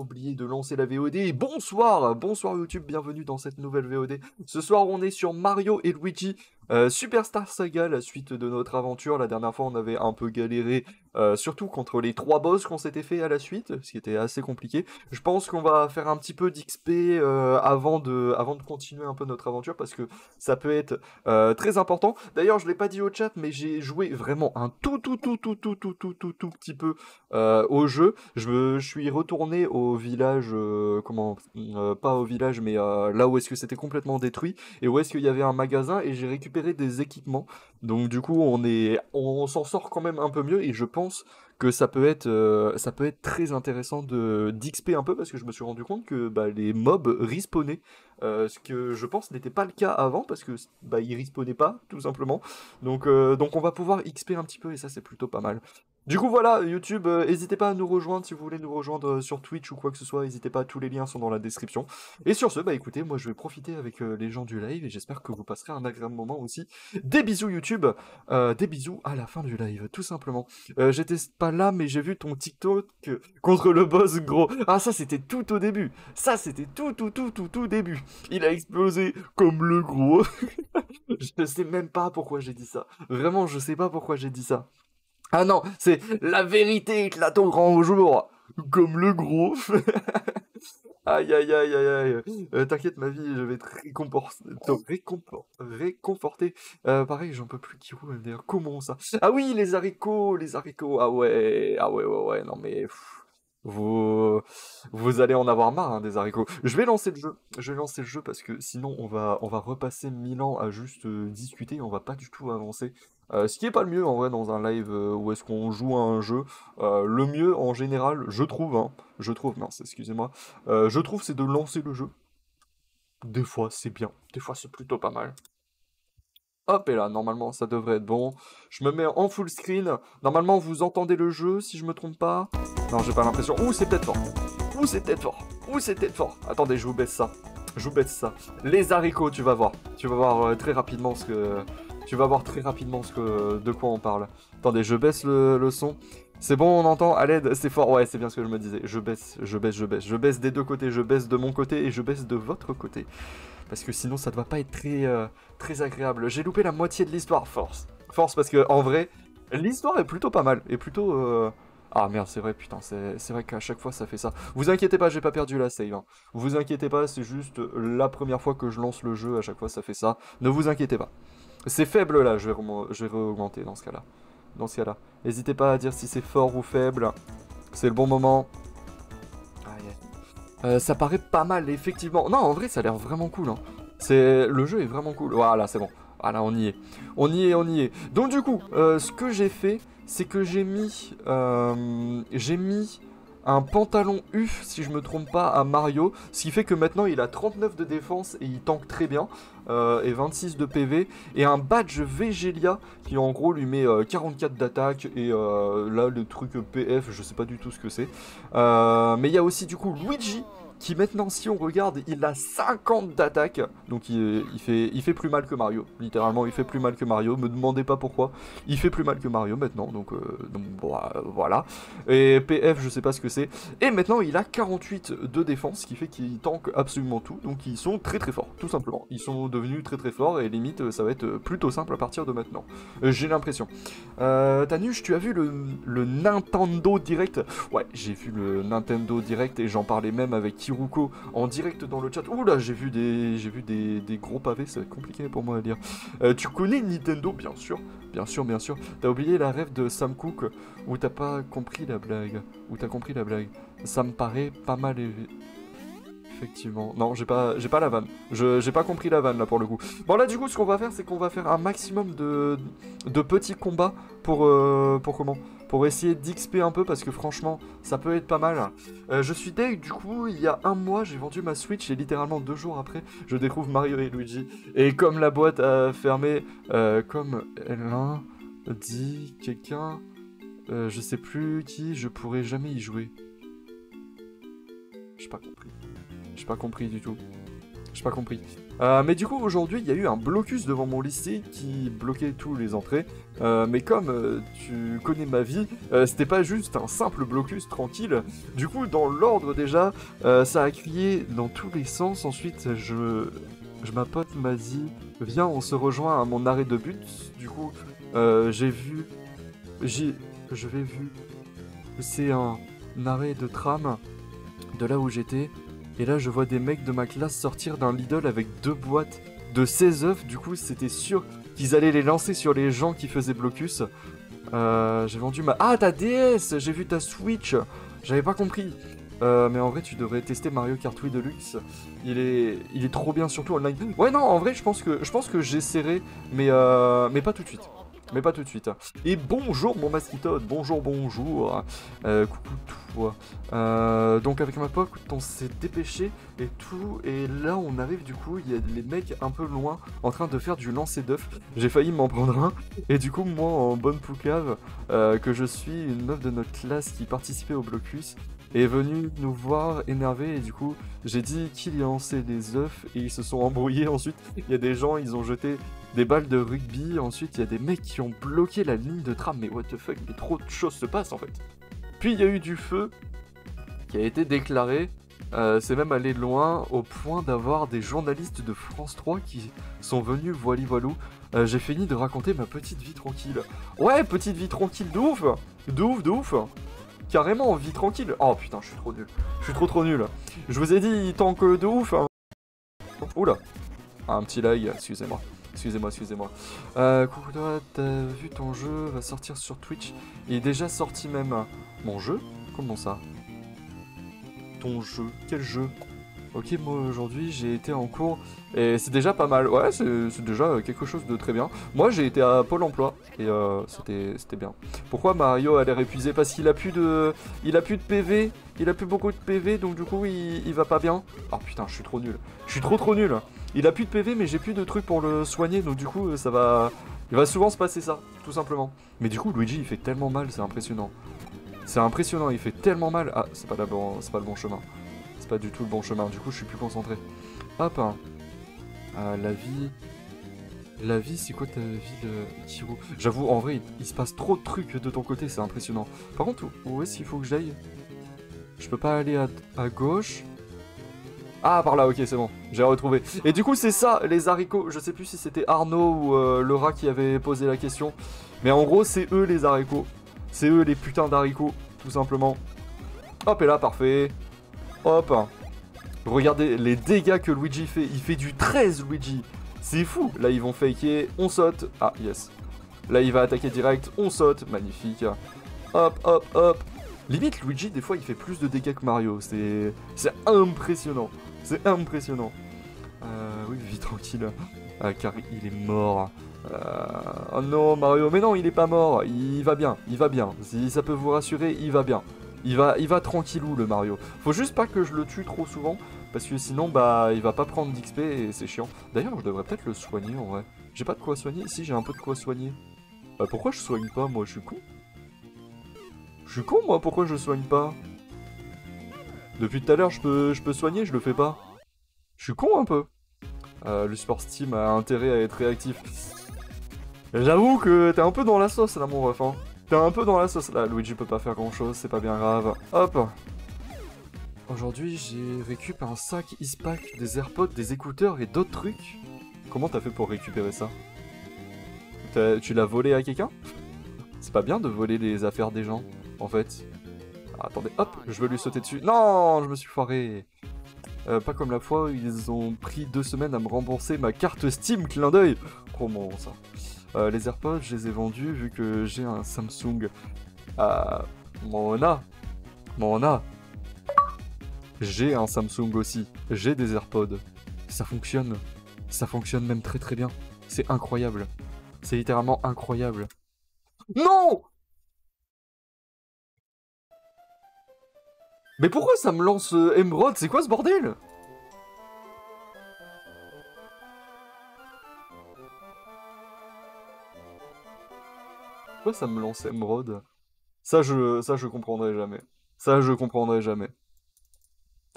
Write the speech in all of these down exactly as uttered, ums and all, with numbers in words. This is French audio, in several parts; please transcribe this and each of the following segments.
oublier de lancer la V O D. Et bonsoir, bonsoir YouTube, bienvenue dans cette nouvelle V O D. Ce soir on est sur Mario et Luigi euh, Superstar Saga, la suite de notre aventure. La dernière fois on avait un peu galéré, euh, surtout contre les trois boss qu'on s'était fait à la suite, ce qui était assez compliqué. Je pense qu'on va faire un petit peu d'X P euh, avant, de, avant de continuer un peu notre aventure, parce que ça peut être euh, très important. D'ailleurs je l'ai pas dit au chat, mais j'ai joué vraiment un tout tout tout tout tout tout tout tout, tout petit peu euh, au jeu. Je me Je suis retourné au village, euh, comment, euh, pas au village, mais euh, là où est-ce que c'était complètement détruit, et où est-ce qu'il y avait un magasin, et j'ai récupéré des équipements. Donc du coup, on est, on s'en sort quand même un peu mieux, et je pense que ça peut être, euh, ça peut être très intéressant de d'X P un peu, parce que je me suis rendu compte que bah, les mobs respawnaient, euh, ce que je pense n'était pas le cas avant, parce que bah, ils respawnaient pas, tout simplement. Donc, euh, donc on va pouvoir X P un petit peu, et ça c'est plutôt pas mal. Du coup voilà YouTube, euh, n'hésitez pas à nous rejoindre si vous voulez nous rejoindre sur Twitch ou quoi que ce soit, n'hésitez pas, tous les liens sont dans la description. Et sur ce, bah écoutez, moi je vais profiter avec euh, les gens du live, et j'espère que vous passerez un agréable moment aussi. Des bisous YouTube, euh, des bisous à la fin du live, tout simplement. Euh, J'étais pas là, mais j'ai vu ton TikTok contre le boss gros. Ah ça c'était tout au début, ça c'était tout tout tout tout tout début. Il a explosé comme le gros. Je sais même pas pourquoi j'ai dit ça, vraiment je sais pas pourquoi j'ai dit ça. Ah non, c'est la vérité éclate au grand jour, comme le gros. Aïe aïe aïe aïe aïe. Euh, T'inquiète ma vie, je vais te récomporter, te récompor... réconforter. Euh, pareil, j'en peux plus. Kirou, d'ailleurs, comment ça? Ah oui, les haricots, les haricots. Ah ouais, ah ouais, ouais, ouais. Non mais pff, vous, vous allez en avoir marre hein, des haricots. Je vais lancer le jeu. Je vais lancer le jeu parce que sinon on va, on va repasser mille ans à juste euh, discuter et on va pas du tout avancer. Euh, ce qui est pas le mieux en vrai dans un live euh, où est-ce qu'on joue à un jeu, euh, le mieux en général, je trouve, hein, je trouve, mince, excusez-moi, euh, je trouve c'est de lancer le jeu. Des fois c'est bien, des fois c'est plutôt pas mal. Hop, et là, normalement ça devrait être bon. Je me mets en full screen, normalement vous entendez le jeu si je me trompe pas. Non, j'ai pas l'impression, ouh c'est peut-être fort, ouh c'est peut-être fort, ouh c'est peut-être fort. Attendez, je vous baisse ça, je vous baisse ça. Les haricots, tu vas voir, tu vas voir euh, très rapidement ce que... Tu vas voir très rapidement ce que, de quoi on parle. Attendez, je baisse le, le son. C'est bon, on entend, à l'aide, c'est fort. Ouais, c'est bien ce que je me disais. Je baisse, je baisse, je baisse. Je baisse des deux côtés, je baisse de mon côté et je baisse de votre côté. Parce que sinon, ça ne va pas être très, euh, très agréable. J'ai loupé la moitié de l'histoire, force. Force, parce que en vrai, l'histoire est plutôt pas mal. Et plutôt... Euh... Ah merde, c'est vrai, putain, c'est vrai qu'à chaque fois, ça fait ça. Vous inquiétez pas, j'ai pas perdu la save. Hein. Vous inquiétez pas, c'est juste la première fois que je lance le jeu. À chaque fois, ça fait ça. Ne vous inquiétez pas. C'est faible là, je vais, je vais re-augmenter dans ce cas-là. Dans ce cas-là. N'hésitez pas à dire si c'est fort ou faible. C'est le bon moment. Ah, yeah. euh, ça paraît pas mal, effectivement. Non, en vrai, ça a l'air vraiment cool. Hein. Le jeu est vraiment cool. Voilà, c'est bon. Voilà, on y est. On y est, on y est. Donc du coup, euh, ce que j'ai fait, c'est que j'ai mis... Euh, j'ai mis... un pantalon U, si je me trompe pas, à Mario, ce qui fait que maintenant il a trente-neuf de défense et il tank très bien, euh, et vingt-six de P V, et un badge Végélia qui en gros lui met euh, quarante-quatre d'attaque, et euh, là le truc P F, je sais pas du tout ce que c'est, euh, mais il y a aussi du coup Luigi, qui maintenant si on regarde, il a cinquante d'attaque, donc il, il, fait, il fait plus mal que Mario, littéralement il fait plus mal que Mario, me demandez pas pourquoi, il fait plus mal que Mario maintenant, donc, euh, donc bah, voilà, et P F je sais pas ce que c'est, et maintenant il a quarante-huit de défense, ce qui fait qu'il tank absolument tout, donc ils sont très très forts, tout simplement, ils sont devenus très très forts, et limite ça va être plutôt simple à partir de maintenant, j'ai l'impression. Euh, Tanush, tu as vu le, le Nintendo Direct? Ouais, j'ai vu le Nintendo Direct, et j'en parlais même avec qui Kiruko en direct dans le chat. Ouh là, j'ai vu des j'ai vu des, des gros pavés, ça va être compliqué pour moi à lire. Euh, tu connais Nintendo, bien sûr, bien sûr, bien sûr. T'as oublié la rêve de Sam Cook ou t'as pas compris la blague ou t'as compris la blague. Ça me paraît pas mal effectivement. Non, j'ai pas j'ai pas la vanne. Je j'ai pas compris la vanne là pour le coup. Bon là du coup, ce qu'on va faire, c'est qu'on va faire un maximum de de petits combats pour euh, pour comment? Pour essayer d'X P un peu, parce que franchement, ça peut être pas mal. Euh, je suis deg, du coup, il y a un mois, j'ai vendu ma Switch, et littéralement deux jours après, je découvre Mario et Luigi. Et comme la boîte a fermé, euh, comme l'un dit quelqu'un, euh, je sais plus qui, je pourrais jamais y jouer. J'ai pas compris. J'ai pas compris du tout. J'ai pas compris. Euh, mais du coup, aujourd'hui, il y a eu un blocus devant mon lycée qui bloquait tous les entrées. Euh, mais comme euh, tu connais ma vie, euh, c'était pas juste un simple blocus tranquille. Du coup, dans l'ordre déjà, euh, ça a crié dans tous les sens. Ensuite, je, je ma pote m'a dit, viens, on se rejoint à mon arrêt de bus. Du coup, euh, j'ai vu, j'ai, je vais vu, c'est un arrêt de tram de là où j'étais. Et là, je vois des mecs de ma classe sortir d'un Lidl avec deux boîtes de seize œufs. Du coup, c'était sûr qu'ils allaient les lancer sur les gens qui faisaient blocus. Euh, j'ai vendu ma... Ah, ta D S! J'ai vu ta Switch! J'avais pas compris. Euh, mais en vrai, tu devrais tester Mario Kart Wii Deluxe. Il est, il est trop bien, surtout online. Ouais, non, en vrai, je pense que, je pense que j'essaierai, mais, euh... mais pas tout de suite. Mais pas tout de suite. Et bonjour mon masquitote, bonjour, bonjour. Euh, coucou toi. Euh, donc avec ma pote, on s'est dépêché et tout. Et là on arrive du coup, il y a les mecs un peu loin en train de faire du lancer d'œufs. J'ai failli m'en prendre un. Et du coup moi en bonne poucave, euh, que je suis une meuf de notre classe qui participait au blocus, est venue nous voir énervée. Et du coup j'ai dit qu'il y a lancé des œufs et ils se sont embrouillés. Ensuite il y a des gens, ils ont jeté des balles de rugby, ensuite il y a des mecs qui ont bloqué la ligne de tram, mais what the fuck, mais trop de choses se passent en fait. Puis il y a eu du feu qui a été déclaré, euh, c'est même allé loin au point d'avoir des journalistes de France trois qui sont venus voili voilou. Euh, j'ai fini de raconter ma petite vie tranquille. Ouais, petite vie tranquille de ouf, de ouf, de ouf. Carrément, vie tranquille. Oh putain, je suis trop nul, je suis trop trop nul. Je vous ai dit, tant que de ouf. Hein. Oula, un petit lag, excusez-moi. Excusez-moi, excusez-moi. Euh, coucou toi, t'as vu ton jeu va sortir sur Twitch. Il est déjà sorti même. Mon jeu? Comment ça? Ton jeu? Quel jeu? Ok, moi aujourd'hui j'ai été en cours et c'est déjà pas mal. Ouais, c'est déjà quelque chose de très bien. Moi j'ai été à Pôle emploi et euh, c'était bien. Pourquoi Mario a l'air épuisé? Parce qu'il a plus de... Il a plus de P V. Il a plus beaucoup de P V donc du coup il, il va pas bien. Oh putain, je suis trop nul. Je suis trop trop nul. Il a plus de P V mais j'ai plus de trucs pour le soigner donc du coup ça va... Il va souvent se passer ça, tout simplement. Mais du coup Luigi il fait tellement mal, c'est impressionnant. C'est impressionnant, il fait tellement mal. Ah, c'est pas, bon... pas le bon chemin. C'est pas du tout le bon chemin, du coup je suis plus concentré. Hop, hein. euh, la vie... La vie, c'est quoi ta vie de Kiruko? J'avoue, en vrai, il... il se passe trop de trucs de ton côté, c'est impressionnant. Par contre, où est-ce qu'il faut que j'aille? Je peux pas aller à, à gauche. Ah, par là, ok, c'est bon, j'ai retrouvé. Et du coup, c'est ça, les haricots. Je sais plus si c'était Arnaud ou euh, Laura qui avait posé la question. Mais en gros, c'est eux, les haricots. C'est eux, les putains d'haricots, tout simplement. Hop, et là, parfait. Hop. Regardez les dégâts que Luigi fait. Il fait du treize, Luigi. C'est fou. Là, ils vont faker. On saute. Ah, yes. Là, il va attaquer direct. On saute. Magnifique. Hop, hop, hop. Limite, Luigi, des fois, il fait plus de dégâts que Mario. C'est impressionnant. C'est impressionnant. Euh, oui, vie tranquille. Euh, car il est mort. Euh, oh non, Mario. Mais non, il est pas mort. Il va bien. Il va bien. Si ça peut vous rassurer, il va bien. Il va, il va tranquillou, le Mario. Faut juste pas que je le tue trop souvent. Parce que sinon, bah, il va pas prendre d'X P et c'est chiant. D'ailleurs, je devrais peut-être le soigner, en vrai. J'ai pas de quoi soigner. Si, j'ai un peu de quoi soigner. Euh, pourquoi je soigne pas, moi? Je suis con. Je suis con, moi. Pourquoi je soigne pas? Depuis tout à l'heure, je peux, je peux soigner, je le fais pas. Je suis con un peu. Euh, le Sports Team a intérêt à être réactif. J'avoue que t'es un peu dans la sauce là, mon ref. Hein. T'es un peu dans la sauce là. Luigi peut pas faire grand chose, c'est pas bien grave. Hop. Aujourd'hui, j'ai récupéré un sac ispack, des AirPods, des écouteurs et d'autres trucs. Comment t'as fait pour récupérer ça? Tu l'as volé à quelqu'un? C'est pas bien de voler les affaires des gens, en fait. Attendez, hop, je veux lui sauter dessus. Non, je me suis foiré. Euh, pas comme la fois où ils ont pris deux semaines à me rembourser ma carte Steam, clin d'œil. Comment ça? euh, Les AirPods, je les ai vendus vu que j'ai un Samsung. Euh, mon Ona. Mon Ona. J'ai un Samsung aussi. J'ai des AirPods. Ça fonctionne. Ça fonctionne même très très bien. C'est incroyable. C'est littéralement incroyable. Non! Mais pourquoi ça me lance euh, Emerald? C'est quoi ce bordel? Pourquoi ça me lance Emerald? Ça je, ça je comprendrai jamais. Ça je comprendrai jamais.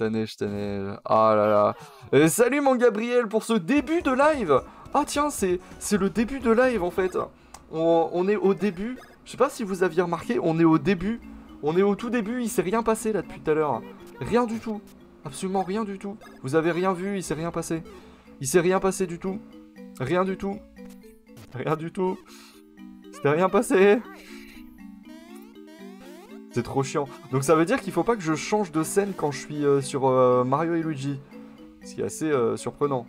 tanné, je tanné. Ah là là. Et salut mon Gabriel pour ce début de live. Ah tiens, c'est le début de live en fait. On, on est au début. Je sais pas si vous aviez remarqué, on est au début. On est au tout début, il s'est rien passé là depuis tout à l'heure. Rien du tout. Absolument rien du tout. Vous avez rien vu, il s'est rien passé. Il s'est rien passé du tout. Rien du tout. Rien du tout. C'était rien passé. C'est trop chiant. Donc ça veut dire qu'il faut pas que je change de scène quand je suis euh, sur euh, Mario et Luigi. Ce qui est assez euh, surprenant.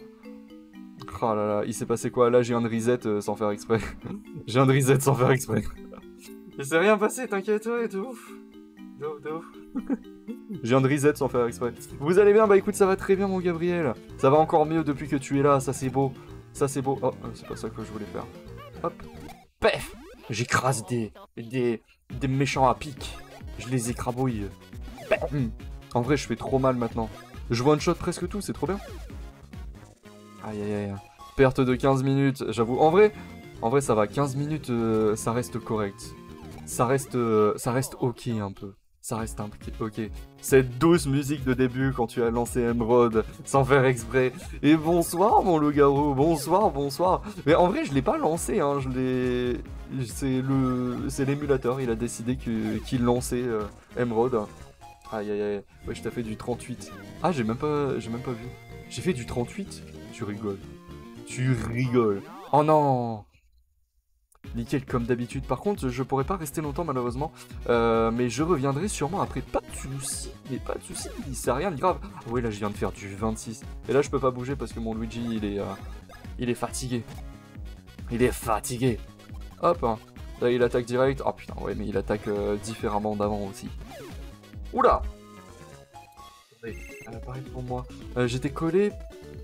Oh là là, il s'est passé quoi? Là j'ai un de reset euh, sans faire exprès. J'ai un de reset sans faire exprès. Il s'est rien passé, t'inquiète, ouais, t'es ouf. T'es ouf. J'ai un de reset sans faire exprès. Vous allez bien? Bah écoute, ça va très bien mon Gabriel. Ça va encore mieux depuis que tu es là, ça c'est beau. Ça c'est beau. Oh, c'est pas ça que je voulais faire. Hop. Pef. J'écrase des, des, des méchants à pic. Je les écrabouille. Bam. En vrai, je fais trop mal maintenant. Je one-shot presque tout, c'est trop bien. Aïe aïe aïe. Perte de quinze minutes, j'avoue. En vrai, en vrai, ça va. quinze minutes, euh, ça reste correct. Ça reste, euh, ça reste ok un peu. Ça reste un petit ok. Cette douce musique de début quand tu as lancé Emerald sans faire exprès. Et bonsoir mon loup-garou, bonsoir, bonsoir. Mais en vrai je l'ai pas lancé, hein. Je l'ai. C'est le. C'est l'émulateur, il a décidé qu'il qu lançait euh, Emerald. Aïe aïe aïe. Ouais je t'ai fait du trente-huit. Ah j'ai même pas. J'ai même pas vu. J'ai fait du trente-huit. Tu rigoles. Tu rigoles. Oh non! Nickel comme d'habitude. Par contre, je pourrais pas rester longtemps malheureusement, euh, mais je reviendrai sûrement après. Pas de soucis, mais pas de soucis, il sert à rien de grave. Ah ouais, là je viens de faire du vingt-six. Et là je peux pas bouger parce que mon Luigi il est, euh, il est fatigué. Il est fatigué. Hop, hein. Là il attaque direct. Oh putain, ouais, mais il attaque euh, différemment d'avant aussi. Oula. Elle apparaît pour moi. Euh, J'étais collé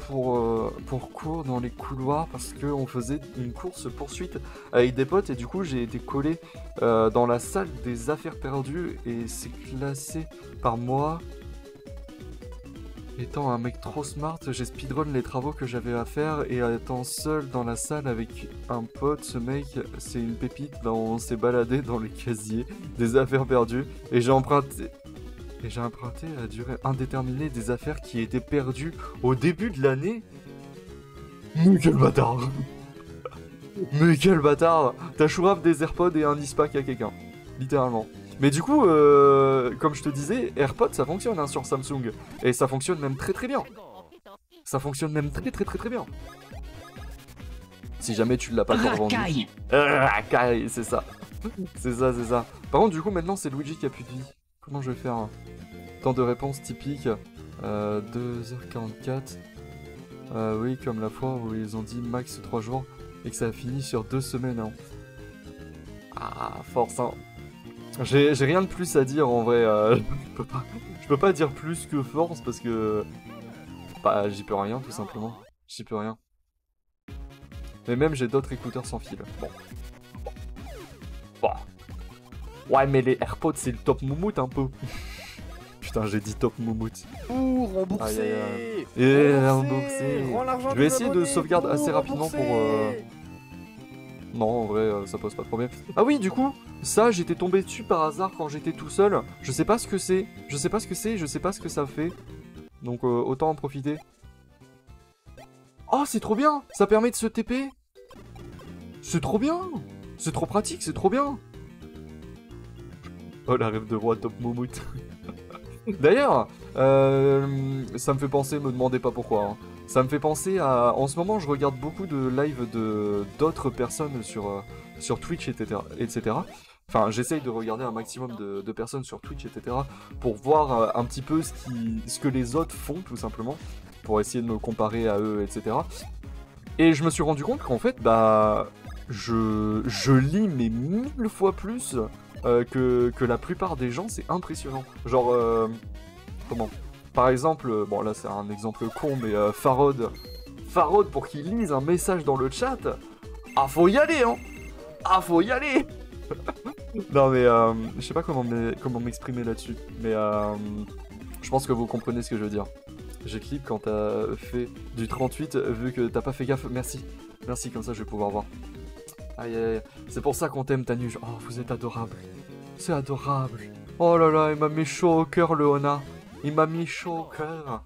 pour, euh, pour cours dans les couloirs parce qu'on faisait une course poursuite avec des potes et du coup j'ai été collé euh, dans la salle des affaires perdues et c'est classé par moi. Étant un mec trop smart, j'ai speedrun les travaux que j'avais à faire et étant seul dans la salle avec un pote, ce mec, c'est une pépite. Là, on s'est baladé dans le casier des affaires perdues et j'ai emprunté... Et j'ai emprunté à durée indéterminée des affaires qui étaient perdues au début de l'année. Mais quel bâtard. Mais quel bâtard. T'as chourave des AirPods et un ispac à quelqu'un. Littéralement. Mais du coup, euh, comme je te disais, AirPods ça fonctionne hein, sur Samsung. Et ça fonctionne même très très bien. Ça fonctionne même très très très très bien. Si jamais tu l'as pas encore vendu. Racaille. Racaille, c'est ça. C'est ça, c'est ça. Par contre du coup maintenant c'est Luigi qui a plus de vie. Comment je vais faire hein. Temps de réponse typique, euh, deux heures quarante-quatre, euh, oui comme la fois où ils ont dit max trois jours et que ça a fini sur deux semaines. Hein. Ah force hein. J'ai rien de plus à dire en vrai, euh, je, peux pas, je peux pas dire plus que force parce que bah, j'y peux rien tout simplement, j'y peux rien. Mais même j'ai d'autres écouteurs sans fil, bon. Bon. Bon. Ouais, mais les AirPods, c'est le top moumoute un peu. Putain, j'ai dit top moumoute. Ouh, remboursé. Ah, et remboursé. Je vais essayer de sauvegarde assez rapidement pour... Euh... Non, en vrai, euh, ça pose pas de problème. Ah oui, du coup, ça, j'étais tombé dessus par hasard quand j'étais tout seul. Je sais pas ce que c'est. Je sais pas ce que c'est, je sais pas ce que ça fait. Donc, euh, autant en profiter. Oh, c'est trop bien. Ça permet de se T P. C'est trop bien. C'est trop pratique, c'est trop bien. Oh la rêve de roi top moumoute. D'ailleurs, euh, ça me fait penser, me demandez pas pourquoi, hein. Ça me fait penser à... En ce moment je regarde beaucoup de lives de d'autres personnes sur, euh, sur Twitch, et cetera, et cetera. Enfin j'essaye de regarder un maximum de, de personnes sur Twitch, et cetera. Pour voir euh, un petit peu ce, qui, ce que les autres font tout simplement. Pour essayer de me comparer à eux, et cetera. Et je me suis rendu compte qu'en fait, bah... Je, je lis mais mille fois plus... Euh, que, que la plupart des gens, c'est impressionnant. Genre, euh, comment? Par exemple, euh, bon là c'est un exemple con, mais euh, Farod, Farod pour qu'il lise un message dans le chat, ah faut y aller hein. Ah faut y aller. Non mais, euh, je sais pas comment m'exprimer là-dessus, mais euh, je pense que vous comprenez ce que je veux dire. J'ai clip quand t'as fait du trente-huit, vu que t'as pas fait gaffe, merci. Merci, comme ça je vais pouvoir voir. Aïe aïe aïe, c'est pour ça qu'on t'aime Tanuge. Oh, vous êtes adorable. C'est adorable. Oh là là, il m'a mis chaud au cœur le Ona. Il m'a mis chaud au cœur.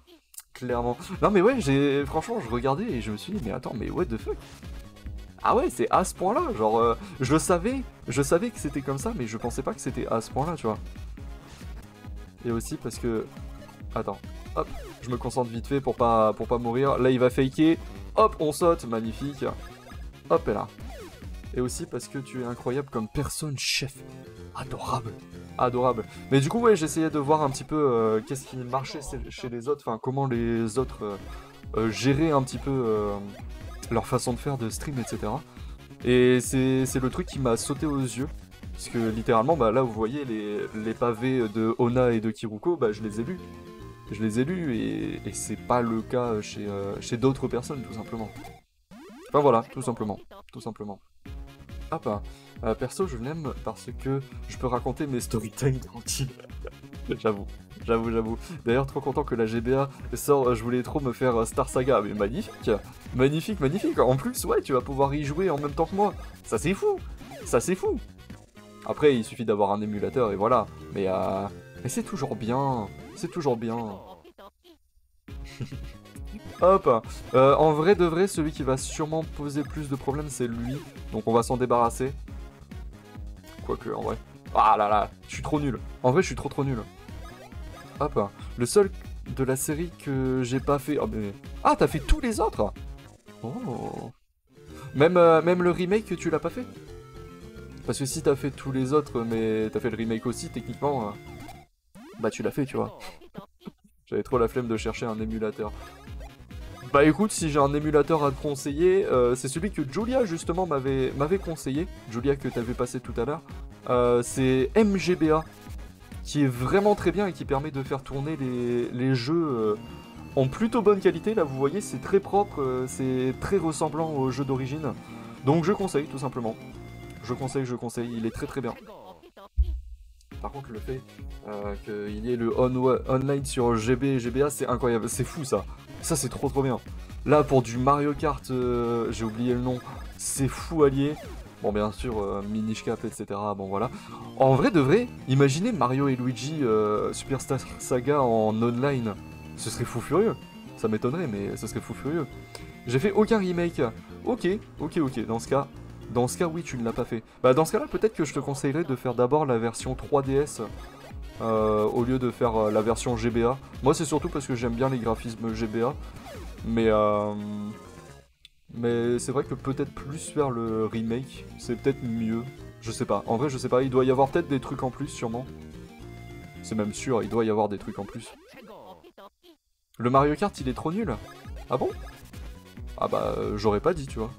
Clairement. Non mais ouais, j'ai franchement, je regardais et je me suis dit, mais attends, mais what the fuck? Ah ouais, c'est à ce point-là, genre, euh, je le savais, je savais que c'était comme ça, mais je pensais pas que c'était à ce point-là, tu vois. Et aussi parce que... Attends, hop, je me concentre vite fait pour pas, pour pas mourir. Là, il va faker. Hop, on saute, magnifique. Hop, et là. Et aussi parce que tu es incroyable comme personne, chef. Adorable. Adorable. Mais du coup, ouais, j'essayais de voir un petit peu euh, qu'est-ce qui marchait chez les autres, enfin, comment les autres euh, euh, géraient un petit peu euh, leur façon de faire de stream, et cetera. Et c'est le truc qui m'a sauté aux yeux. Parce que littéralement, bah, là, vous voyez les, les pavés de Ona et de Kiruko, bah, je les ai lus. Je les ai lus et, et c'est pas le cas chez, euh, chez d'autres personnes, tout simplement. Enfin, voilà, tout simplement. Tout simplement. Hop, euh, perso je l'aime parce que je peux raconter mes story time tranquille. J'avoue, j'avoue, j'avoue. D'ailleurs trop content que la G B A sort, je voulais trop me faire Star Saga, mais magnifique, magnifique, magnifique. En plus, ouais, tu vas pouvoir y jouer en même temps que moi. Ça c'est fou, ça c'est fou. Après, il suffit d'avoir un émulateur et voilà. Mais, euh... mais c'est toujours bien, c'est toujours bien. Hop, euh, en vrai de vrai, celui qui va sûrement poser plus de problèmes, c'est lui. Donc on va s'en débarrasser. Quoique, en vrai... Ah là là, je suis trop nul. En vrai, je suis trop trop nul. Hop, le seul de la série que j'ai pas fait... Oh, mais... Ah, t'as fait tous les autres. Oh. Même, euh, même le remake, tu l'as pas fait? Parce que si t'as fait tous les autres, mais t'as fait le remake aussi, techniquement... Euh... Bah tu l'as fait, tu vois. J'avais trop la flemme de chercher un émulateur. Bah écoute, si j'ai un émulateur à te conseiller, euh, c'est celui que Julia justement m'avait m'avait conseillé, Julia que t'avais passé tout à l'heure, euh, c'est M G B A, qui est vraiment très bien et qui permet de faire tourner les, les jeux euh, en plutôt bonne qualité. Là vous voyez, c'est très propre, euh, c'est très ressemblant aux jeux d'origine, donc je conseille tout simplement, je conseille, je conseille, il est très très bien. Par contre, le fait euh, qu'il y ait le on online sur G B et G B A, c'est incroyable, c'est fou ça. Ça, c'est trop trop bien. Là, pour du Mario Kart, euh, j'ai oublié le nom, c'est fou allié. Bon, bien sûr, euh, Minish Cap, et cetera. Bon, voilà. En vrai de vrai, imaginez Mario et Luigi euh, Superstar Saga en online. Ce serait fou furieux. Ça m'étonnerait, mais ce serait fou furieux. J'ai fait aucun remake. Ok, ok, ok. Dans ce cas... Dans ce cas, oui, tu ne l'as pas fait. Bah, dans ce cas-là, peut-être que je te conseillerais de faire d'abord la version trois D S euh, au lieu de faire euh, la version G B A. Moi, c'est surtout parce que j'aime bien les graphismes G B A. Mais, euh, mais c'est vrai que peut-être plus faire le remake, c'est peut-être mieux. Je sais pas. En vrai, je sais pas. Il doit y avoir peut-être des trucs en plus, sûrement. C'est même sûr, il doit y avoir des trucs en plus. Le Mario Kart, il est trop nul. Ah bon? Ah bah, j'aurais pas dit, tu vois.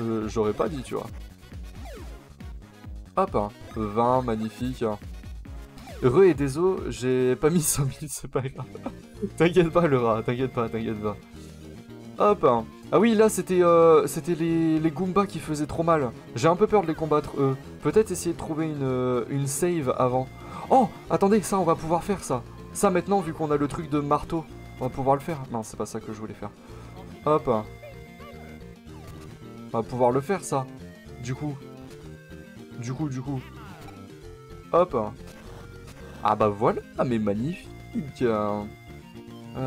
Euh, J'aurais pas dit, tu vois. Hop, hein. vingt, magnifique. Heureux et déso, j'ai pas mis cinq mille, c'est pas grave. T'inquiète pas, le rat, t'inquiète pas, t'inquiète pas. Hop, hein. Ah oui, là, c'était euh, c'était les, les Goombas qui faisaient trop mal. J'ai un peu peur de les combattre, eux. Peut-être essayer de trouver une, une save avant. Oh, attendez, ça, on va pouvoir faire ça. Ça, maintenant, vu qu'on a le truc de marteau, on va pouvoir le faire. Non, c'est pas ça que je voulais faire. Hop, hein. On va pouvoir le faire, ça. Du coup. Du coup, du coup. Hop. Ah bah voilà, mais magnifique. Euh,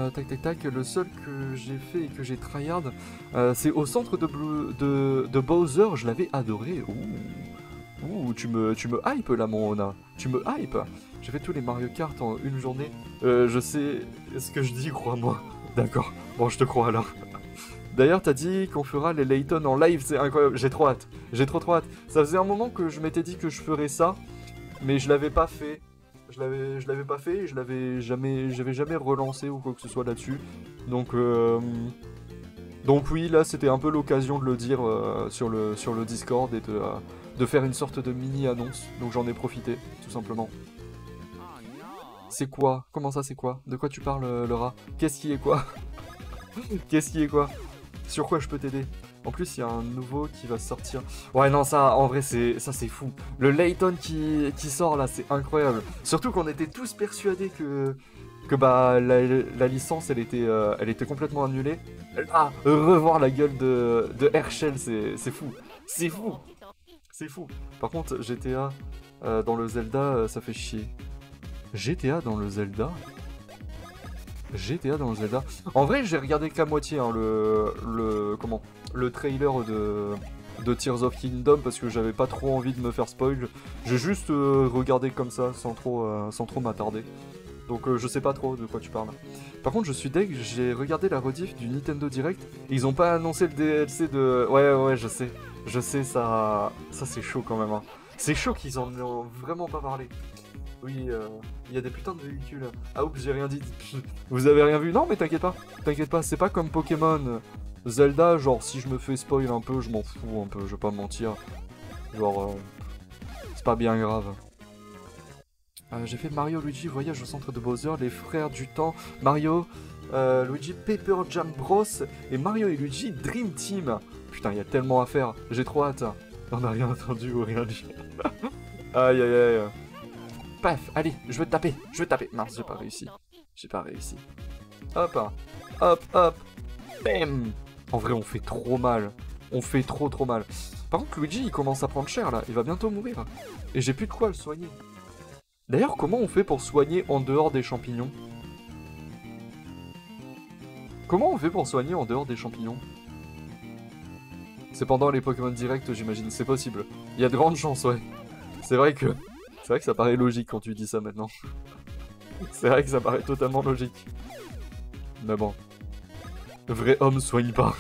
tac, tac, tac. Le seul que j'ai fait et que j'ai tryhard, euh, c'est au centre de, Blue, de, de Bowser. Je l'avais adoré. Ouh. Ouh, tu me, tu me hype, là, mon Ona. Tu me hype. J'ai fait tous les Mario Kart en une journée. Euh, je sais ce que je dis, crois-moi. D'accord. Bon, je te crois, alors. D'ailleurs, t'as dit qu'on fera les Layton en live, c'est incroyable, j'ai trop hâte, j'ai trop trop hâte. Ça faisait un moment que je m'étais dit que je ferais ça, mais je l'avais pas fait. Je l'avais, je l'avais pas fait, je l'avais jamais, j'avais jamais relancé ou quoi que ce soit là-dessus. Donc, euh... donc oui, là, c'était un peu l'occasion de le dire euh, sur le sur le Discord et de, euh, de faire une sorte de mini-annonce. Donc j'en ai profité, tout simplement. C'est quoi? Comment ça, c'est quoi? De quoi tu parles, le rat? Qu'est-ce qui est quoi? Qu'est-ce qui est quoi? Sur quoi je peux t'aider? En plus, il y a un nouveau qui va sortir. Ouais, non, ça, en vrai, c'est ça, c'est fou. Le Layton qui, qui sort, là, c'est incroyable. Surtout qu'on était tous persuadés que, que bah, la, la licence, elle était, euh, elle était complètement annulée. Ah, revoir la gueule de, de Herschel, c'est fou. C'est fou. C'est fou. Par contre, G T A euh, dans le Zelda, euh, ça fait chier. G T A dans le Zelda? G T A dans Zelda. En vrai, j'ai regardé qu'à moitié hein, le, le, comment, le trailer de, de Tears of Kingdom parce que j'avais pas trop envie de me faire spoil. J'ai juste euh, regardé comme ça sans trop, euh, sans trop m'attarder. Donc euh, je sais pas trop de quoi tu parles. Par contre, je suis deg, j'ai regardé la rediff du Nintendo Direct. Et ils ont pas annoncé le D L C de... Ouais, ouais, je sais. Je sais, ça, ça c'est chaud quand même. Hein. C'est chaud qu'ils en ont vraiment pas parlé. Oui, il euh, y a des putains de véhicules. Ah oups, j'ai rien dit. Vous avez rien vu? Non, mais t'inquiète pas. T'inquiète pas, c'est pas comme Pokémon. Zelda, genre, si je me fais spoil un peu, je m'en fous un peu, je vais pas mentir. Genre, euh, c'est pas bien grave. Euh, j'ai fait Mario, Luigi, Voyage au centre de Bowser, Les Frères du Temps, Mario, euh, Luigi, Paper Jam Bros, et Mario et Luigi, Dream Team. Putain, il y a tellement à faire, j'ai trop hâte. On n'a rien entendu ou rien dit. Aïe, aïe, aïe. Paf, allez, je veux te taper, je veux te taper. Non, j'ai pas réussi, j'ai pas réussi. Hop, hop, hop, bam. En vrai, on fait trop mal, on fait trop trop mal. Par contre, Luigi, il commence à prendre cher, là, il va bientôt mourir. Et j'ai plus de quoi le soigner. D'ailleurs, comment on fait pour soigner en dehors des champignons? Comment on fait pour soigner en dehors des champignons? C'est pendant les Pokémon Direct, j'imagine. C'est possible. Il y a de grandes chances, ouais. C'est vrai que... C'est vrai que ça paraît logique quand tu dis ça maintenant. C'est vrai que ça paraît totalement logique. Mais bon. Le vrai homme soigne pas.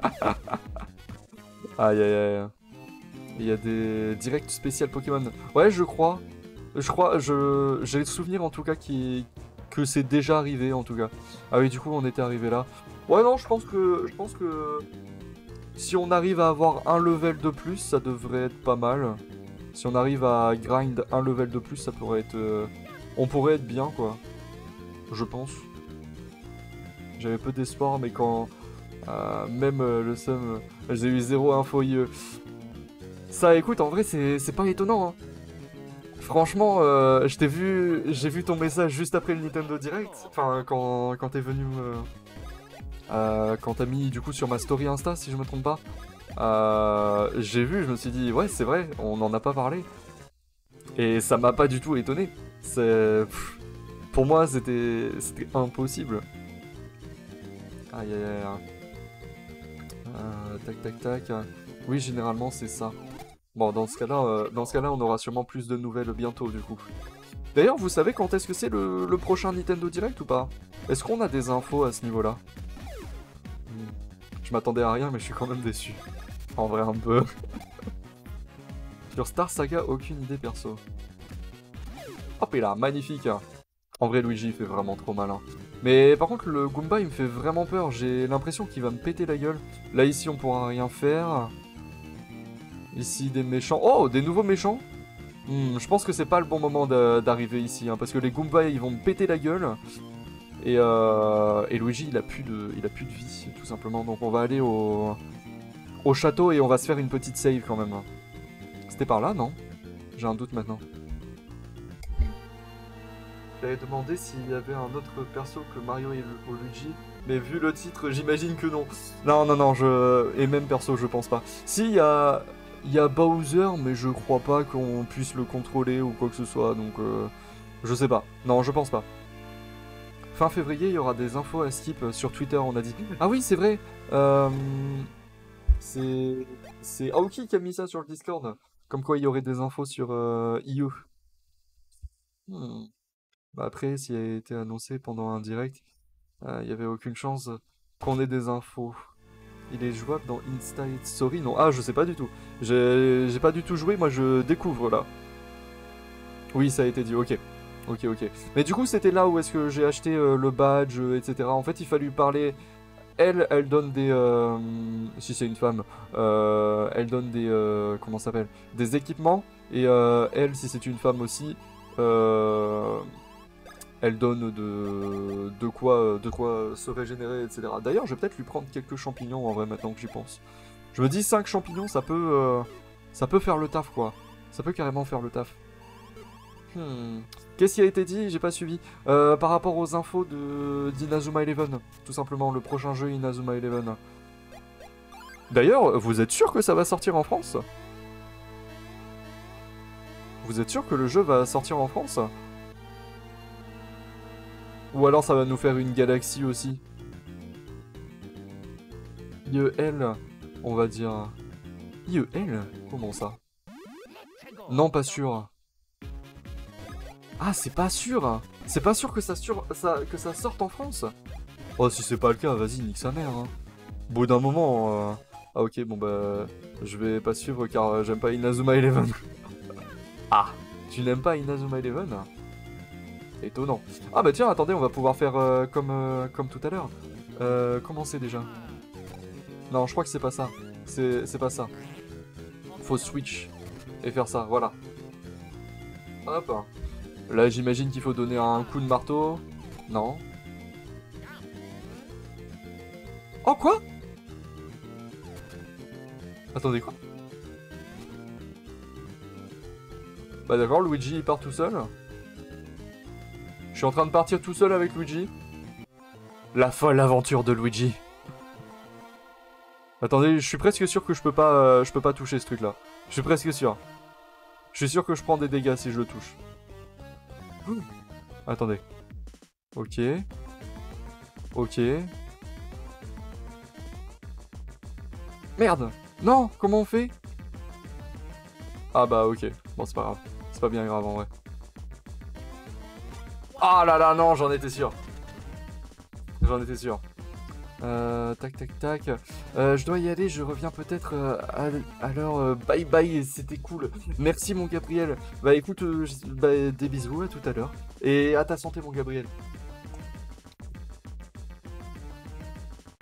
Aïe, aïe, aïe. Il y a des directs spéciales Pokémon. Ouais, je crois... Je crois, je j'ai le souvenir en tout cas qui que c'est déjà arrivé en tout cas. Ah oui, du coup on était arrivé là. Ouais non, je pense que je pense que si on arrive à avoir un level de plus, ça devrait être pas mal. Si on arrive à grind un level de plus, ça pourrait être, euh, on pourrait être bien quoi. Je pense. J'avais peu d'espoir, mais quand euh, même euh, le seum, euh, j'ai eu zéro info I E. Ça, écoute, en vrai c'est pas étonnant. Hein. Franchement, euh, je t'ai vu, j'ai vu ton message juste après le Nintendo Direct, enfin quand, quand t'es venu, euh, euh, quand t'as mis du coup sur ma story Insta si je me trompe pas, euh, j'ai vu, je me suis dit ouais c'est vrai, on n'en a pas parlé, et ça m'a pas du tout étonné, pff, pour moi c'était impossible. Aïe aïe aïe, tac tac tac, oui généralement c'est ça. Bon, dans ce cas-là, euh, dans ce cas-là, on aura sûrement plus de nouvelles bientôt, du coup. D'ailleurs, vous savez quand est-ce que c'est le, le prochain Nintendo Direct ou pas? Est-ce qu'on a des infos à ce niveau-là? hmm. Je m'attendais à rien, mais je suis quand même déçu. En vrai, un peu. Sur Star Saga, aucune idée perso. Hop, et là, magnifique. En vrai, Luigi, il fait vraiment trop malin. Mais par contre, le Goomba, il me fait vraiment peur. J'ai l'impression qu'il va me péter la gueule. Là, ici, on pourra rien faire. Ici, des méchants. Oh, des nouveaux méchants. hmm, Je pense que c'est pas le bon moment d'arriver ici, hein, parce que les Goombas, ils vont me péter la gueule. Et, euh, et Luigi, il a, plus de, il a plus de vie, tout simplement. Donc on va aller au, au château et on va se faire une petite save quand même. C'était par là, non? J'ai un doute maintenant. J'avais demandé s'il y avait un autre perso que Mario et Luigi, mais vu le titre, j'imagine que non. Non, non, non, je... et même perso, je pense pas. Si, il y a... Il y a Bowser, mais je crois pas qu'on puisse le contrôler ou quoi que ce soit, donc euh, je sais pas. Non, je pense pas. Fin février, il y aura des infos à skip sur Twitter, on a dit. Ah oui, c'est vrai. Euh, c'est c'est Aoki qui a mis ça sur le Discord, comme quoi il y aurait des infos sur euh, I U. Hmm. Bah après, s'il a été annoncé pendant un direct, euh, il y avait aucune chance qu'on ait des infos. Il est jouable dans Insta Story? Non, ah je sais pas du tout. J'ai pas du tout joué, moi je découvre là. Oui, ça a été dit, ok. Ok, ok. Mais du coup, c'était là où est-ce que j'ai acheté euh, le badge, euh, et cetera. En fait, il fallait parler... Elle, elle donne des... Euh... Si c'est une femme, euh... elle donne des... Euh... Comment ça s'appelle? Des équipements. Et euh... elle, si c'est une femme aussi, euh... elle donne de, de, quoi, de quoi se régénérer, et cetera. D'ailleurs, je vais peut-être lui prendre quelques champignons, en vrai, maintenant que j'y pense. Je me dis, cinq champignons, ça peut, euh, ça peut faire le taf, quoi. Ça peut carrément faire le taf. Hmm. Qu'est-ce qui a été dit? J'ai pas suivi. Euh, par rapport aux infos d'Inazuma Eleven, tout simplement, le prochain jeu Inazuma Eleven. D'ailleurs, vous êtes sûr que ça va sortir en France? Vous êtes sûr que le jeu va sortir en France? Ou alors ça va nous faire une galaxie aussi. I E L, on va dire... I E L? Comment ça? Non, pas sûr. Ah, c'est pas sûr. C'est pas sûr que ça, sur... ça... que ça sorte en France. Oh, si c'est pas le cas, vas-y, nique sa mère. Hein. Au bout d'un moment... Euh... Ah ok, bon bah... Je vais pas suivre car euh, j'aime pas Inazuma Eleven. Ah, tu n'aimes pas Inazuma Eleven? Étonnant. Ah bah tiens, attendez, on va pouvoir faire euh, comme, euh, comme tout à l'heure. Euh, comment c'est déjà? Non, je crois que c'est pas ça. C'est pas ça. Faut switch et faire ça, voilà. Hop. Là, j'imagine qu'il faut donner un coup de marteau. Non. Oh, quoi? Attendez, quoi? Bah d'accord, Luigi, il part tout seul. Je suis en train de partir tout seul avec Luigi. La folle aventure de Luigi. Attendez, je suis presque sûr que je peux pas, euh, je peux pas toucher ce truc-là. Je suis presque sûr. Je suis sûr que je prends des dégâts si je le touche. Ouh. Attendez. Ok. Ok. Merde! Non! Comment on fait? Ah bah ok. Bon, c'est pas grave. C'est pas bien grave en vrai. Ah là là, non, j'en étais sûr. J'en étais sûr. Euh, tac tac tac. Euh, je dois y aller, je reviens peut-être euh, à, à l'heure. Euh, bye bye, c'était cool. Merci mon Gabriel. Bah écoute, euh, bah, des bisous, à tout à l'heure. Et à ta santé mon Gabriel.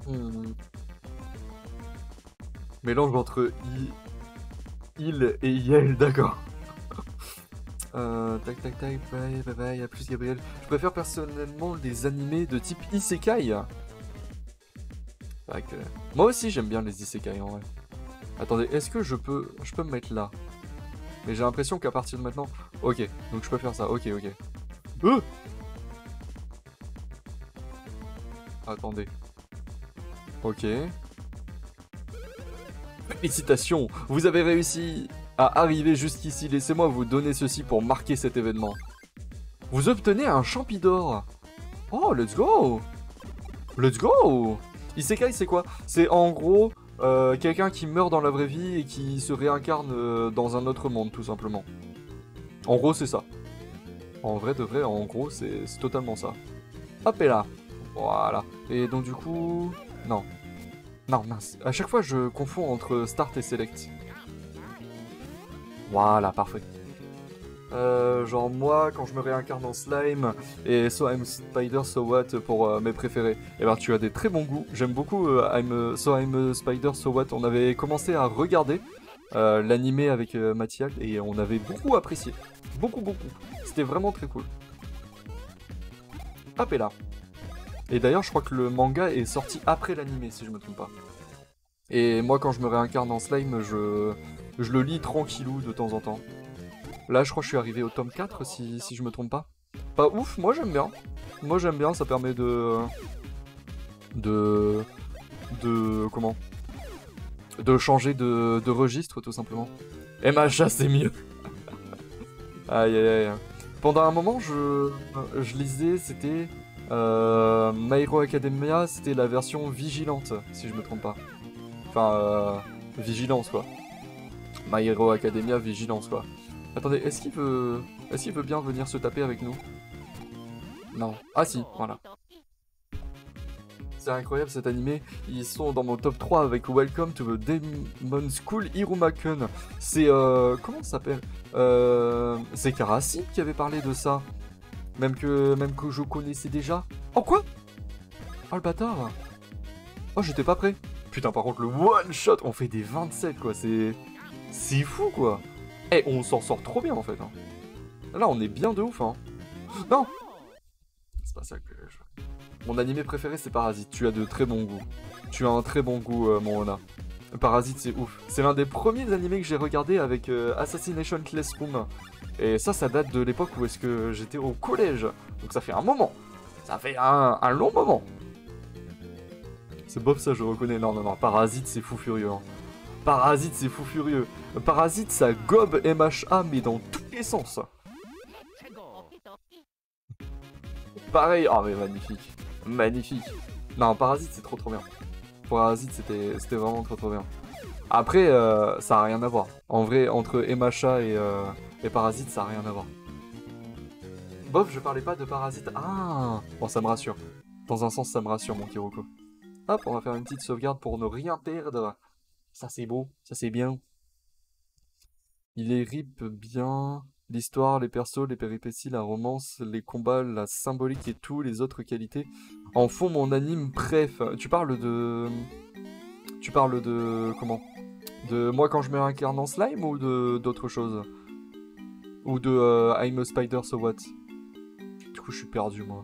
Hmm. Mélange entre i... il et iel, d'accord. Euh, tac tac tac, bye bye bye, à plus Gabriel. Je préfère personnellement les animés de type isekai. Que... Moi aussi j'aime bien les isekai en vrai. Attendez, est-ce que je peux je peux me mettre là? Mais j'ai l'impression qu'à partir de maintenant... Ok, donc je peux faire ça, ok, ok. Euh Attendez. Ok. Félicitations, vous avez réussi à arriver jusqu'ici. Laissez-moi vous donner ceci pour marquer cet événement. Vous obtenez un champidor. Oh, let's go. Let's go. Isekai, c'est quoi? C'est en gros euh, quelqu'un qui meurt dans la vraie vie et qui se réincarne euh, dans un autre monde, tout simplement. En gros, c'est ça. En vrai de vrai, en gros, c'est totalement ça. Hop, et là. Voilà. Et donc, du coup... Non. Non, mince. À chaque fois, je confonds entre Start et Select. Voilà, parfait. Euh, genre moi, quand je me réincarne en slime, et So I'm a Spider, So What pour euh, mes préférés. Et ben tu as des très bons goûts, j'aime beaucoup euh, I'm a... So I'm a Spider, So What. On avait commencé à regarder euh, l'animé avec euh, Mathias et on avait beaucoup apprécié. Beaucoup, beaucoup. C'était vraiment très cool. Hop et là. Et d'ailleurs je crois que le manga est sorti après l'animé si je me trompe pas. Et moi quand je me réincarne en slime, je, je le lis tranquillou de temps en temps. Là, je crois que je suis arrivé au tome quatre, si, si je me trompe pas. Pas ouf, moi j'aime bien. Moi j'aime bien, ça permet de... De... De... Comment? De changer de, de registre, tout simplement. M H A, c'est mieux. Aïe, aïe, aïe. Pendant un moment, je, je lisais, c'était... Euh, My Hero Academia, c'était la version vigilante, si je me trompe pas. Enfin, euh, vigilance, quoi. My Hero Academia, vigilance, quoi. Attendez, est-ce qu'il veut... Est-ce qu'il veut bien venir se taper avec nous? Non. Ah si, voilà. C'est incroyable cet animé. Ils sont dans mon top trois avec Welcome to the Demon School Iruma-kun. C'est... Euh... Comment ça s'appelle? euh... C'est Karasi qui avait parlé de ça. Même que... Même que je connaissais déjà. Oh quoi? Oh le bâtard. Oh j'étais pas prêt. Putain par contre le one shot, on fait des vingt-sept quoi, c'est... C'est fou quoi. Eh, hey, on s'en sort trop bien en fait. Hein. Là, on est bien de ouf. Hein. Non. C'est pas ça que je... Mon animé préféré, c'est Parasyte. Tu as de très bons goûts. Tu as un très bon goût, euh, mon Ona. Parasyte, c'est ouf. C'est l'un des premiers animés que j'ai regardé avec euh, Assassination Classroom. Et ça, ça date de l'époque où est-ce que j'étais au collège. Donc ça fait un moment. Ça fait un, un long moment. C'est bof ça, je reconnais. Non, non, non. Parasyte, c'est fou furieux. Hein. Parasyte, c'est fou furieux. Parasyte, ça gobe M H A, mais dans tous les sens. pareil. Oh mais magnifique. Magnifique. Non, Parasite c'est trop trop bien. Parasite c'était vraiment trop trop bien. Après euh, ça a rien à voir. En vrai entre Emacha et, euh, et Parasite ça a rien à voir. Bof, je parlais pas de Parasite. Ah, bon ça me rassure. Dans un sens ça me rassure mon Kiruko. Hop, on va faire une petite sauvegarde pour ne rien perdre. Ça c'est beau, ça c'est bien. Il est rip bien. L'histoire, les persos, les péripéties, la romance, les combats, la symbolique et tout, les autres qualités. En fond, mon anime, bref. Tu parles de... Tu parles de... Comment? De moi quand je me réincarne en slime ou de d'autres choses? Ou de euh, I'm a Spider, So What? Du coup, je suis perdu, moi.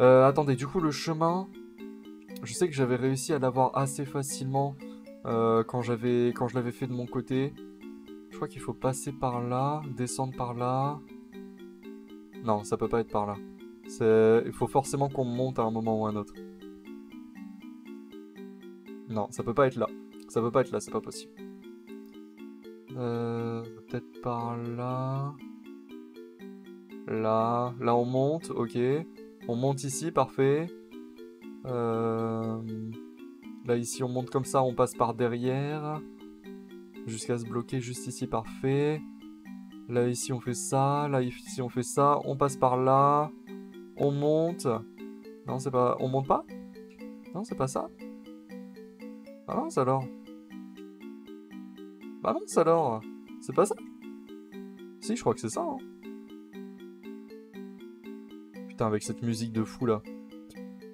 Euh, attendez, du coup, le chemin... Je sais que j'avais réussi à l'avoir assez facilement euh, quand j'avais quand je l'avais fait de mon côté. Je crois qu'il faut passer par là, descendre par là. Non, ça peut pas être par là. Il faut forcément qu'on monte à un moment ou à un autre. Non, ça peut pas être là. Ça peut pas être là, c'est pas possible. Euh, peut-être par là. Là, là on monte, ok. On monte ici, parfait. Euh, là ici on monte comme ça, on passe par derrière. Jusqu'à se bloquer juste ici, parfait. Là, ici, on fait ça. Là, ici, on fait ça. On passe par là. On monte. Non, c'est pas... On monte pas? Non, c'est pas ça? Ah non, ça alors. Bah non, ça alors. C'est pas ça? Si, je crois que c'est ça. Hein. Putain, avec cette musique de fou, là.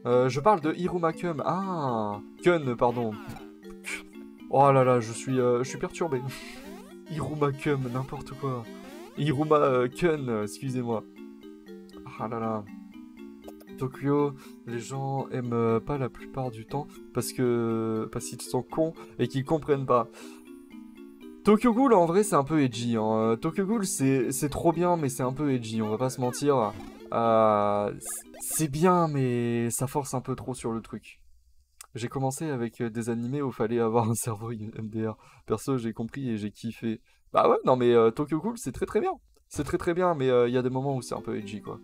Euh, je parle de Iruma-kun. Ah! Kun, pardon. Oh là là, je suis, euh, je suis perturbé. Iruma-kun, n'importe quoi. Iruma-kun, excusez-moi. Ah là là. Tokyo, les gens aiment pas la plupart du temps parce que parce qu'ils sont cons et qu'ils comprennent pas. Tokyo Ghoul, en vrai, c'est un peu edgy. Hein. Tokyo Ghoul, c'est trop bien, mais c'est un peu edgy, on va pas se mentir. Euh, c'est bien, mais ça force un peu trop sur le truc. J'ai commencé avec des animés où fallait avoir un cerveau M D R. Perso, j'ai compris et j'ai kiffé. Bah ouais, non mais euh, Tokyo Ghoul, c'est très très bien. C'est très très bien, mais il euh, y a des moments où c'est un peu edgy, quoi.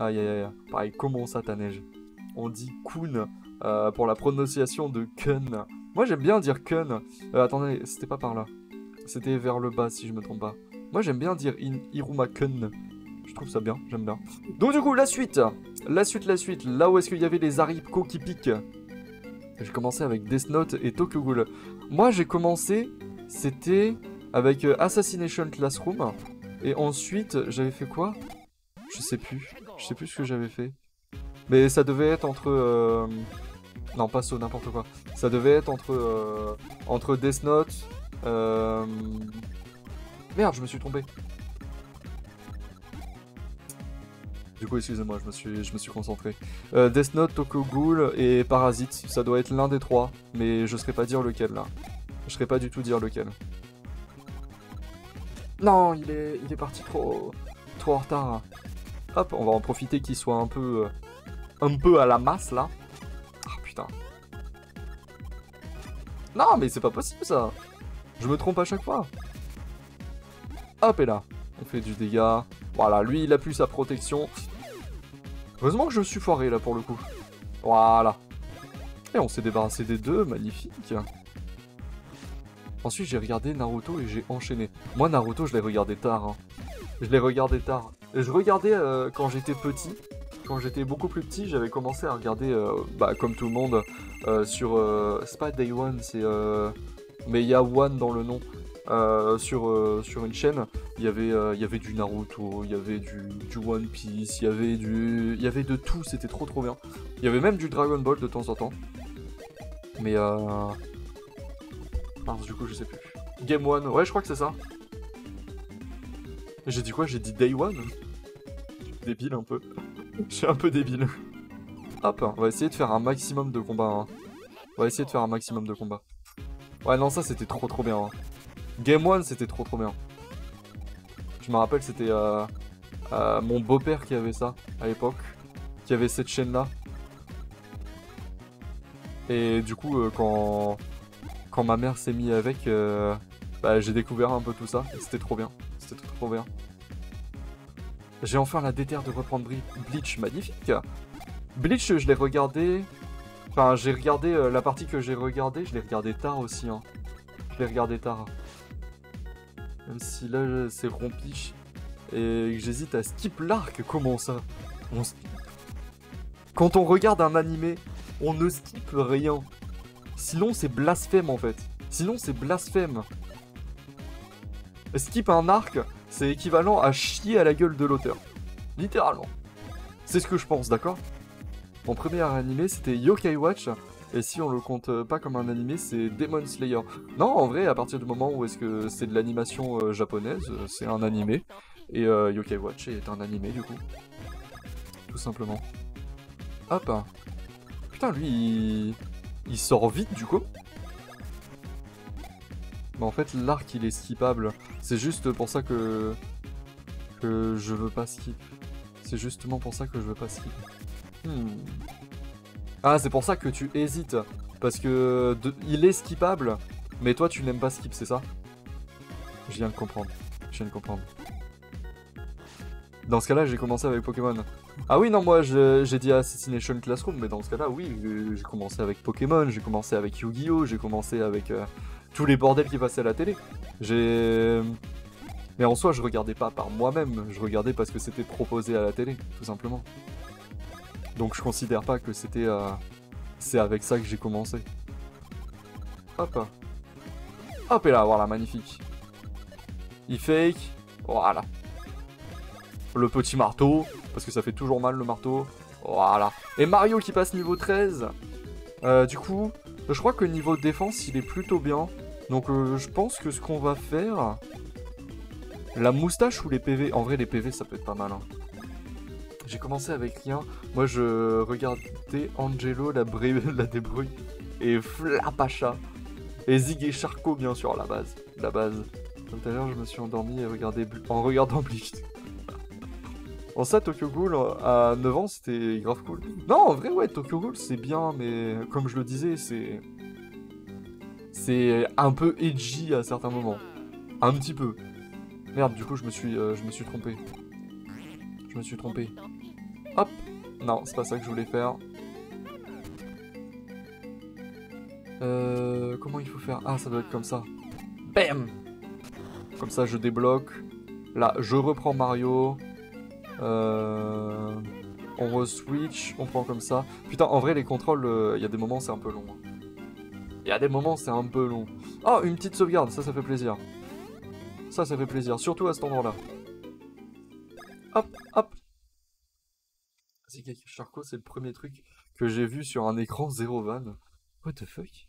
Aïe aïe aïe. Pareil, comment ça ta neige? On dit kun euh, pour la prononciation de kun. Moi j'aime bien dire kun. Euh, attendez, c'était pas par là. C'était vers le bas, si je me trompe pas. Moi j'aime bien dire in Iruma-kun. Je trouve ça bien, j'aime bien. Donc du coup, la suite. La suite, la suite. Là où est-ce qu'il y avait les haricots qui piquent. J'ai commencé avec Death Note et Tokyo Ghoul. Moi, j'ai commencé, c'était avec Assassination Classroom. Et ensuite, j'avais fait quoi? Je sais plus. Je sais plus ce que j'avais fait. Mais ça devait être entre... Euh... Non, pas ça, n'importe quoi. Ça devait être entre... Euh... Entre Death Note... Euh... Merde, je me suis trompé. Du coup, excusez-moi, je me suis, je me suis concentré. Euh, Death Note, Tokyo Ghoul et Parasite, ça doit être l'un des trois, mais je saurais pas dire lequel là. Je saurais pas du tout dire lequel. Non, il est, il est parti trop, trop en retard. Hop, on va en profiter qu'il soit un peu, un peu à la masse là. Ah putain. Non, mais c'est pas possible ça. Je me trompe à chaque fois. Hop et là, on fait du dégât. Voilà, lui il a plus sa protection. Heureusement que je suis foiré là pour le coup. Voilà. Et on s'est débarrassé des deux, magnifique. Ensuite j'ai regardé Naruto et j'ai enchaîné. Moi Naruto je l'ai regardé tard. Hein. Je l'ai regardé tard. Je regardais euh, quand j'étais petit. Quand j'étais beaucoup plus petit, j'avais commencé à regarder, euh, bah, comme tout le monde, euh, sur... Euh, c'est pas Day One, c'est... Euh, mais il y a One dans le nom. Euh, sur, euh, sur une chaîne, il y avait, euh, il y avait du Naruto, il y avait du, du One Piece, il y avait du, il y avait de tout, c'était trop trop bien. Il y avait même du Dragon Ball de temps en temps. Mais euh... Mince, du coup je sais plus. Game One, ouais je crois que c'est ça. J'ai dit quoi? J'ai dit Day One? Débile un peu. Je suis un peu débile. Hop, on va essayer de faire un maximum de combats. Hein. On va essayer de faire un maximum de combats. Ouais non ça c'était trop trop bien. Hein. Game One c'était trop trop bien. Je me rappelle c'était euh, euh, mon beau-père qui avait ça à l'époque. Qui avait cette chaîne là. Et du coup euh, quand, quand ma mère s'est mise avec euh, bah, j'ai découvert un peu tout ça. C'était trop bien. C'était trop, trop bien. J'ai enfin la déterre de reprendre Bleach, magnifique. Bleach, je l'ai regardé... Enfin, j'ai regardé euh, la partie que j'ai regardée, je l'ai regardée tard aussi. Hein. Je l'ai regardée tard. Même si là, c'est rompiche. Et j'hésite à skip l'arc, comment ça? On skip. Quand on regarde un animé, on ne skip rien. Sinon, c'est blasphème, en fait. Sinon, c'est blasphème. Skip un arc, c'est équivalent à chier à la gueule de l'auteur. Littéralement. C'est ce que je pense, d'accord? Mon premier animé, c'était Yokai Watch. Et si on le compte pas comme un animé, c'est Demon Slayer. Non, en vrai, à partir du moment où est-ce que c'est de l'animation euh, japonaise, c'est un animé. Et euh, Yokai Watch est un animé, du coup. Tout simplement. Hop. Putain, lui, il... il sort vite, du coup. Mais en fait, l'arc, il est skippable. C'est juste pour ça que... que je veux pas skip. C'est justement pour ça que je veux pas skip. Hmm. Ah, c'est pour ça que tu hésites. Parce que de... il est skippable, mais toi, tu n'aimes pas skip, c'est ça? Je viens de comprendre. Je viens de comprendre. Dans ce cas-là, j'ai commencé avec Pokémon. Ah oui, non, moi, j'ai dit Assassination Classroom, mais dans ce cas-là, oui, j'ai commencé avec Pokémon, j'ai commencé avec Yu-Gi-Oh, j'ai commencé avec euh, tous les bordels qui passaient à la télé. J'ai... Mais en soi, je regardais pas par moi-même, je regardais parce que c'était proposé à la télé, tout simplement. Donc je considère pas que c'était... Euh... C'est avec ça que j'ai commencé. Hop. Hop, et là, voilà, magnifique. Il fake. Voilà. Le petit marteau, parce que ça fait toujours mal le marteau. Voilà. Et Mario qui passe niveau treize. Euh, du coup, je crois que niveau défense, il est plutôt bien. Donc euh, je pense que ce qu'on va faire... La moustache ou les P V? En vrai, les P V, ça peut être pas mal, hein. J'ai commencé avec rien. Moi, je regardais Angelo, la, bré... la débrouille, et Flapacha. Et Zig et Charcot, bien sûr, la base. La base. Comme tout à l'heure, je me suis endormi et regardé... en regardant Bleach. En ça, Tokyo Ghoul, à neuf ans, c'était grave cool. Non, en vrai, ouais, Tokyo Ghoul, c'est bien, mais comme je le disais, c'est... C'est un peu edgy à certains moments. Un petit peu. Merde, du coup, je me suis, euh, je me suis trompé. Je me suis trompé. Hop! Non, c'est pas ça que je voulais faire. Euh, comment il faut faire? Ah, ça doit être comme ça. Bam! Comme ça, je débloque. Là, je reprends Mario. Euh, on re-switch. On prend comme ça. Putain, en vrai, les contrôles, il y a des moments, c'est un peu long. Il y a des moments, c'est un peu long. Oh, une petite sauvegarde. Ça, ça fait plaisir. Ça, ça fait plaisir. Surtout à cet endroit-là. Hop, hop. Charcot, c'est le premier truc que j'ai vu sur un écran zéro van. What the fuck?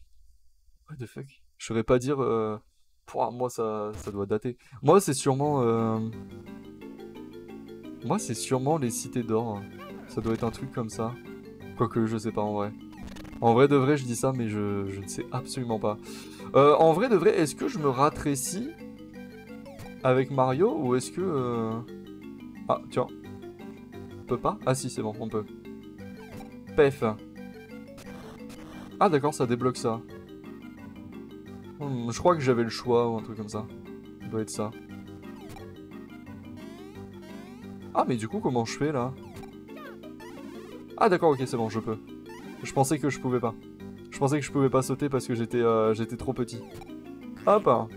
What the fuck? Je saurais pas dire... Euh... Pouah, moi, ça, ça doit dater. Moi, c'est sûrement... Euh... Moi, c'est sûrement les cités d'or. Ça doit être un truc comme ça. Quoique, je sais pas en vrai. En vrai de vrai, je dis ça, mais je, je ne sais absolument pas. Euh, en vrai de vrai, est-ce que je me ratrécis avec Mario ou est-ce que... Euh... Ah, tiens. On peut pas? Ah si, c'est bon, on peut. Pef. Ah d'accord, ça débloque ça. Hmm, je crois que j'avais le choix ou un truc comme ça. Ça doit être ça. Ah mais du coup, comment je fais là? Ah d'accord, ok, c'est bon, je peux. Je pensais que je pouvais pas. Je pensais que je pouvais pas sauter parce que j'étais euh, j'étais trop petit. Hop.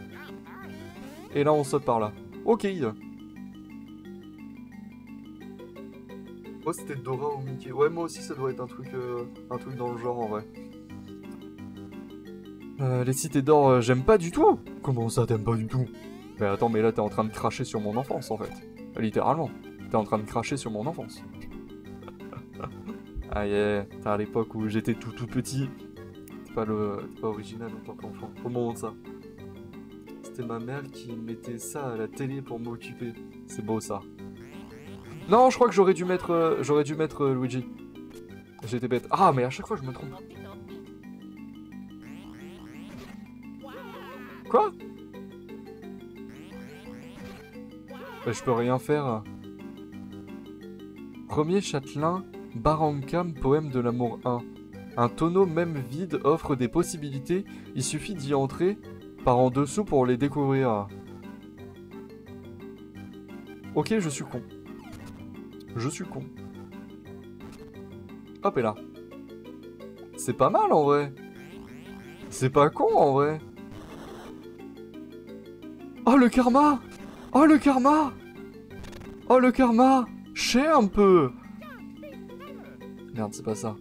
Et là, on saute par là. Ok. Oh, c'était Dora ou Mickey. Ouais, moi aussi ça doit être un truc, euh, un truc dans le genre en vrai. Euh, les cités d'or, euh, j'aime pas du tout. Comment ça, t'aimes pas du tout? Mais attends, mais là t'es en train de cracher sur mon enfance en fait. Littéralement, t'es en train de cracher sur mon enfance. Ah yeah, t'as à l'époque où j'étais tout tout petit. C'est pas le, c'est pas original en tant qu'enfant. Au moment de ça, c'était ma mère qui mettait ça à la télé pour m'occuper. C'est beau ça. Non, je crois que j'aurais dû mettre, euh, j'aurais dû mettre euh, Luigi. J'étais bête. Ah, mais à chaque fois, je me trompe. Quoi? Bah, je peux rien faire. Premier Châtelain, Barankam, poème de l'amour un. Un tonneau même vide offre des possibilités. Il suffit d'y entrer par en dessous pour les découvrir. Ok, je suis con. Je suis con. Hop et là. C'est pas mal en vrai. C'est pas con en vrai. Oh le karma. Oh le karma. Oh le karma. Ché un peu. Merde, c'est pas ça.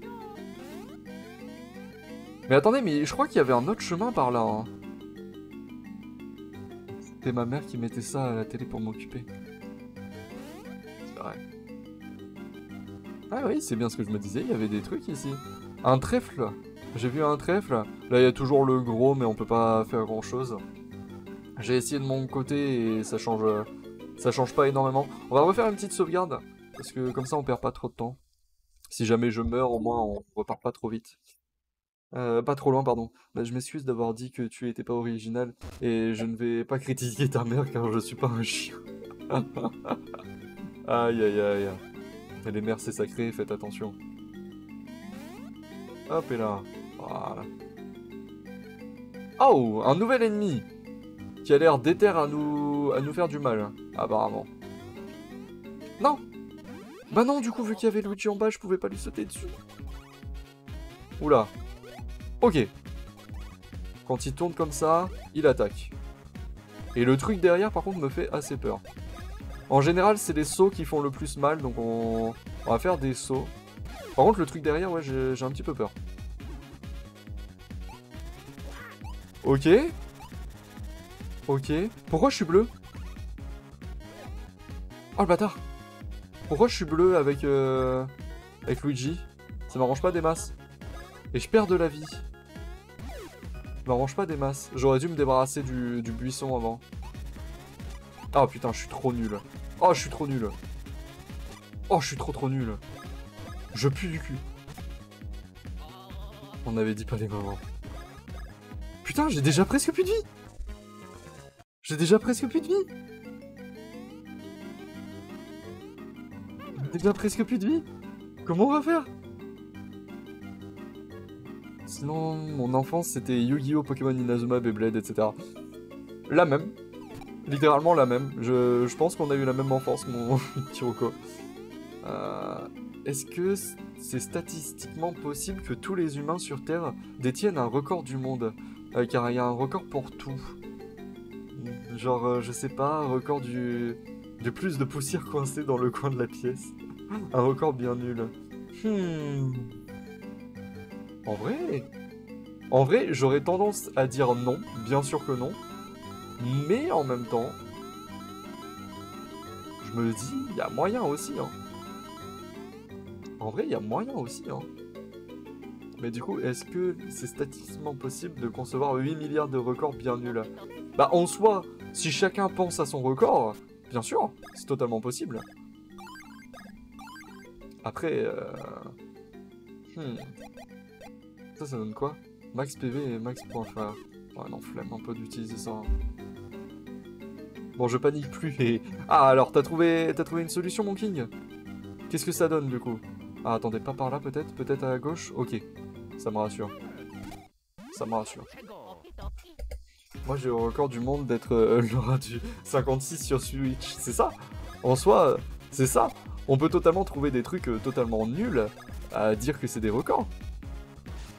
Mais attendez, mais je crois qu'il y avait un autre chemin par là. Hein. C'était ma mère qui mettait ça à la télé pour m'occuper. C'est vrai. Ah oui, c'est bien ce que je me disais, il y avait des trucs ici. Un trèfle. J'ai vu un trèfle. Là, il y a toujours le gros, mais on peut pas faire grand-chose. J'ai essayé de mon côté et ça change, ça change pas énormément. On va refaire une petite sauvegarde, parce que comme ça, on perd pas trop de temps. Si jamais je meurs, au moins, on repart pas trop vite. Euh, pas trop loin, pardon. Bah, je m'excuse d'avoir dit que tu étais pas original et je ne vais pas critiquer ta mère car je suis pas un chien. Aïe aïe aïe. Les mères c'est sacré, faites attention. Hop et là. Voilà. Oh, un nouvel ennemi qui a l'air déter à nous à nous faire du mal, apparemment. Non. Bah non, du coup vu qu'il y avait Luigi en bas, je pouvais pas lui sauter dessus. Oula. Ok. Quand il tourne comme ça, il attaque. Et le truc derrière, par contre, me fait assez peur. En général, c'est les sauts qui font le plus mal, donc on, on va faire des sauts. Par contre, le truc derrière, ouais, j'ai un petit peu peur. Ok. Ok. Pourquoi je suis bleu? Oh, le bâtard! Pourquoi je suis bleu avec, euh, avec Luigi? Ça m'arrange pas des masses. Et je perds de la vie. Je m'arrange pas des masses. J'aurais dû me débarrasser du, du buisson avant. Ah putain, je suis trop nul. Oh, je suis trop nul. Oh, je suis trop trop nul. Je pue du cul. On avait dit pas les moments. Putain, j'ai déjà presque plus de vie. J'ai déjà presque plus de vie. Déjà presque plus de vie. Comment on va faire? Sinon, mon enfance, c'était Yu-Gi-Oh, Pokémon, Inazuma, Beyblade, et cetera. La même. Littéralement la même. Je, je pense qu'on a eu la même enfance, mon Kiruko. Euh, Est-ce que c'est statistiquement possible que tous les humains sur Terre détiennent un record du monde? euh, Car il y a un record pour tout. Genre, euh, je sais pas, record du... du plus de poussière coincée dans le coin de la pièce. Un record bien nul. Hmm... En vrai, en vrai, j'aurais tendance à dire non, bien sûr que non, mais en même temps, je me dis, il y a moyen aussi, hein. En vrai, il y a moyen aussi, hein. Mais du coup, est-ce que c'est statistiquement possible de concevoir huit milliards de records bien nuls? Bah, en soi, si chacun pense à son record, bien sûr, c'est totalement possible. Après, euh... Hmm... Ça, ça donne quoi? Max P V et max.fr. Ouais, non, flemme un peu d'utiliser ça. Bon, je panique plus et... Ah, alors, t'as trouvé... t'as trouvé une solution, mon King? Qu'est-ce que ça donne, du coup? Ah, attendez, pas par là, peut-être? Peut-être à gauche? Ok. Ça me rassure. Ça me rassure. Moi, j'ai le record du monde d'être euh, l'aura du cinquante-six sur Switch. C'est ça? En soi, c'est ça. On peut totalement trouver des trucs euh, totalement nuls à dire que c'est des records.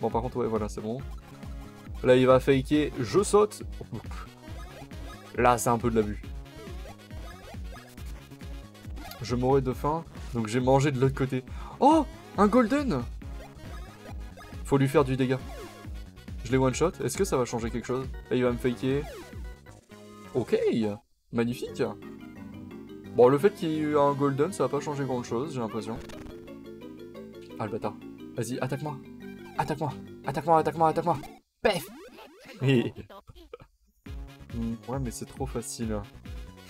Bon, par contre, ouais, voilà, c'est bon. Là, il va faker. Je saute. Là, c'est un peu de l'abus. Je mourrais de faim, donc j'ai mangé de l'autre côté. Oh, un golden. Faut lui faire du dégât. Je l'ai one-shot. Est-ce que ça va changer quelque chose? Là, il va me faker. Ok, magnifique. Bon, le fait qu'il y ait eu un golden, ça va pas changer grand-chose, j'ai l'impression. Ah, le bâtard. Vas-y, attaque-moi. Attaque-moi, attaque-moi, attaque-moi, attaque-moi. Pef. Ouais, mais c'est trop facile.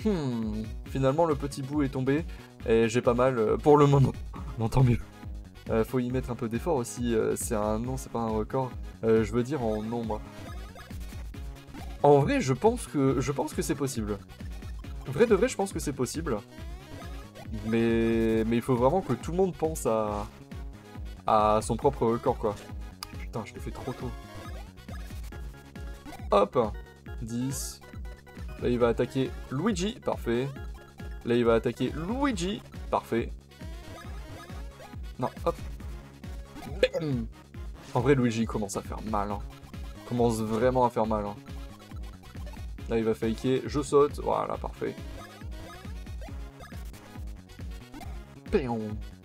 Hmm. Finalement, le petit bout est tombé. Et j'ai pas mal pour le moment. Non, tant mieux. Euh, faut y mettre un peu d'effort aussi. C'est un nom, c'est pas un record. Euh, je veux dire en nombre. En vrai, je pense que je pense que c'est possible. Vrai de vrai, je pense que c'est possible. Mais... mais il faut vraiment que tout le monde pense à... à son propre record, quoi. Putain, je l'ai fait trop tôt. Hop, dix. Là, il va attaquer Luigi. Parfait. Là, il va attaquer Luigi. Parfait. Non, hop. Bam. En vrai, Luigi commence à faire mal. Hein. Commence vraiment à faire mal. Hein. Là, il va faker. Je saute. Voilà, parfait.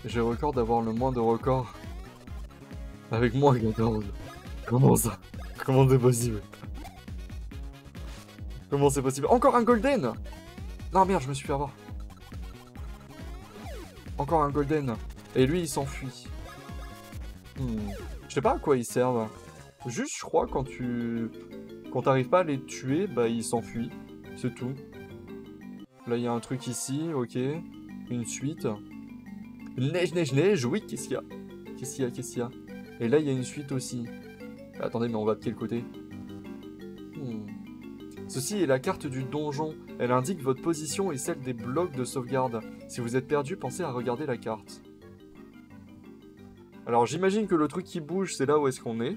J'ai record d'avoir le moins de records. Avec moi, quatorze. Comment ça? Comment c'est possible? Comment c'est possible? Encore un golden! Non, merde, je me suis fait avoir. Encore un golden. Et lui, il s'enfuit. Hmm. Je sais pas à quoi ils servent. Juste, je crois, quand tu... Quand t'arrives pas à les tuer, bah, ils s'enfuient. C'est tout. Là, il y a un truc ici, ok. Une suite. Neige, neige, neige, oui, qu'est-ce qu'il y a? Qu'est-ce qu'il y a, qu'est-ce qu'il y a? Et là, il y a une suite aussi. Attendez, mais on va de quel côté? hmm. Ceci est la carte du donjon. Elle indique votre position et celle des blocs de sauvegarde. Si vous êtes perdu, pensez à regarder la carte. Alors, j'imagine que le truc qui bouge, c'est là où est-ce qu'on est.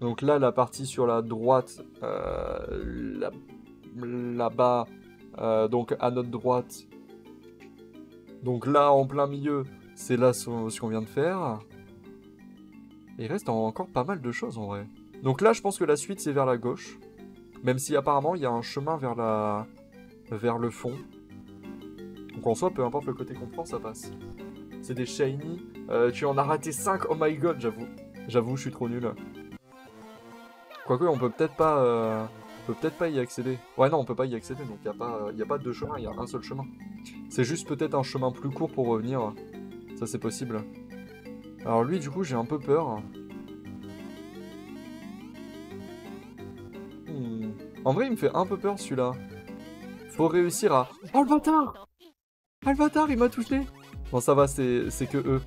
Donc là, la partie sur la droite, euh, là-bas, euh, donc à notre droite... Donc là, en plein milieu, c'est là ce qu'on vient de faire. Et il reste encore pas mal de choses, en vrai. Donc là, je pense que la suite, c'est vers la gauche. Même si, apparemment, il y a un chemin vers la... vers le fond. Donc en soi, peu importe le côté qu'on prend, ça passe. C'est des shiny. Euh, tu en as raté cinq, oh my god, j'avoue. J'avoue, je suis trop nul. Quoique, on peut peut-être pas... Euh... On peut peut-être pas y accéder. Ouais, non, on peut pas y accéder, donc il n'y a pas, y a pas deux chemins, il y a un seul chemin. C'est juste peut-être un chemin plus court pour revenir. Ça, c'est possible. Alors lui, du coup, j'ai un peu peur. Hmm. En vrai, il me fait un peu peur, celui-là. Faut réussir à... Oh, le bâtard! Ah, le bâtard, il m'a touché! Bon, ça va, c'est que eux.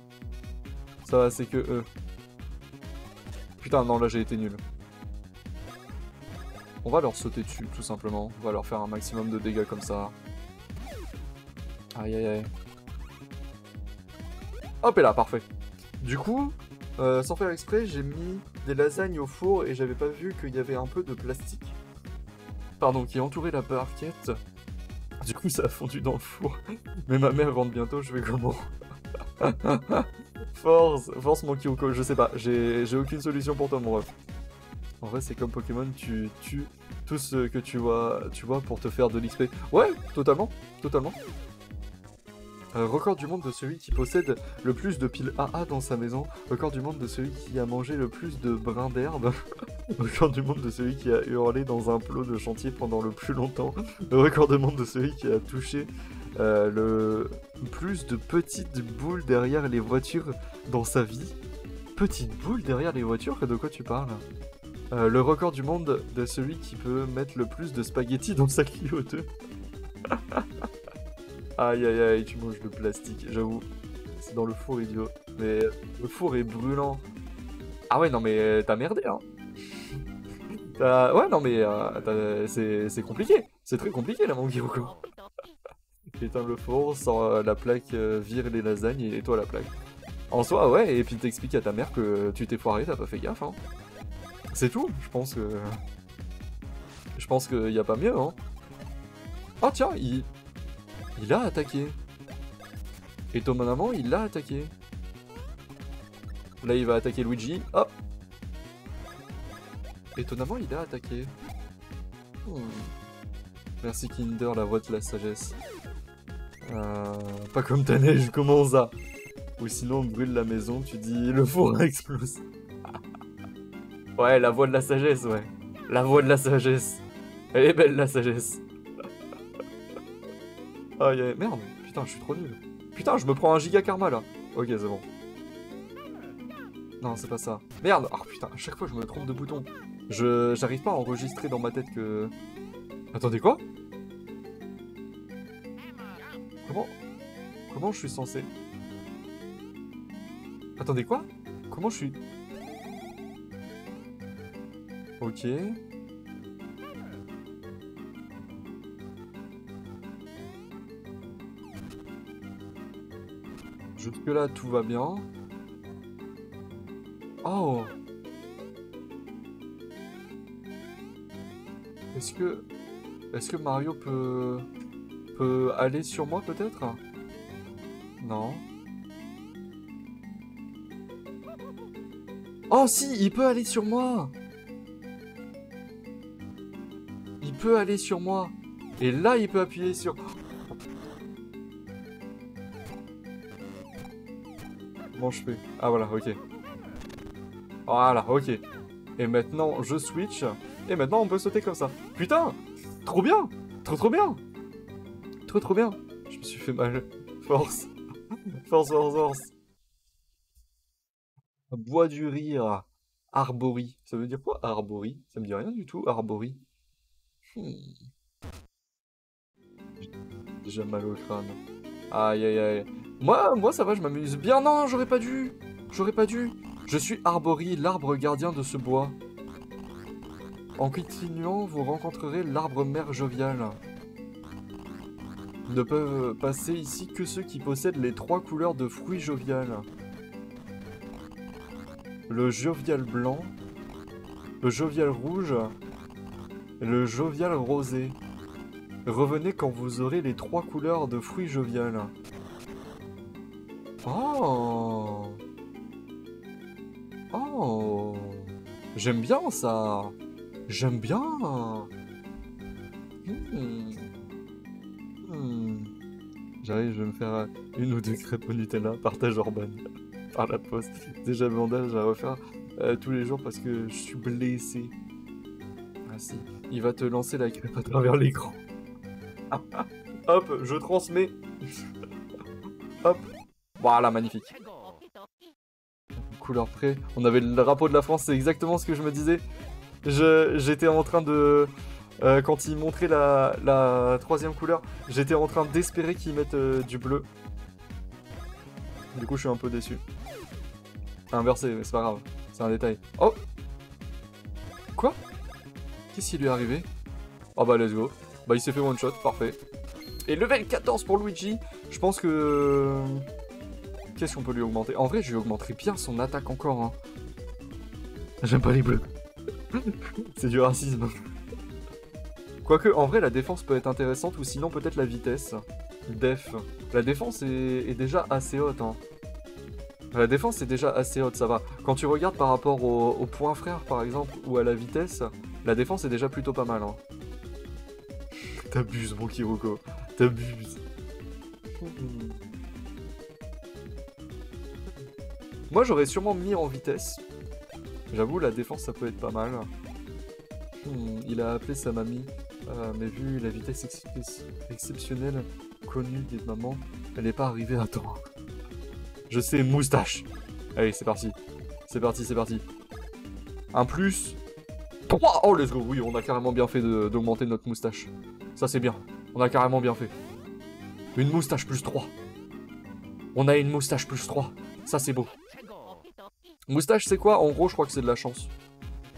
Ça va, c'est que eux. Putain, non, là, j'ai été nul. On va leur sauter dessus, tout simplement. On va leur faire un maximum de dégâts comme ça. Aïe aïe aïe. Hop, et là, parfait. Du coup, euh, sans faire exprès, j'ai mis des lasagnes au four et j'avais pas vu qu'il y avait un peu de plastique. Pardon, qui entourait la barquette. Du coup, ça a fondu dans le four. Mais ma mère rentre bientôt, je vais comment? Force, force mon Kiruko, je sais pas. J'ai aucune solution pour toi, mon ref. En vrai, c'est comme Pokémon, tu tues tout ce que tu vois, tu vois pour te faire de l'X P. Ouais, totalement, totalement. Euh, record du monde de celui qui possède le plus de piles A A dans sa maison. Record du monde de celui qui a mangé le plus de brins d'herbe. Record du monde de celui qui a hurlé dans un plot de chantier pendant le plus longtemps. Le record du monde de celui qui a touché euh, le plus de petites boules derrière les voitures dans sa vie. Petites boules derrière les voitures? De quoi tu parles? Euh, le record du monde de celui qui peut mettre le plus de spaghettis dans sa Clio deux. Aïe aïe aïe, tu manges le plastique, j'avoue. C'est dans le four, idiot. Mais le four est brûlant. Ah ouais, non mais t'as merdé, hein. T'as... Ouais, non mais euh, c'est compliqué. C'est très compliqué, là, mon Kiruko. Éteins le four, sors la plaque, vire les lasagnes et toi la plaque. En soi, ouais, et puis t'expliques à ta mère que tu t'es foiré, t'as pas fait gaffe, hein. C'est tout, je pense que... Je pense qu'il n'y a pas mieux, hein. Ah tiens, il... Il a attaqué. Étonnamment, il l'a attaqué. Là, il va attaquer Luigi. Hop. Étonnamment, il a attaqué. Hmm. Merci Kinder, la voix de la sagesse. Euh... Pas comme ta neige, comment ça? Ou sinon, on brûle la maison, tu dis... Le four explose. Ouais, la voix de la sagesse, ouais. La voix de la sagesse. Elle est belle, la sagesse. Aïe, aïe, merde. Putain, je suis trop nul. Putain, je me prends un giga karma, là. Ok, c'est bon. Non, c'est pas ça. Merde. Oh, putain, à chaque fois, je me trompe de bouton. Je... J'arrive pas à enregistrer dans ma tête que... Attendez, quoi? Comment... Comment je suis censé... Attendez, quoi? Comment je suis... Ok. Jusque là tout va bien. Oh. Est-ce que... Est-ce que Mario peut... peut aller sur moi peut-être? Non. Oh si, il peut aller sur moi. Il peut aller sur moi. Et là, il peut appuyer sur... Bon, je fais... Ah voilà, ok. Voilà, ok. Et maintenant, je switch. Et maintenant, on peut sauter comme ça. Putain! Trop bien! Trop trop bien! Trop trop bien! Je me suis fait mal. Force. Force, force, force. Bois du rire. Arborie. Ça veut dire quoi, arborie? Ça me dit rien du tout, arborie. Hmm. J'ai mal au crâne. Aïe aïe aïe. Moi, moi ça va, je m'amuse bien. Non, j'aurais pas dû. J'aurais pas dû. Je suis Arborie, l'arbre gardien de ce bois. En continuant, vous rencontrerez l'arbre mère jovial. Ne peuvent passer ici que ceux qui possèdent les trois couleurs de fruits jovial. Le jovial blanc, le jovial rouge, le jovial rosé. Revenez quand vous aurez les trois couleurs de fruits jovial. Oh! Oh! J'aime bien ça! J'aime bien! Hmm. Hmm. J'arrive, je vais me faire une ou deux crêpes au Nutella, partage Orban, par la poste. Déjà le bandage à refaire euh, tous les jours parce que je suis blessé. Ah si, il va te lancer la crêpe à travers l'écran. Ah, ah. Hop, je transmets. Hop. Voilà, magnifique. Couleur près. On avait le drapeau de la France, c'est exactement ce que je me disais. J'étais en train de... Euh, quand ils montraient la, la troisième couleur, j'étais en train d'espérer qu'ils mettent euh, du bleu. Du coup, je suis un peu déçu. Inversé, mais c'est pas grave. C'est un détail. Oh! Quoi? Qu'est-ce qui lui est arrivé? Oh bah, let's go. Bah, il s'est fait one shot, parfait. Et level quatorze pour Luigi. Je pense que... Qu'est-ce qu'on peut lui augmenter? En vrai, je lui augmenterai bien son attaque encore. Hein. J'aime pas les bleus. C'est du racisme. Quoique, en vrai, la défense peut être intéressante, ou sinon peut-être la vitesse. Def. La défense est, est déjà assez haute. Hein. La défense est déjà assez haute, ça va. Quand tu regardes par rapport au, au point frère, par exemple, ou à la vitesse, la défense est déjà plutôt pas mal. Hein. T'abuses, mon Kiruko. T'abuses. Moi j'aurais sûrement mis en vitesse. J'avoue, la défense ça peut être pas mal. Hmm, il a appelé sa mamie, euh, mais vu la vitesse ex exceptionnelle connue des mamans, elle n'est pas arrivée à temps. Je sais, moustache. Allez, c'est parti. C'est parti, c'est parti. Un plus. trois. Oh, let's go. Oui, on a carrément bien fait d'augmenter notre moustache. Ça c'est bien. On a carrément bien fait. Une moustache plus trois. On a une moustache plus trois. Ça c'est beau. Moustache c'est quoi? En gros je crois que c'est de la chance.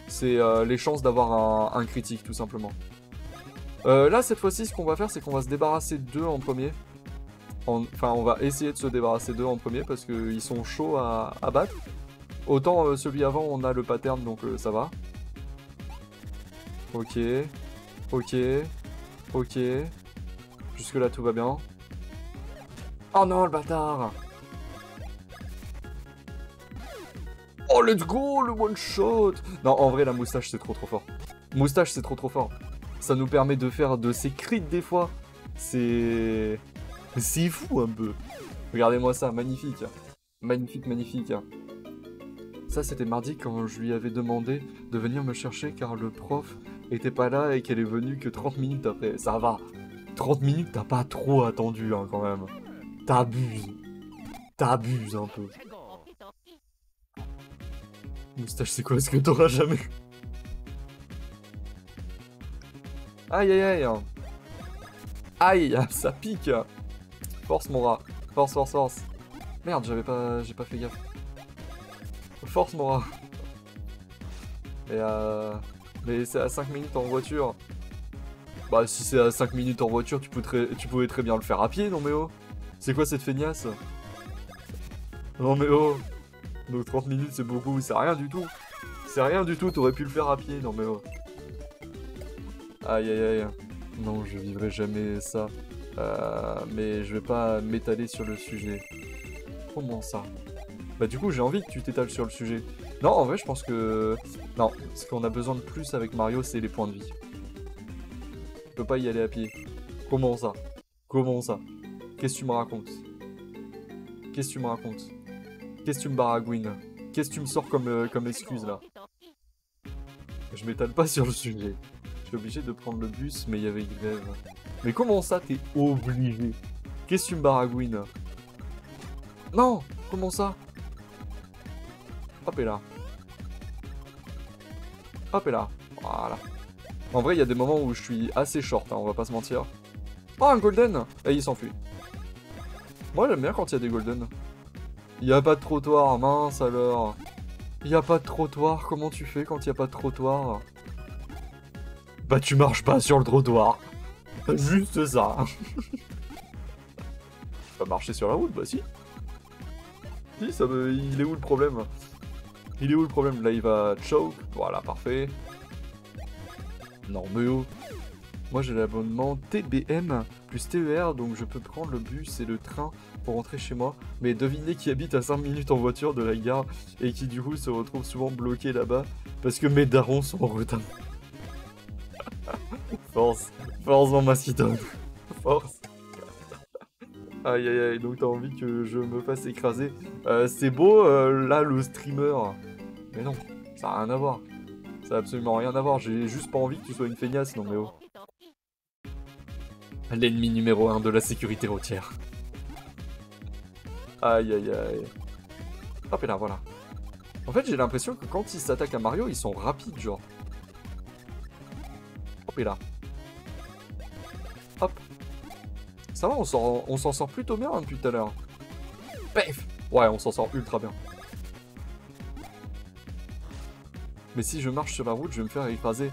C'est euh, les chances d'avoir un, un critique tout simplement. Euh, là cette fois-ci ce qu'on va faire c'est qu'on va se débarrasser d'eux en premier. En, enfin on va essayer de se débarrasser d'eux en premier parce qu'ils sont chauds à, à battre. Autant euh, celui avant on a le pattern donc euh, ça va. Ok. Ok. Ok. Jusque là tout va bien. Oh non le bâtard! Oh, let's go, le one shot! Non, en vrai, la moustache, c'est trop trop fort. Moustache, c'est trop trop fort. Ça nous permet de faire de ces crits des fois. C'est... C'est fou un peu. Regardez-moi ça, magnifique. Magnifique, magnifique. Ça, c'était mardi quand je lui avais demandé de venir me chercher car le prof était pas là et qu'elle est venue que trente minutes après. Ça va. trente minutes, t'as pas trop attendu hein, quand même. T'abuses. T'abuses un peu. Moustache, c'est quoi? Est-ce que t'auras jamais? Aïe aïe aïe. Aïe, ça pique. Force mon rat. Force, force, force. Merde, j'avais pas... j'ai pas fait gaffe. Force mon rat. Et euh... Mais c'est à cinq minutes en voiture. Bah si c'est à cinq minutes en voiture, tu, peux très... tu pouvais très bien le faire à pied, non mais oh. C'est quoi cette feignasse? Non mais oh. Donc trente minutes c'est beaucoup, c'est rien du tout. C'est rien du tout, t'aurais pu le faire à pied, non mais... Oh. Aïe aïe aïe. Non, je vivrai jamais ça. Euh, mais je vais pas m'étaler sur le sujet. Comment ça? Bah du coup j'ai envie que tu t'étales sur le sujet. Non, en vrai je pense que... Non, ce qu'on a besoin de plus avec Mario c'est les points de vie. Je peux pas y aller à pied. Comment ça? Comment ça? Qu'est-ce que tu me racontes? Qu'est-ce que tu me racontes? Qu'est-ce que tu me baragouines? Qu'est-ce que tu me sors comme, euh, comme excuse là? Je m'étale pas sur le sujet. Je suis obligé de prendre le bus mais il y avait une grève. Mais comment ça t'es obligé? Qu'est-ce que tu me baragouines? Non! Comment ça? Hop et là. Hop et là. Voilà. En vrai, il y a des moments où je suis assez short, hein, on va pas se mentir. Oh, un golden! Et il s'enfuit. Moi, j'aime bien quand il y a des golden. Il n'y a pas de trottoir, mince alors. Il n'y a pas de trottoir, comment tu fais quand il n'y a pas de trottoir? Bah, tu marches pas sur le trottoir. Juste ça. Pas marcher sur la route, bah si. Si, ça me... il est où le problème? Il est où le problème? Là, il va choke. Voilà, parfait. Non, mais oh. Moi, j'ai l'abonnement T B M plus T E R, donc je peux prendre le bus et le train pour rentrer chez moi. Mais devinez qui habite à cinq minutes en voiture de la gare et qui, du coup, se retrouve souvent bloqué là-bas parce que mes darons sont en retard. Force. Force dans ma citone. Force. Aïe aïe aïe, donc t'as envie que je me fasse écraser. Euh, c'est beau, euh, là, le streamer. Mais non, ça a rien à voir. Ça a absolument rien à voir, j'ai juste pas envie que tu sois une feignasse, non mais oh. L'ennemi numéro un de la sécurité routière. Aïe aïe aïe. Hop et là, voilà. En fait, j'ai l'impression que quand ils s'attaquent à Mario, ils sont rapides, genre. Hop et là. Hop. Ça va, on s'en sort plutôt bien hein, depuis tout à l'heure. Paf! Ouais, on s'en sort ultra bien. Mais si je marche sur la route, je vais me faire écraser.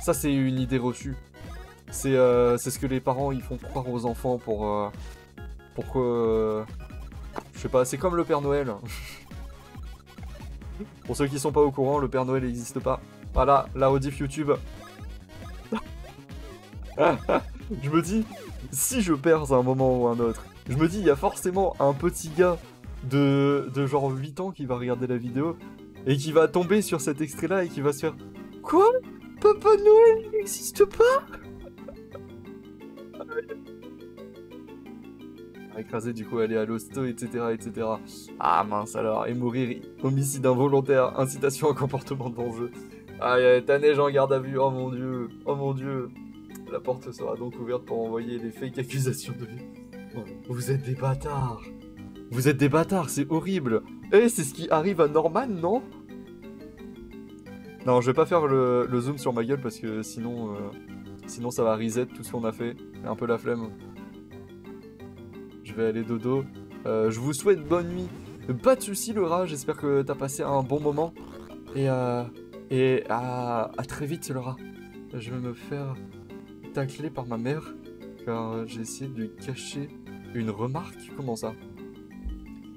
Ça, c'est une idée reçue. C'est euh, ce que les parents ils font croire aux enfants pour... Euh, pour que... Euh, je sais pas, c'est comme le Père Noël. Pour ceux qui sont pas au courant, le Père Noël n'existe pas. Voilà, la rediff YouTube. Je me dis... Si je perds à un moment ou à un autre, je me dis il y a forcément un petit gars de, de genre huit ans qui va regarder la vidéo et qui va tomber sur cet extrait là et qui va se faire quoi? Papa Noël n'existe pas? Écraser du coup, aller à l'hosto, et cetera et cetera. Ah mince alors, et mourir, homicide involontaire, incitation au comportement dangereux. Aïe, ta neige en garde à vue, oh mon dieu, oh mon dieu. La porte sera donc ouverte pour envoyer les fake accusations de vie. Vous êtes des bâtards. Vous êtes des bâtards, c'est horrible. Eh, c'est ce qui arrive à Norman, non? Non, je vais pas faire le, le zoom sur ma gueule parce que sinon, euh, sinon ça va reset tout ce qu'on a fait. J'ai un peu la flemme. Je vais aller dodo. Euh, je vous souhaite bonne nuit. Pas de soucis, Laura. J'espère que t'as passé un bon moment. Et, euh, et à, à très vite, Laura. Je vais me faire... taclé par ma mère car j'ai essayé de lui cacher une remarque. Comment ça?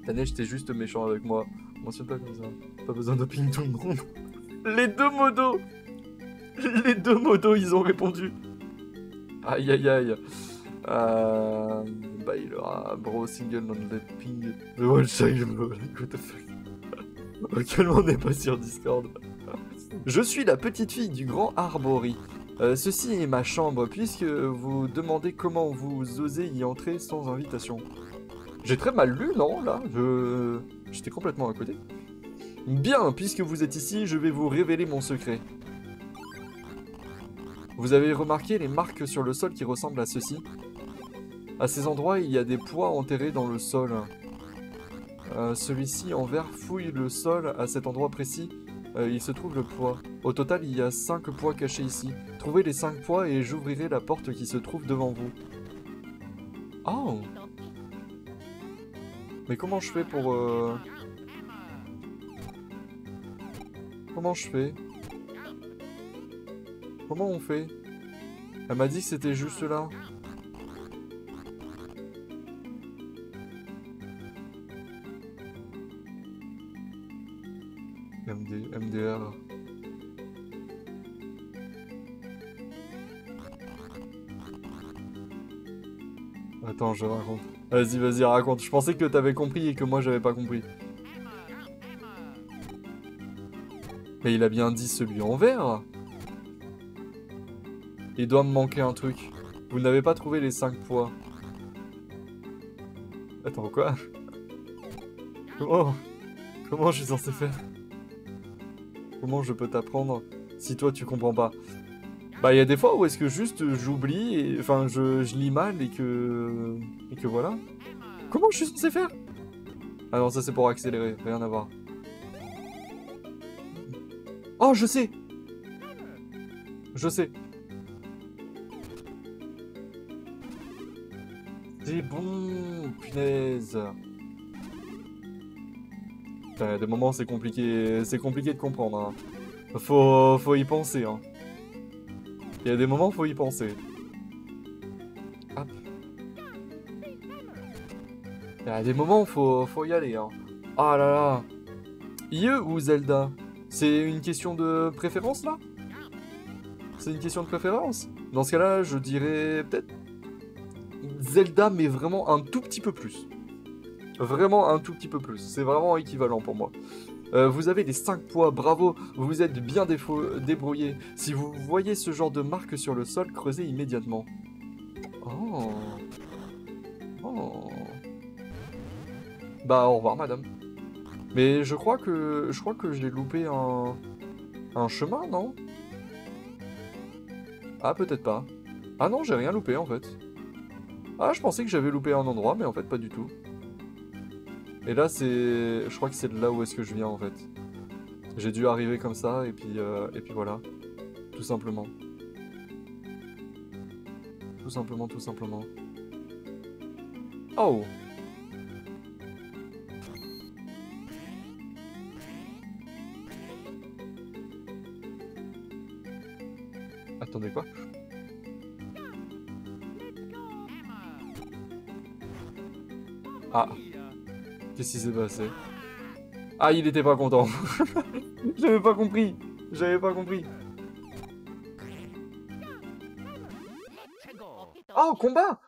Ta neige, t'es juste méchant avec moi. Mentionne pas comme ça. Pas besoin d'opinion tout le monde. Les deux modos Les deux modos, ils ont répondu. Aïe aïe aïe. Euh... Bah il aura bro single non let ping. The one child bro. What the fuck. Auquel on n'est pas sur Discord. Je suis la petite fille du grand Arbory. Euh, ceci est ma chambre, puisque vous demandez comment vous osez y entrer sans invitation. J'ai très mal lu, non, là je... J'étais complètement à côté. Bien, puisque vous êtes ici, je vais vous révéler mon secret. Vous avez remarqué les marques sur le sol qui ressemblent à ceci? À ces endroits, il y a des poids enterrés dans le sol. Euh, Celui-ci, en vert, fouille le sol à cet endroit précis. Euh, il se trouve le poids. Au total, il y a cinq poids cachés ici. Trouvez les cinq poids et j'ouvrirai la porte qui se trouve devant vous. Oh! Mais comment je fais pour... Euh... Comment je fais? Comment on fait? Elle m'a dit que c'était juste là. M D R. Attends, je raconte. Vas-y, vas-y, raconte. Je pensais que t'avais compris et que moi j'avais pas compris. Mais il a bien dit celui en vert. Il doit me manquer un truc. Vous n'avez pas trouvé les cinq poids. Attends, quoi? Comment? Comment je suis censé faire? Comment je peux t'apprendre si toi tu comprends pas? Bah, il y a des fois où est-ce que juste j'oublie, enfin je, je lis mal et que... Et que voilà. Comment je suis censé faire? Ah non, ça c'est pour accélérer, rien à voir. Oh, je sais! Je sais. C'est bon, punaise. Putain, y a des moments c'est compliqué, c'est compliqué de comprendre. Hein. Faut, faut y penser, hein. Il y a des moments, faut y penser. Hop. Il y a des moments, faut, faut y aller. Hein. Ah là là. I E ou Zelda? C'est une question de préférence, là? C'est une question de préférence? Dans ce cas-là, je dirais peut-être Zelda, mais vraiment un tout petit peu plus. Vraiment un tout petit peu plus. C'est vraiment équivalent pour moi. Euh, vous avez les cinq poids, bravo, vous vous êtes bien débrouillé. Si vous voyez ce genre de marque sur le sol, creusez immédiatement. Oh. Oh. Bah, au revoir, madame. Mais je crois que je crois que j'ai loupé un, un chemin, non? Ah, peut-être pas. Ah non, j'ai rien loupé, en fait. Ah, je pensais que j'avais loupé un endroit, mais en fait, pas du tout. Et là, c'est... Je crois que c'est de là où est-ce que je viens, en fait. J'ai dû arriver comme ça, et puis, euh... et puis voilà. Tout simplement. Tout simplement, tout simplement. Oh! Attendez, quoi? Ah! Qu'est-ce qui s'est passé? Ah, il était pas content. J'avais pas compris. J'avais pas compris. Oh, combat!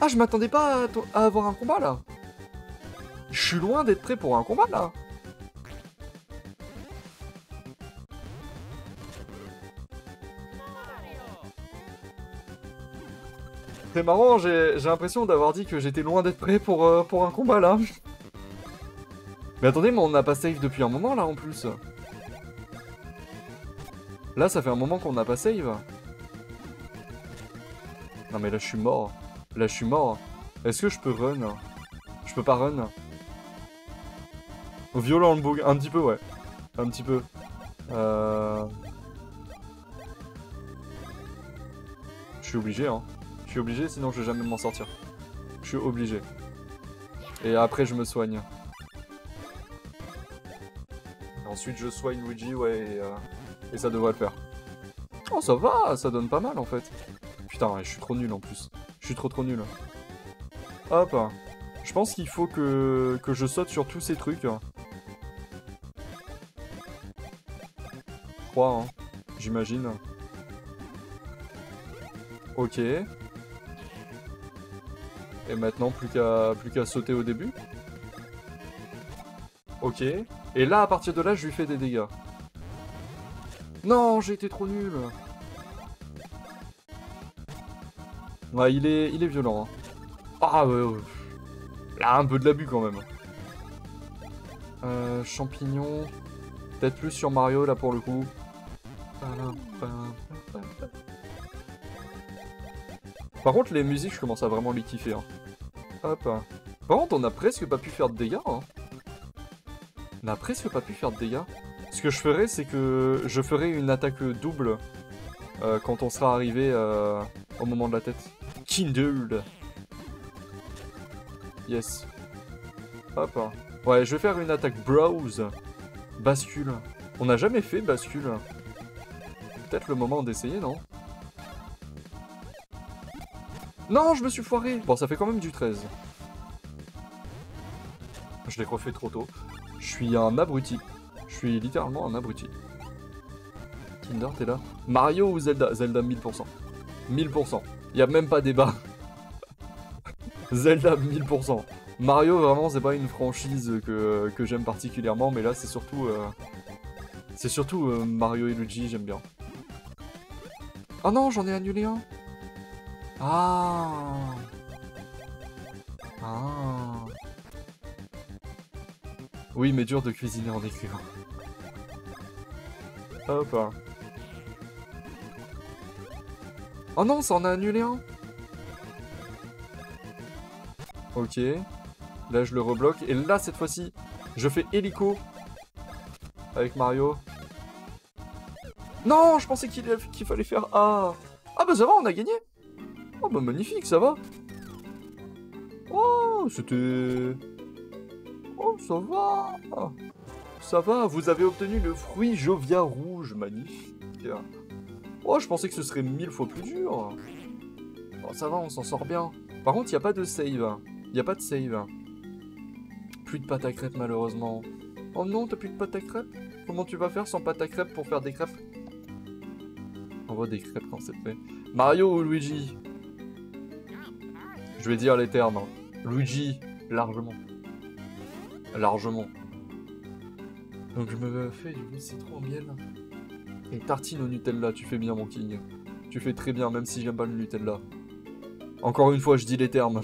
Ah, je m'attendais pas à, à avoir un combat, là. Je suis loin d'être prêt pour un combat, là. C'est marrant, j'ai l'impression d'avoir dit que j'étais loin d'être prêt pour, euh, pour un combat, là. Mais attendez, mais on n'a pas save depuis un moment là en plus. Là ça fait un moment qu'on n'a pas save. Non mais là je suis mort. Là je suis mort. Est-ce que je peux run? Je peux pas run. Violent le bug. Un petit peu ouais. Un petit peu. Euh... Je suis obligé hein. Je suis obligé sinon je vais jamais m'en sortir. Je suis obligé. Et après je me soigne. Ensuite, je soigne Luigi, ouais, et, euh, et ça devrait le faire. Oh, ça va, ça donne pas mal, en fait. Putain, je suis trop nul, en plus. Je suis trop trop nul. Hop. Je pense qu'il faut que, que je saute sur tous ces trucs. Je crois, hein. J'imagine. Ok. Et maintenant, plus qu'à plus qu'à sauter au début. Ok. Et là, à partir de là, je lui fais des dégâts. Non, j'ai été trop nul. Ouais, il est, il est violent. Hein. Ah, ouais, ouais. Là, un peu de l'abus quand même. Euh, champignon. Peut-être plus sur Mario, là, pour le coup. Par contre, les musiques, je commence à vraiment les kiffer. Hein. Hop. Par contre, on a presque pas pu faire de dégâts, hein. On a presque pas pu faire de dégâts. Ce que je ferai, c'est que je ferai une attaque double euh, quand on sera arrivé euh, au moment de la tête. Kinder. Yes. Hop. Ouais, je vais faire une attaque browse. Bascule. On n'a jamais fait bascule. Peut-être le moment d'essayer, non? Non, je me suis foiré. Bon, ça fait quand même du treize. Je l'ai refait trop tôt. Je suis un abruti. Je suis littéralement un abruti. Kinder, t'es là? Mario ou Zelda? Zelda, mille pour cent. mille pour cent. Y'a même pas débat. Zelda mille pour cent. Mario, vraiment, c'est pas une franchise que, que j'aime particulièrement, mais là, c'est surtout... Euh, c'est surtout euh, Mario et Luigi, j'aime bien. Ah non, j'en ai annulé un. Ah... Ah... Oui, mais dur de cuisiner en écrivant. Hop là. Oh non, ça en a annulé un. Ok. Là, je le rebloque. Et là, cette fois-ci, je fais hélico. Avec Mario. Non, je pensais qu'il qu'il fallait faire A. Ah bah ça va, on a gagné. Oh bah magnifique, ça va. Oh, c'était... Oh, ça va. Ça va, vous avez obtenu le fruit Jovia rouge, magnifique. Oh, je pensais que ce serait mille fois plus dur. Oh, ça va, on s'en sort bien. Par contre, il n'y a pas de save. Il n'y a pas de save. Plus de pâte à crêpes, malheureusement. Oh non, t'as plus de pâte à crêpes? Comment tu vas faire sans pâte à crêpes pour faire des crêpes? On voit des crêpes quand c'est fait. Mario ou Luigi? Je vais dire les termes. Luigi, largement. Largement. Donc je me fais du citron au miel et tartine au Nutella. Tu fais bien, mon King. Tu fais très bien, même si j'aime pas le Nutella. Encore une fois, je dis les termes.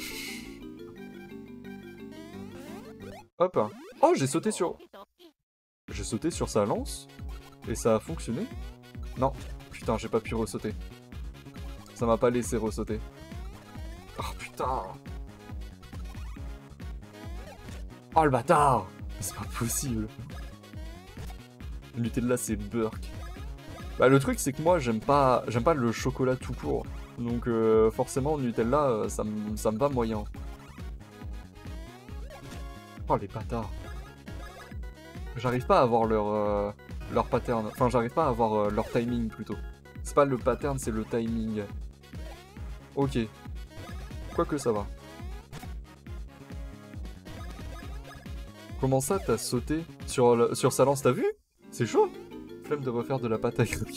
Hop. Oh, j'ai sauté sur... J'ai sauté sur sa lance et ça a fonctionné. Non, putain, j'ai pas pu ressauter. Ça m'a pas laissé ressauter. Oh putain. Oh le bâtard! C'est pas possible. Nutella, c'est Burke. Bah le truc c'est que moi j'aime pas j'aime pas le chocolat tout court. Donc euh, forcément Nutella ça me va moyen. Oh les bâtards. J'arrive pas à avoir leur euh, leur pattern. Enfin j'arrive pas à avoir euh, leur timing plutôt. C'est pas le pattern, c'est le timing. Ok. Quoique ça va. Comment ça t'as sauté sur, le, sur sa lance, t'as vu? C'est chaud. Flemme de refaire de la pâte à crêpes.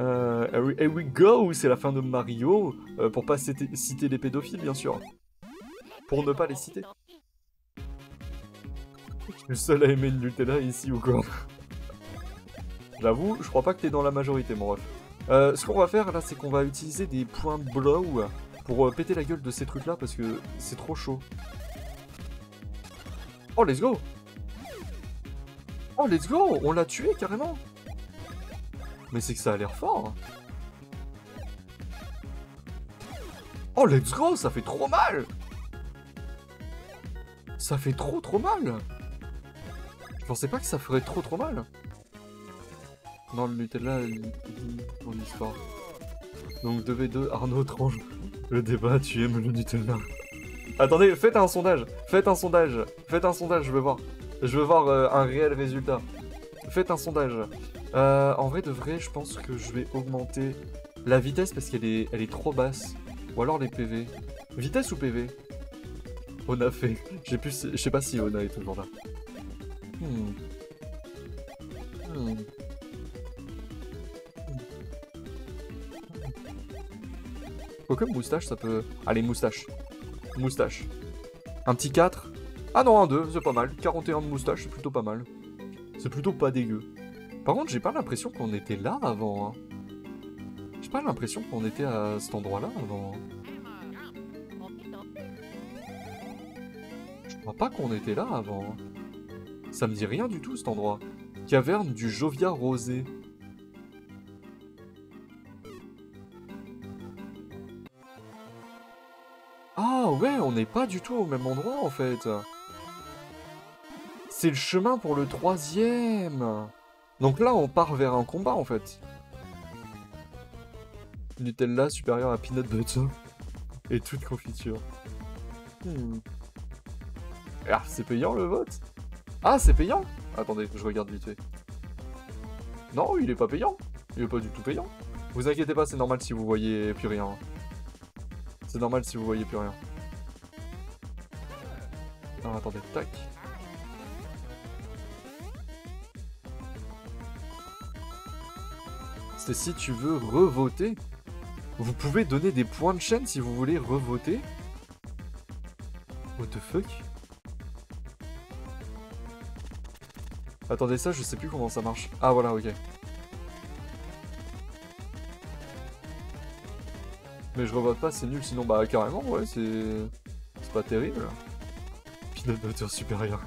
euh, here we go, c'est la fin de Mario. Euh, pour pas citer les pédophiles, bien sûr. Pour ne pas les citer. Je suis le seul à aimer le Nutella ici ou quoi? J'avoue, je crois pas que t'es dans la majorité, mon ref. Euh, ce qu'on va faire là, c'est qu'on va utiliser des points blow pour euh, péter la gueule de ces trucs-là parce que c'est trop chaud. Oh, let's go! Oh, let's go! On l'a tué, carrément! Mais c'est que ça a l'air fort! Oh, let's go! Ça fait trop mal! Ça fait trop trop mal! Je pensais pas que ça ferait trop trop mal! Non, le Nutella, ton histoire. Donc, deux v deux, Arnaud tranche le débat, tu aimes le Nutella. Attendez, faites un sondage, faites un sondage, faites un sondage, je veux voir. Je veux voir euh, un réel résultat. Faites un sondage. Euh, en vrai de vrai, je pense que je vais augmenter la vitesse parce qu'elle est, elle est trop basse. Ou alors les P V. Vitesse ou P V? Ona fait. Je sais pas si Ona est toujours là. Hmm. Hmm. Quoique moustache, ça peut... Allez, moustache. Moustache. Un petit quatre. Ah non, un deux, c'est pas mal. quarante et un de moustache, c'est plutôt pas mal. C'est plutôt pas dégueu. Par contre, j'ai pas l'impression qu'on était là avant. Hein. J'ai pas l'impression qu'on était à cet endroit-là avant. Je crois pas qu'on était là avant. Ça me dit rien du tout, cet endroit. Caverne du Jovia Rosé. Ah ouais, on n'est pas du tout au même endroit, en fait. C'est le chemin pour le troisième. Donc là, on part vers un combat, en fait. Nutella supérieur à peanut butter et toute confiture. Hmm. Ah, c'est payant, le vote? Ah, c'est payant? Attendez, je regarde vite fait. Non, il est pas payant. Il est pas du tout payant. Vous inquiétez pas, c'est normal si vous voyez plus rien. C'est normal si vous voyez plus rien. Non, attendez, tac. C'est si tu veux revoter. Vous pouvez donner des points de chaîne si vous voulez revoter. What the fuck? Attendez, ça je sais plus comment ça marche. Ah voilà, ok. Mais je revote pas, c'est nul, sinon bah carrément, ouais, c'est... C'est pas terrible. Pilote d'auteur supérieur.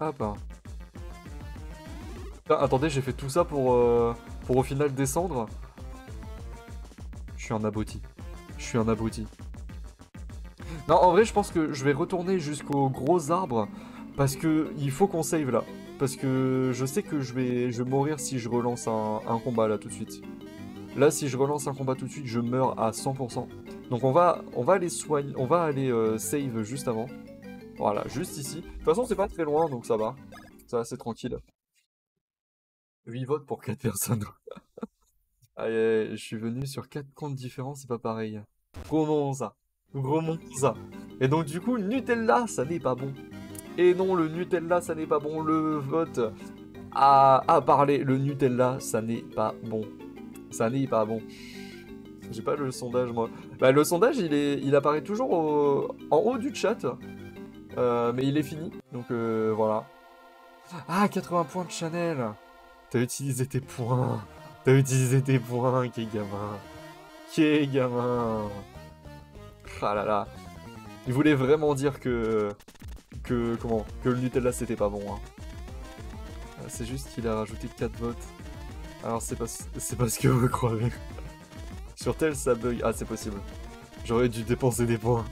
Ah bah... Ah, attendez, j'ai fait tout ça pour, euh, pour au final descendre. Je suis un abruti. Je suis un abruti. Non, en vrai, je pense que je vais retourner jusqu'au gros arbre. Parce que il faut qu'on save là. Parce que je sais que je vais, je vais mourir si je relance un, un combat là tout de suite. Là, si je relance un combat tout de suite, je meurs à cent pour cent. Donc on va, on va aller soigner, on va aller euh, save juste avant. Voilà, juste ici. De toute façon, c'est pas très loin, donc ça va. Ça, c'est tranquille. huit votes pour quatre personnes. Allez, je suis venu sur quatre comptes différents, c'est pas pareil. Comment ça? Comment ça? Et donc du coup, Nutella, ça n'est pas bon. Et non, le Nutella, ça n'est pas bon. Le vote à, à parler, le Nutella, ça n'est pas bon. Ça n'est pas bon. J'ai pas le sondage, moi. Bah, le sondage, il, est, il apparaît toujours au, en haut du chat. Euh, mais il est fini, donc euh, voilà. Ah, quatre-vingts points de Chanel. T'as utilisé tes points. T'as utilisé tes points, qu'est gamin. Qu'est gamin. Ah là là. Il voulait vraiment dire que... Que... Comment? Que le Nutella, c'était pas bon. Hein. C'est juste qu'il a rajouté quatre votes. Alors, c'est pas, c'est pas ce que vous croyez. Sur tel, ça bug. Ah, c'est possible. J'aurais dû dépenser des points.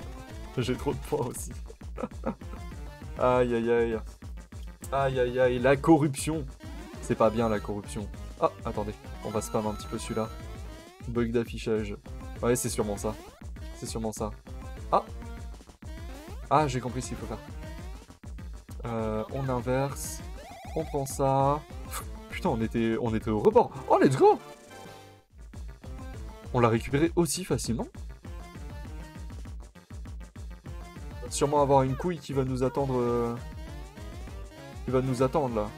J'ai trop de points aussi. Aïe, aïe, aïe. Aïe, aïe, aïe. La corruption. C'est pas bien la corruption. Ah, attendez, on va spam un petit peu celui-là. Bug d'affichage. Ouais, c'est sûrement ça. C'est sûrement ça. Ah. Ah, j'ai compris ce qu'il faut faire. Euh, on inverse. On prend ça. Putain, on était, on était au rebord. Oh, let's go. On l'a récupéré aussi facilement. On va sûrement avoir une couille qui va nous attendre. Euh... Qui va nous attendre là.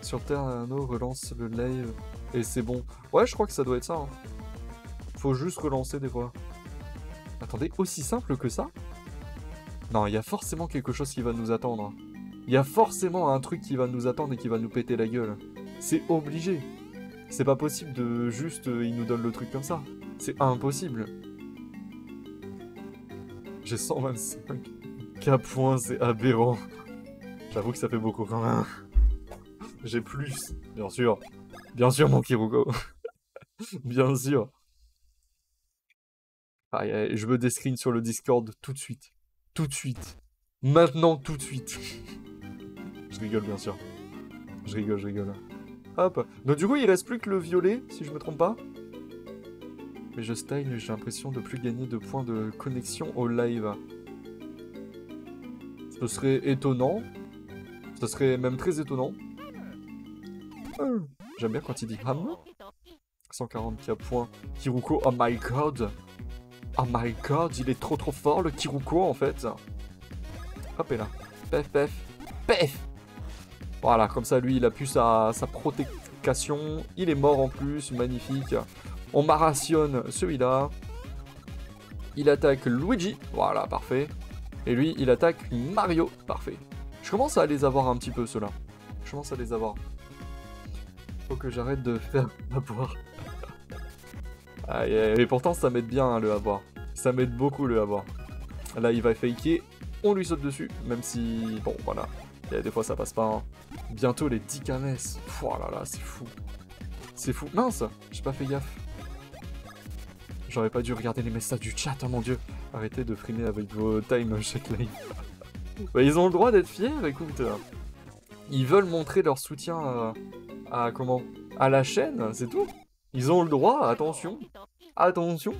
Sur Terre, Nano relance le live et c'est bon. Ouais, je crois que ça doit être ça. Hein. Faut juste relancer des fois. Attendez, aussi simple que ça? Non, il y a forcément quelque chose qui va nous attendre. Il y a forcément un truc qui va nous attendre et qui va nous péter la gueule. C'est obligé. C'est pas possible de juste... Euh, il nous donne le truc comme ça. C'est impossible. J'ai cent vingt-cinq K points, c'est aberrant. J'avoue que ça fait beaucoup quand même. J'ai plus, bien sûr. Bien sûr, mon Kiruko. Bien sûr. Ah, je me descreen sur le Discord tout de suite. Tout de suite. Maintenant, tout de suite. Je rigole, bien sûr. Je rigole, je rigole. Hop. Donc du coup, il reste plus que le violet, si je me trompe pas. Mais je stagne, j'ai l'impression de plus gagner de points de connexion au live. Ce serait étonnant. Ce serait même très étonnant. J'aime bien quand il dit ham. cent quarante K points. Kiruko, oh my god. Oh my god, il est trop trop fort le Kiruko en fait. Hop et là. Pef, pef, pef. Voilà, comme ça lui il a pu sa, sa protection. Il est mort en plus, magnifique. On marationne celui-là. Il attaque Luigi. Voilà, parfait. Et lui, il attaque Mario. Parfait. Je commence à les avoir un petit peu ceux-là. Je commence à les avoir. Faut que j'arrête de faire à boire. Ah, et, et pourtant ça m'aide bien hein, le à boire. Ça m'aide beaucoup le à boire. Là il va faker, on lui saute dessus. Même si, bon voilà, et des fois ça passe pas hein. Bientôt les dix K M S. Oh là là, c'est fou. C'est fou, mince, j'ai pas fait gaffe. J'aurais pas dû regarder les messages du chat, hein, mon dieu. Arrêtez de frimer avec vos time chaque live. Bah, ils ont le droit d'être fiers, écoute. Ils veulent montrer leur soutien à... à comment? À la chaîne, c'est tout. Ils ont le droit, attention. Attention.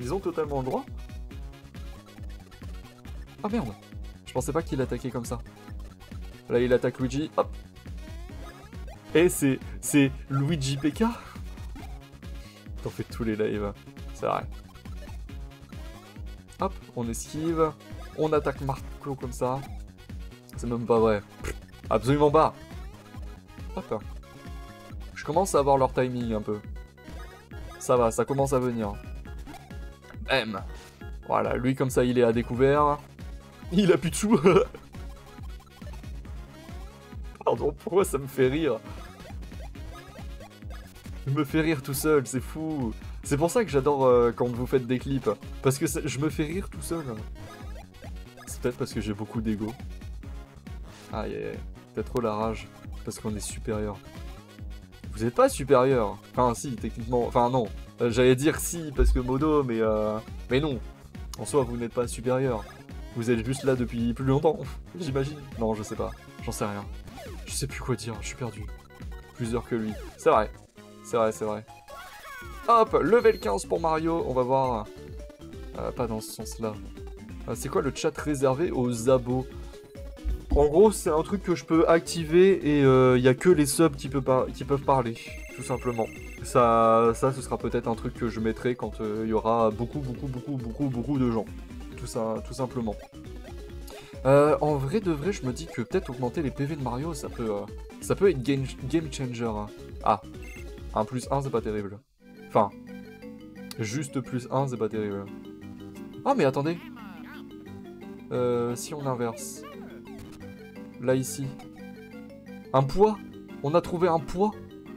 Ils ont totalement le droit. Ah merde. Je pensais pas qu'il attaquait comme ça. Là, il attaque Luigi, hop. Et c'est... c'est Luigi P K. T'en fais tous les lives, c'est vrai. Hop, on esquive. On attaque Marco comme ça. C'est même pas vrai. Absolument pas. Hop. Je commence à avoir leur timing un peu. Ça va, ça commence à venir. Bam. Voilà, lui comme ça il est à découvert. Il a plus de chou. Pardon, pourquoi ça me fait rire? Je me fais rire tout seul, c'est fou. C'est pour ça que j'adore euh, quand vous faites des clips. Parce que ça, je me fais rire tout seul. C'est peut-être parce que j'ai beaucoup d'ego. Ah yeah, t'as trop la rage. Parce qu'on est supérieur. Vous êtes pas supérieur. Enfin si, techniquement. Enfin non. Euh, J'allais dire si, parce que modo, mais... Euh... Mais non. En soi, vous n'êtes pas supérieur. Vous êtes juste là depuis plus longtemps, j'imagine. Non, je sais pas. J'en sais rien. Je sais plus quoi dire, je suis perdu. Plus heures que lui. C'est vrai. C'est vrai, c'est vrai. Hop, level quinze pour Mario. On va voir... Euh, pas dans ce sens-là. Euh, c'est quoi le chat réservé aux abos? En gros, c'est un truc que je peux activer et il euh, n'y a que les subs qui, peut par qui peuvent parler, tout simplement. Ça, ça ce sera peut-être un truc que je mettrai quand il euh, y aura beaucoup, beaucoup, beaucoup, beaucoup, beaucoup de gens. Tout ça, tout simplement. Euh, en vrai de vrai, je me dis que peut-être augmenter les P V de Mario, ça peut, euh, ça peut être game, game changer. Ah, un plus un, c'est pas terrible. Enfin, juste plus un, c'est pas terrible. Ah, mais attendez. Euh, si on inverse... Là, ici. Un poids. On a trouvé un poids.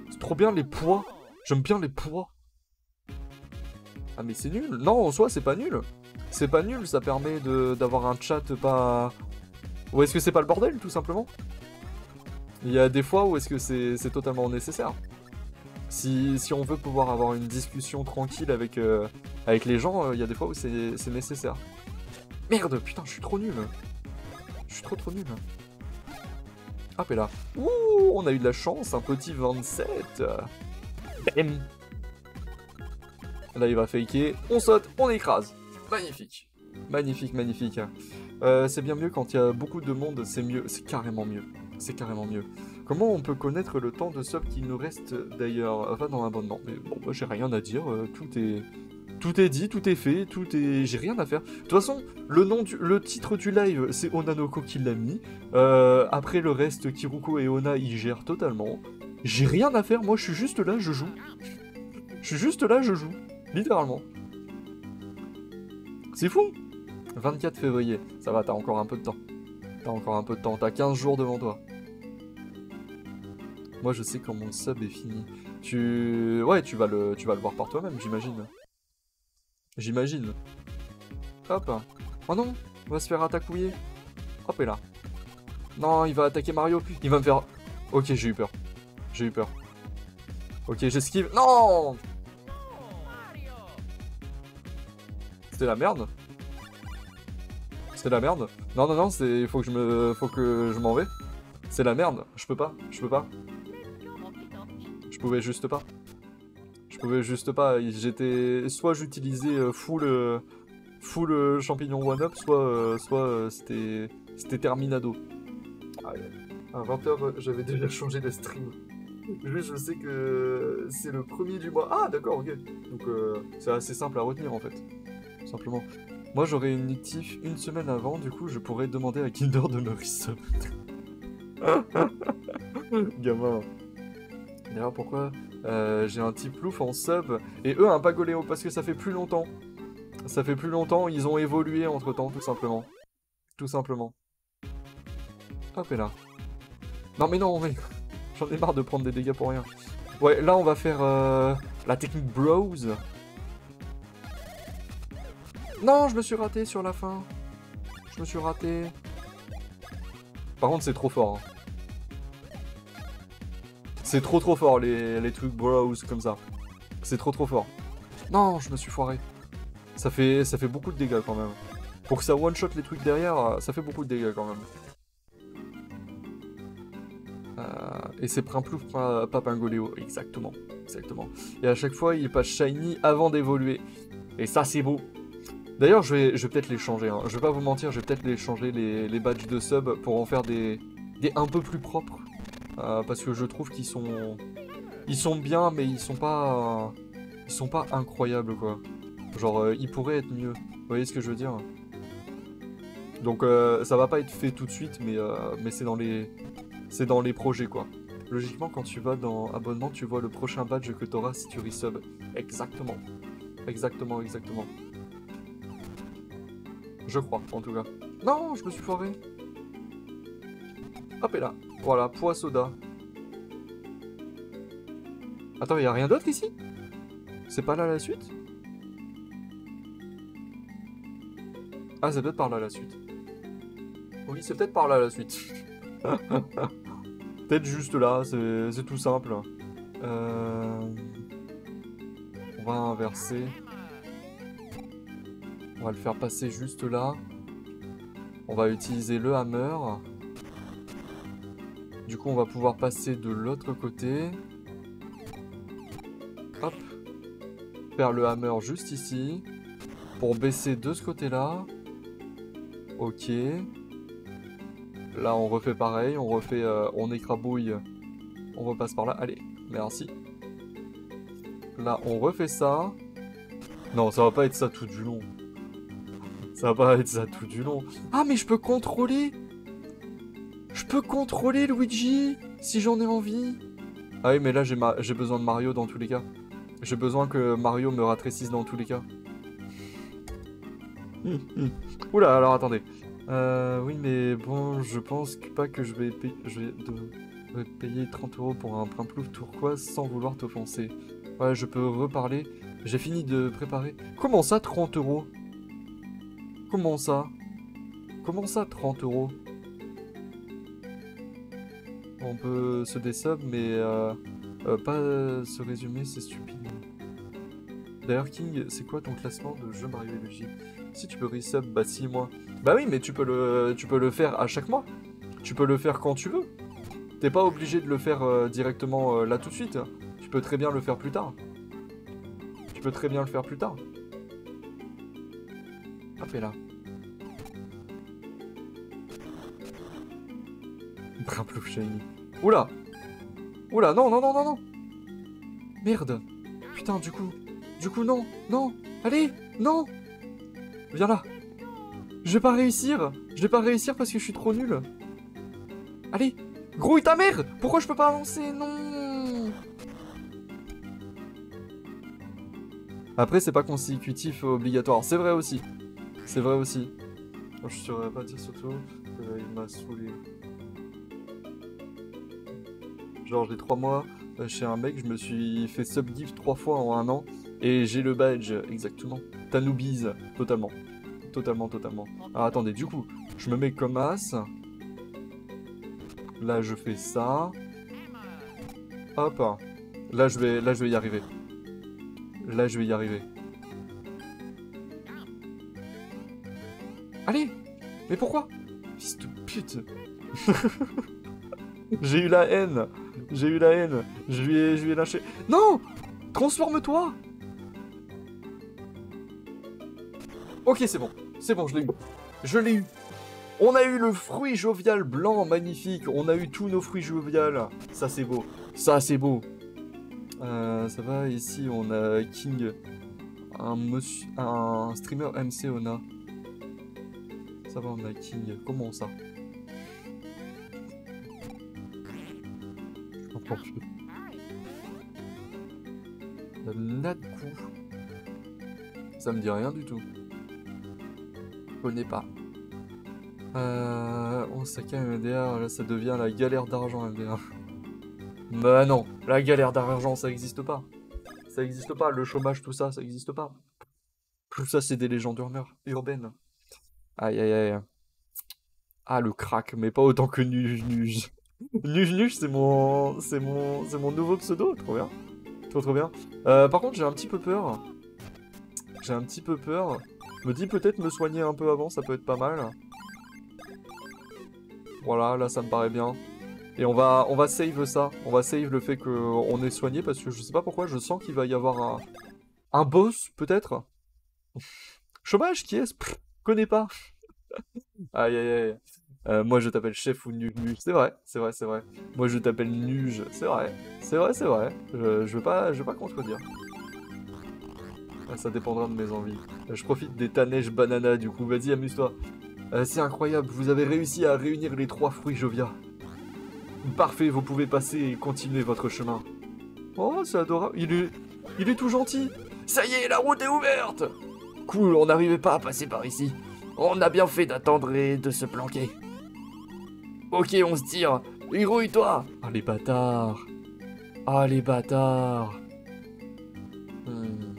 C'est trop bien, les poids. J'aime bien les poids. Ah, mais c'est nul. Non, en soi, c'est pas nul. C'est pas nul, ça permet d'avoir un chat pas... Ou est-ce que c'est pas le bordel, tout simplement? Il y a des fois où est-ce que c'est c'est totalement nécessaire. Si, si on veut pouvoir avoir une discussion tranquille avec, euh, avec les gens, euh, il y a des fois où c'est nécessaire. Merde, putain, je suis trop nul. Je suis trop trop nul. Hop et là. Ouh, on a eu de la chance, un petit vingt-sept. Bam. Là, il va faker. On saute, on écrase. Magnifique. Magnifique, magnifique. Euh, c'est bien mieux quand il y a beaucoup de monde, c'est mieux. C'est carrément mieux. C'est carrément mieux. Comment on peut connaître le temps de sub qui nous reste d'ailleurs? Enfin, dans l'abonnement. Mais bon, bah, j'ai rien à dire. Euh, tout est... Tout est dit, tout est fait, tout est... J'ai rien à faire. De toute façon, le nom du... le titre du live, c'est Onanoko qui l'a mis. Euh, après, le reste, Kiruko et Ona, ils gèrent totalement. J'ai rien à faire, moi, je suis juste là, je joue. Je suis juste là, je joue. Littéralement. C'est fou. vingt-quatre février. Ça va, t'as encore un peu de temps. T'as encore un peu de temps, t'as quinze jours devant toi. Moi, je sais quand mon sub est fini. Tu... Ouais, tu vas le, tu vas le voir par toi-même, j'imagine. J'imagine. Hop. Oh non, on va se faire attaquer. Hop et là. Non, il va attaquer Mario. Il va me faire... Ok, j'ai eu peur. J'ai eu peur. Ok, j'esquive. Non. C'était la merde. C'était la merde. Non, non, non, c'est... Faut que je me... Faut que je m'en vais. C'est la merde. Je peux pas. Je peux pas. Je pouvais juste pas. Je pouvais juste pas, j'étais... Soit j'utilisais full, euh, full euh, champignon one-up, soit, euh, soit euh, c'était c'était terminado. Ah, à vingt heures, j'avais déjà changé de stream. Juste, je sais que c'est le premier du mois. Ah, d'accord, ok. Donc, euh, c'est assez simple à retenir, en fait. Simplement. Moi, j'aurais une Nitix une semaine avant, du coup, je pourrais demander à Kinder de me resub. Gamin. D'ailleurs, pourquoi euh, j'ai un type louf en sub et eux un pagoléo? Parce que ça fait plus longtemps. Ça fait plus longtemps, ils ont évolué entre temps, tout simplement. Tout simplement. Hop et là. Non mais non, mais... J'en ai marre de prendre des dégâts pour rien. Ouais, là on va faire euh, la technique bros. Non, je me suis raté sur la fin. Je me suis raté. Par contre, c'est trop fort. Hein. C'est trop trop fort les, les trucs bros comme ça. C'est trop trop fort. Non, je me suis foiré. Ça fait, ça fait beaucoup de dégâts quand même. Pour que ça one shot les trucs derrière, ça fait beaucoup de dégâts quand même. Euh, et c'est Primplouf, pas, pas Pingoléo. Exactement, exactement. Et à chaque fois, il passe shiny avant d'évoluer. Et ça, c'est beau. D'ailleurs, je vais, je vais peut-être les changer. Hein. Je vais pas vous mentir, je vais peut-être les changer les, les badges de sub pour en faire des, des un peu plus propres. Euh, parce que je trouve qu'ils sont... Ils sont bien, mais ils sont pas... Euh... Ils sont pas incroyables, quoi. Genre, euh, ils pourraient être mieux. Vous voyez ce que je veux dire? Donc, euh, ça va pas être fait tout de suite, mais, euh... mais c'est dans les... C'est dans les projets, quoi. Logiquement, quand tu vas dans abonnement, tu vois le prochain badge que tu auras si tu resub. Exactement. Exactement, exactement. Je crois, en tout cas. Non, je me suis foiré. Hop, et là. Voilà, poids soda. Attends, il n'y a rien d'autre ici? C'est pas là la suite? Ah, c'est peut-être par là la suite. Oui, c'est peut-être par là la suite. Peut-être juste là, c'est tout simple. Euh... On va inverser. On va le faire passer juste là. On va utiliser le hammer. Du coup, on va pouvoir passer de l'autre côté. Hop. Faire le hammer juste ici. Pour baisser de ce côté-là. Ok. Là, on refait pareil. On refait... Euh, on écrabouille. On repasse par là. Allez, merci. Là, on refait ça. Non, ça va pas être ça tout du long. Ça va pas être ça tout du long. Ah, mais je peux contrôler. Je peux contrôler Luigi si j'en ai envie. Ah oui, mais là, j'ai ma... j'ai besoin de Mario dans tous les cas. J'ai besoin que Mario me rétrécisse dans tous les cas. Mmh, mmh. Oula, alors attendez. Euh, oui, mais bon, je pense que pas que je vais, paye, je vais de, de payer trente euros pour un brin plouf turquoise sans vouloir t'offenser. Ouais, je peux reparler. J'ai fini de préparer. Comment ça, trente euros? Comment ça? Comment ça, trente euros? On peut se désub, mais euh, euh, pas euh, se résumer, c'est stupide. D'ailleurs, King, c'est quoi ton classement de jeu Mario et Luigi? Si tu peux resub, bah six mois. Bah oui, mais tu peux le, tu peux le faire à chaque mois. Tu peux le faire quand tu veux. T'es pas obligé de le faire euh, directement euh, là tout de suite. Tu peux très bien le faire plus tard. Tu peux très bien le faire plus tard. Ah, fais là. Brin plouf shiny. Oula! Oula, non, non, non, non, non! Merde! Putain, du coup... Du coup, non! Non! Allez! Non! Viens là! Je vais pas réussir! Je vais pas réussir parce que je suis trop nul! Allez! Grouille ta mère! Pourquoi je peux pas avancer? Non! Après, c'est pas consécutif obligatoire. C'est vrai aussi. C'est vrai aussi. Je saurais pas dire surtout. Euh, il m'a saoulé. Genre, j'ai trois mois chez un mec, je me suis fait sub-gift trois fois en un an, et j'ai le badge, exactement. Tanoubise, totalement. Totalement, totalement. Ah, attendez, du coup, je me mets comme as. Là, je fais ça. Hop. Là, je vais, là, je vais y arriver. Là, je vais y arriver. Allez! Mais pourquoi? Fils de pute! J'ai eu la haine! J'ai eu la haine, je lui ai, je lui ai lâché... Non! Transforme-toi! Ok, c'est bon, c'est bon, je l'ai eu. Je l'ai eu. On a eu le fruit jovial blanc, magnifique. On a eu tous nos fruits joviales. Ça, c'est beau. Ça, c'est beau. Euh, ça va, ici, on a King. Un, monsieur, un streamer M C Ona. Ça va, on a King. Comment ça? Nadkou. Ça me dit rien du tout. Je connais pas. Euh. On s'accame M D R, là ça devient la galère d'argent M D R. Bah non, la galère d'argent ça existe pas. Ça existe pas, le chômage, tout ça, ça existe pas. Tout ça c'est des légendes urbaines. Aïe aïe aïe. Ah le crack, mais pas autant que Nuge Nuge. Nuge Nuge c'est mon. c'est mon. c'est mon nouveau pseudo, trop bien. Trop trop bien. Euh, par contre j'ai un petit peu peur. J'ai un petit peu peur. Je me dis peut-être me soigner un peu avant, ça peut être pas mal. Voilà, là ça me paraît bien. Et on va on va save ça. On va save le fait qu'on est soigné parce que je sais pas pourquoi, je sens qu'il va y avoir un, un boss peut-être. Chômage, qui est-ce? Connais pas. Aïe aïe aïe. Euh, moi je t'appelle chef ou Nuge Nuge, c'est vrai, c'est vrai, c'est vrai. Moi je t'appelle Nuge, c'est vrai, c'est vrai, c'est vrai. Je, je veux pas, je veux pas contredire. Ah, ça dépendra de mes envies. Je profite des tanèches banana du coup, vas-y amuse-toi. Euh, c'est incroyable, vous avez réussi à réunir les trois fruits Jovia. Parfait, vous pouvez passer et continuer votre chemin. Oh, c'est adorable. Il est... Il est tout gentil. Ça y est, la route est ouverte. Cool, on n'arrivait pas à passer par ici. On a bien fait d'attendre et de se planquer. Ok, on se tire. Rouille-toi. Ah, les bâtards. Ah, les bâtards. Hmm.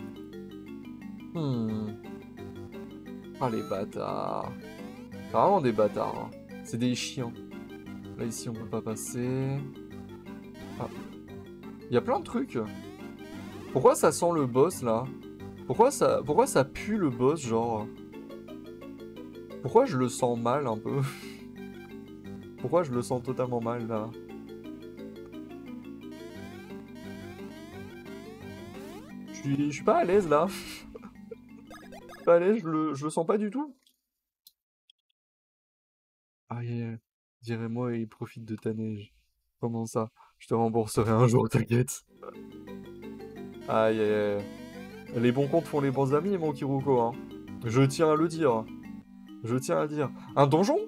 Hmm. Ah, les bâtards. C'est vraiment des bâtards. Hein. C'est des chiens. Là, ici, on peut pas passer. Ah. Il y a plein de trucs. Pourquoi ça sent le boss, là? Pourquoi ça, pourquoi ça pue le boss, genre? Pourquoi je le sens mal, un peu? Pourquoi je le sens totalement mal, là? Je suis, je suis pas à l'aise, là. Je suis pas à l'aise, je le, je le sens pas du tout. Ah, yeah. Dirais-moi, il profite de ta neige. Comment ça? Je te rembourserai un jour, t'inquiète. Aïe, aïe, aïe. Les bons comptes font les bons amis, mon Kiruko, hein. Je tiens à le dire. Je tiens à le dire. Un donjon?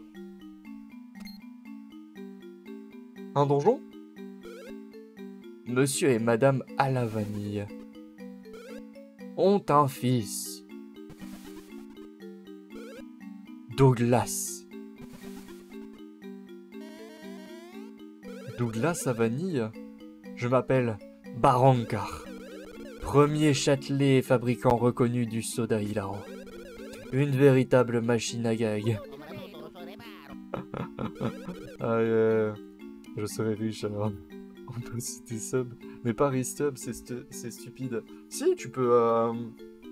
Un donjon? Monsieur et Madame à la vanille ont un fils. Douglas. Douglas à vanille? Je m'appelle Barankar. Premier châtelet fabricant reconnu du soda hilarant. Une véritable machine à gag. Ah, yeah. Je serai riche alors. On peut citer sub. Mais pas restub, c'est stu stupide. Si, tu peux... Euh...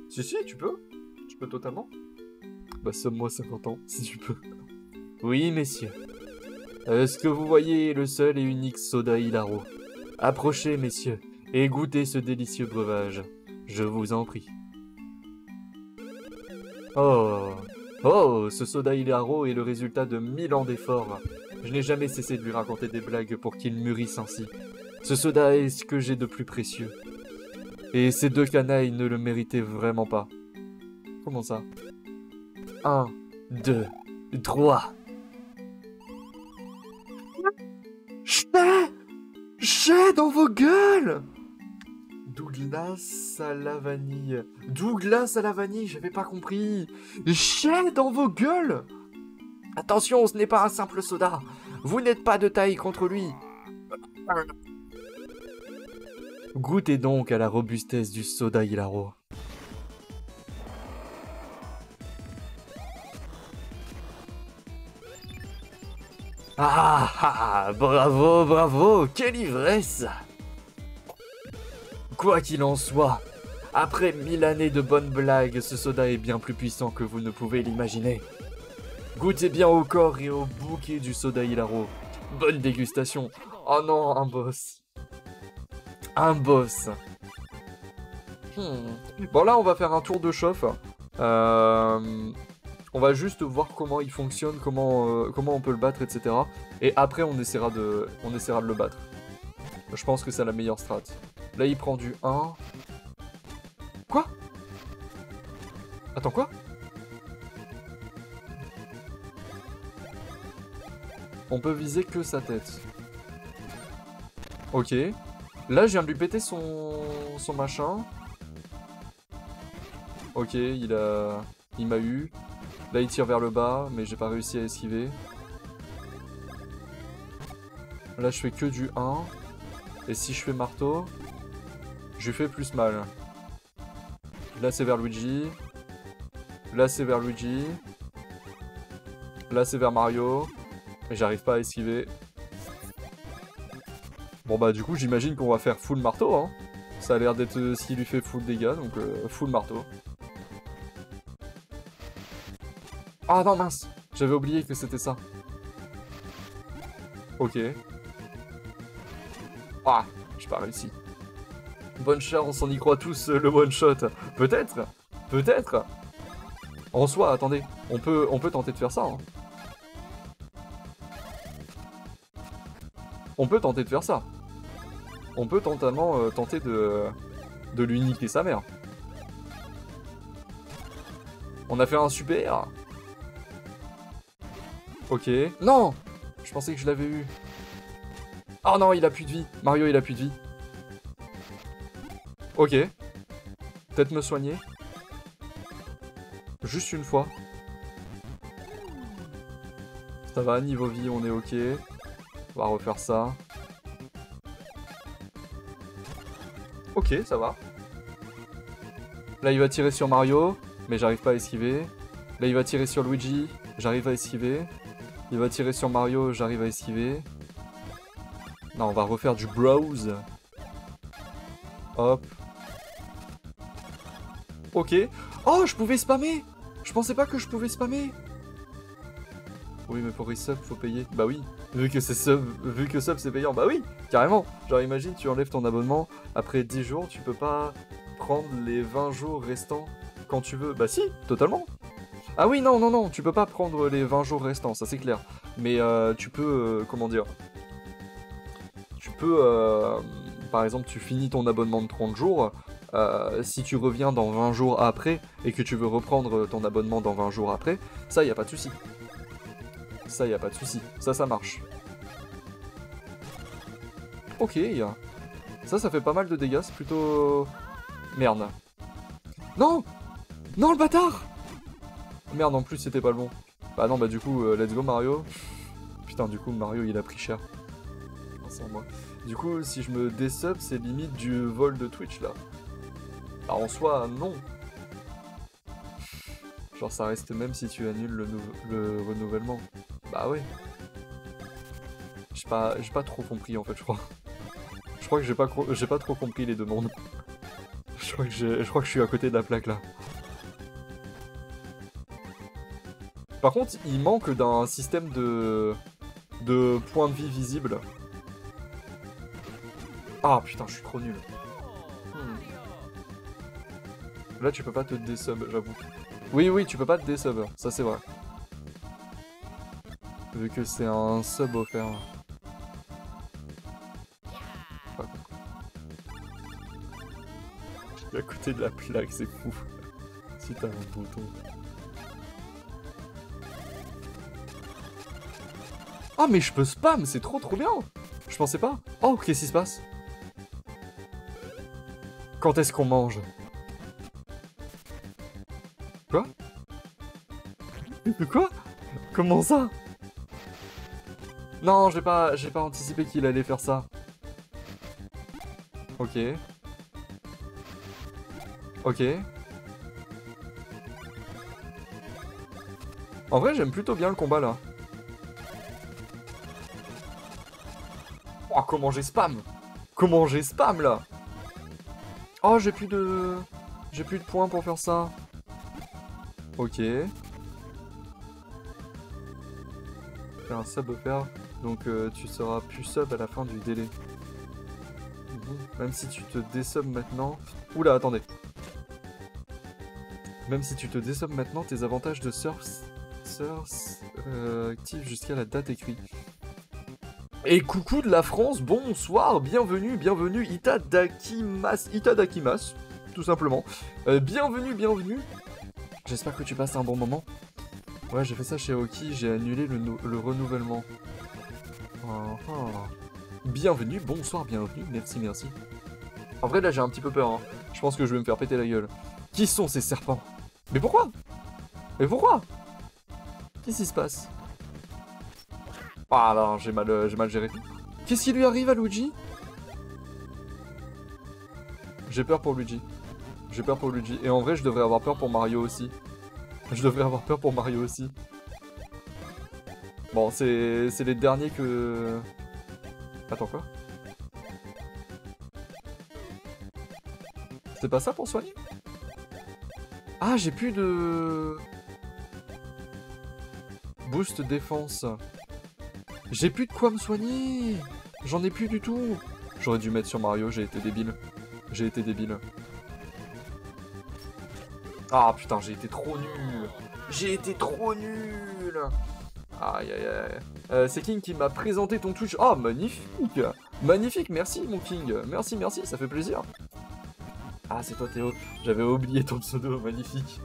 Si, si, tu peux. Tu peux totalement. Bah, sub-moi cinquante ans, si tu peux. Oui, messieurs. Est-ce que vous voyez le seul et unique soda hilarant? Approchez, messieurs. Et goûtez ce délicieux breuvage, je vous en prie. Oh, oh, ce soda hilaro est le résultat de mille ans d'efforts. Je n'ai jamais cessé de lui raconter des blagues pour qu'il mûrisse ainsi. Ce soda est ce que j'ai de plus précieux. Et ces deux canailles ne le méritaient vraiment pas. Comment ça? Un, deux, trois. J'ai dans vos gueules! Douglas à la vanille. Douglas à la vanille, j'avais pas compris. J'ai dans vos gueules! Attention, ce n'est pas un simple soda. Vous n'êtes pas de taille contre lui. Goûtez donc à la robustesse du soda hilaro. Ah, ah, bravo, bravo, quelle ivresse! Quoi qu'il en soit, après mille années de bonnes blagues, ce soda est bien plus puissant que vous ne pouvez l'imaginer. Goûtez bien au corps et au bouquet du soda hilaro. Bonne dégustation. Oh non, un boss. Un boss. Hmm. Bon là, on va faire un tour de chauffe. Euh... On va juste voir comment il fonctionne, comment, euh, comment on peut le battre, et cetera. Et après, on essaiera de, on essaiera de le battre. Je pense que c'est la meilleure strat. Là, il prend du un. Quoi? Attends, quoi? On peut viser que sa tête. Ok. Là, je viens de lui péter son, son machin. Ok, il a, il m'a eu. Là il tire vers le bas, mais j'ai pas réussi à esquiver. Là je fais que du un. Et si je fais marteau, je lui fais plus mal. Là c'est vers Luigi. Là c'est vers Luigi. Là c'est vers Mario. Mais j'arrive pas à esquiver. Bon bah du coup j'imagine qu'on va faire full marteau. Hein. Ça a l'air d'être ce qui lui fait full dégâts, donc euh, full marteau. Ah non mince, j'avais oublié que c'était ça. Ok. Ah, j'ai pas réussi. Bonne chance, on y croit tous le one shot. Peut-être, peut-être. En soi, attendez, on peut, on peut tenter de faire ça. Hein. On peut tenter de faire ça. On peut tentamment euh, tenter de, de lui niquer sa mère. On a fait un super. Ok. Non! Je pensais que je l'avais eu. Oh non, il a plus de vie. Mario, il a plus de vie. Ok. Peut-être me soigner. Juste une fois. Ça va, niveau vie, on est ok. On va refaire ça. Ok, ça va. Là, il va tirer sur Mario, mais j'arrive pas à esquiver. Là, il va tirer sur Luigi, j'arrive à esquiver. Il va tirer sur Mario, j'arrive à esquiver. Non, on va refaire du browse. Hop. Ok. Oh, je pouvais spammer. Je pensais pas que je pouvais spammer. Oui, mais pour les subs, faut payer. Bah oui, vu que c'est sub, vu que sub, c'est payant. Bah oui, carrément. Genre, imagine, tu enlèves ton abonnement. Après dix jours, tu peux pas prendre les vingt jours restants quand tu veux. Bah si, totalement. Ah oui, non, non, non, tu peux pas prendre les vingt jours restants, ça c'est clair. Mais euh, tu peux, euh, comment dire... Tu peux, euh, par exemple, tu finis ton abonnement de trente jours... Euh, si tu reviens dans vingt jours après et que tu veux reprendre ton abonnement dans vingt jours après, ça y a pas de souci. Ça y a pas de souci. Ça ça marche. Ok. Ça ça fait pas mal de dégâts, c'est plutôt merde. Non, non le bâtard. Merde, en plus c'était pas le bon. Bah non, bah du coup euh, let's go Mario. Putain, du coup Mario il a pris cher. Sans moi. Du coup si je me désub, c'est limite du vol de Twitch là. Ah, en soi, non. Genre, ça reste même si tu annules le, le renouvellement. Bah ouais. J'ai pas, j'ai pas trop compris, en fait, je crois. Je crois que j'ai pas, j'ai pas trop compris les demandes. Je crois que je crois que je suis à côté de la plaque, là. Par contre, il manque d'un système de... de points de vie visibles. Ah, putain, je suis trop nul. Là, tu peux pas te désub, j'avoue. Oui, oui, tu peux pas te désub, ça c'est vrai. Vu que c'est un sub offert. Enfin, je suis à côté de la plaque, c'est fou. Si t'as un bouton. Ah, mais je peux spam, c'est trop trop bien. Je pensais pas. Oh, qu'est-ce qui se passe? Quand est-ce qu'on mange? Quoi? Quoi? Comment ça? Non, j'ai pas, j'ai pas anticipé qu'il allait faire ça. Ok. Ok. En vrai, j'aime plutôt bien le combat là. Oh, comment j'ai spam! Comment j'ai spam là! Oh, j'ai plus de... J'ai plus de points pour faire ça. Ok. Faire un sub offert, donc euh, tu seras plus sub à la fin du délai. Mmh. Même si tu te désub maintenant... Oula, attendez. Même si tu te désub maintenant, tes avantages de surf, surf euh, actifs jusqu'à la date écrite. Et coucou de la France, bonsoir, bienvenue, bienvenue, Itadakimas, Itadakimas, tout simplement. Euh, bienvenue, bienvenue. J'espère que tu passes un bon moment. Ouais, j'ai fait ça chez Aoki, j'ai annulé le, no le renouvellement. Oh, oh. Bienvenue, bonsoir, bienvenue, merci, merci. En vrai, là, j'ai un petit peu peur. Hein. Je pense que je vais me faire péter la gueule. Qui sont ces serpents? Mais pourquoi? Mais pourquoi? Qu'est-ce qui se passe? Ah non, j'ai mal, euh, j'ai mal géré. Qu'est-ce qui lui arrive à Luigi? J'ai peur pour Luigi. J'ai peur pour Luigi. Et en vrai, je devrais avoir peur pour Mario aussi. Je devrais avoir peur pour Mario aussi. Bon, c'est les derniers que... Attends, quoi? C'est pas ça pour soigner? Ah, j'ai plus de... Boost défense. J'ai plus de quoi me soigner. J'en ai plus du tout. J'aurais dû mettre sur Mario, j'ai été débile. J'ai été débile. Ah putain, j'ai été trop nul. J'ai été trop nul. Aïe aïe aïe. Euh, C'est King qui m'a présenté ton Twitch. Oh, magnifique. Magnifique, merci mon King. Merci, merci, ça fait plaisir. Ah, c'est toi Théo. J'avais oublié ton pseudo, magnifique.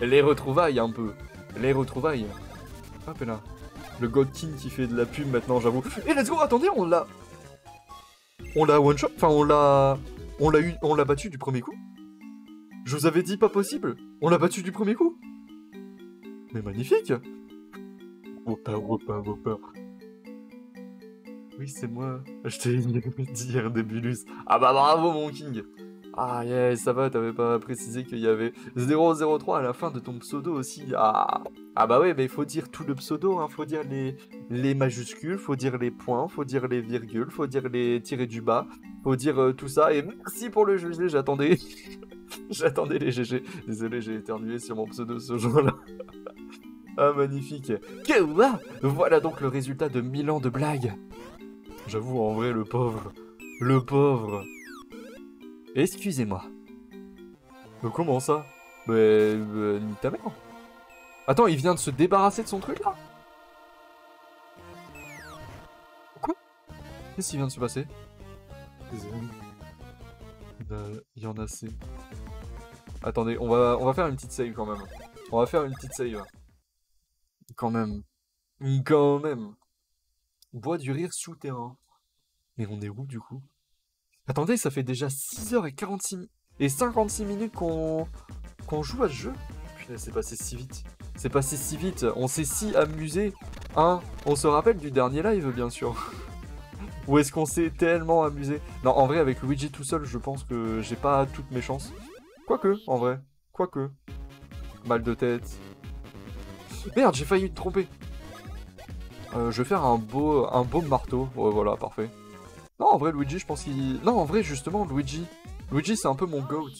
Les retrouvailles un peu. Les retrouvailles. Hop là. Le God King qui fait de la pub maintenant, j'avoue. Et let's go, attendez, on l'a. on l'a one shot, enfin on l'a, on l'a eu, on l'a battu du premier coup. Je vous avais dit pas possible, on l'a battu du premier coup. Mais magnifique. Opa, opa, opa. Oui, c'est moi. Je t'ai dit Débulus. Ah bah bravo mon King. Ah yes, ça va, t'avais pas précisé qu'il y avait zéro zéro trois à la fin de ton pseudo aussi. Ah, ah bah ouais, mais il faut dire tout le pseudo, hein. Faut dire les, les majuscules, faut dire les points, faut dire les virgules, faut dire les tirés du bas, faut dire euh, tout ça. Et merci pour le G G, j'attendais. J'attendais les G G. Désolé, j'ai éternué sur mon pseudo ce jour-là. Ah magnifique. Voilà donc le résultat de mille ans de blagues. J'avoue, en vrai, le pauvre. Le pauvre. Excusez-moi. Comment ça? Bah, euh, ni ta mère. Attends, il vient de se débarrasser de son truc, là? Quoi? Qu'est-ce qui vient de se passer? Il y en a assez. Attendez, on va, on va faire une petite save, quand même. On va faire une petite save. Quand même. Quand même. Bois du rire souterrain. Mais on est où du coup? Attendez, ça fait déjà six heures et cinquante-six minutes qu'on qu'on joue à ce jeu. Putain, c'est passé si vite. C'est passé si vite, on s'est si amusé. Hein, on se rappelle du dernier live bien sûr. Où est-ce qu'on s'est tellement amusé? Non, en vrai, avec Luigi tout seul, je pense que j'ai pas toutes mes chances. Quoique, en vrai. Quoique. Mal de tête. Merde, j'ai failli te tromper. Euh, je vais faire un beau, un beau marteau. Ouais, voilà, parfait. Non, en vrai, Luigi, je pense qu'il... Non, en vrai, justement, Luigi. Luigi, c'est un peu mon goat.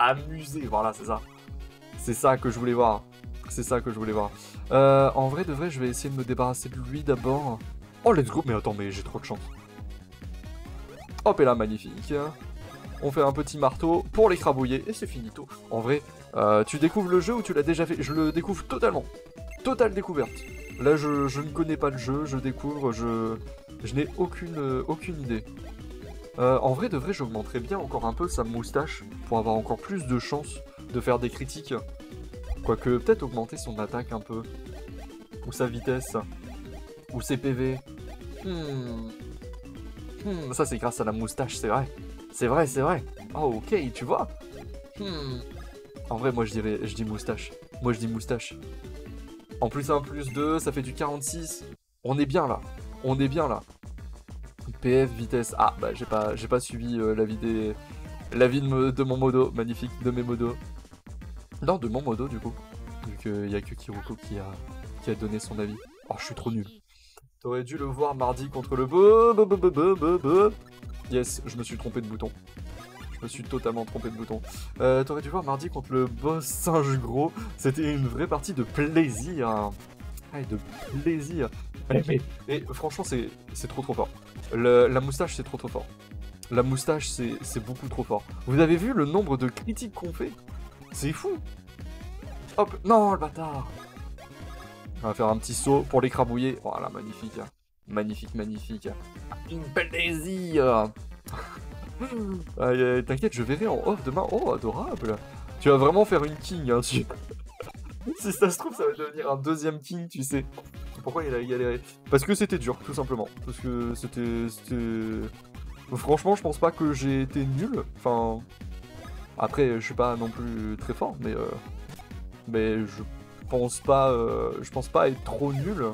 Amusé, voilà, c'est ça. C'est ça que je voulais voir. C'est ça que je voulais voir. Euh, en vrai, de vrai, je vais essayer de me débarrasser de lui d'abord. Oh, let's go. Mais attends, mais j'ai trop de chance. Hop, et là, magnifique. On fait un petit marteau pour l'écrabouiller. Et c'est finito. En vrai, euh, tu découvres le jeu ou tu l'as déjà fait? Je le découvre totalement. Totale découverte. Là, je, je ne connais pas le jeu, je découvre, je, je n'ai aucune, euh, aucune idée. Euh, en vrai, de vrai, j'augmenterais bien encore un peu sa moustache pour avoir encore plus de chances de faire des critiques. Quoique, peut-être augmenter son attaque un peu. Ou sa vitesse. Ou ses P V. Hmm. Hmm, ça, c'est grâce à la moustache, c'est vrai. C'est vrai, c'est vrai. Ah, oh, ok, tu vois. Hmm. En vrai, moi, je dirais, je dis moustache. Moi, je dis moustache. En plus un, plus deux, ça fait du quarante-six. On est bien là. On est bien là. P F, vitesse. Ah, bah j'ai pas, j'ai pas suivi euh, l'avis des... l'avis de, de mon modo. Magnifique, de mes modos. Non, de mon modo du coup. Vu qu'il y a que Kiruko qui a, qui a donné son avis. Oh, je suis trop nul. T'aurais dû le voir mardi contre le... Be. Yes, je me suis trompé de bouton. Je me suis totalement trompé de bouton. Euh, T'aurais dû voir mardi contre le boss singe gros. C'était une vraie partie de plaisir. Ah, de plaisir. Mais, mais, et franchement, c'est trop trop fort. Le, la moustache, c'est trop trop fort. La moustache, c'est beaucoup trop fort. Vous avez vu le nombre de critiques qu'on fait? C'est fou. Hop, non, le bâtard. On va faire un petit saut pour l'écrabouiller. Voilà, magnifique. Magnifique, magnifique. Une plaisir. Euh, T'inquiète, je verrai en off demain. Oh, adorable. Tu vas vraiment faire une King, hein, tu... Si ça se trouve, ça va devenir un deuxième King, tu sais. Pourquoi il a galéré? Parce que c'était dur, tout simplement. Parce que c'était... Franchement, je pense pas que j'ai été nul. Enfin... Après, je suis pas non plus très fort, mais... Euh... Mais je pense pas... Euh... Je pense pas être trop nul.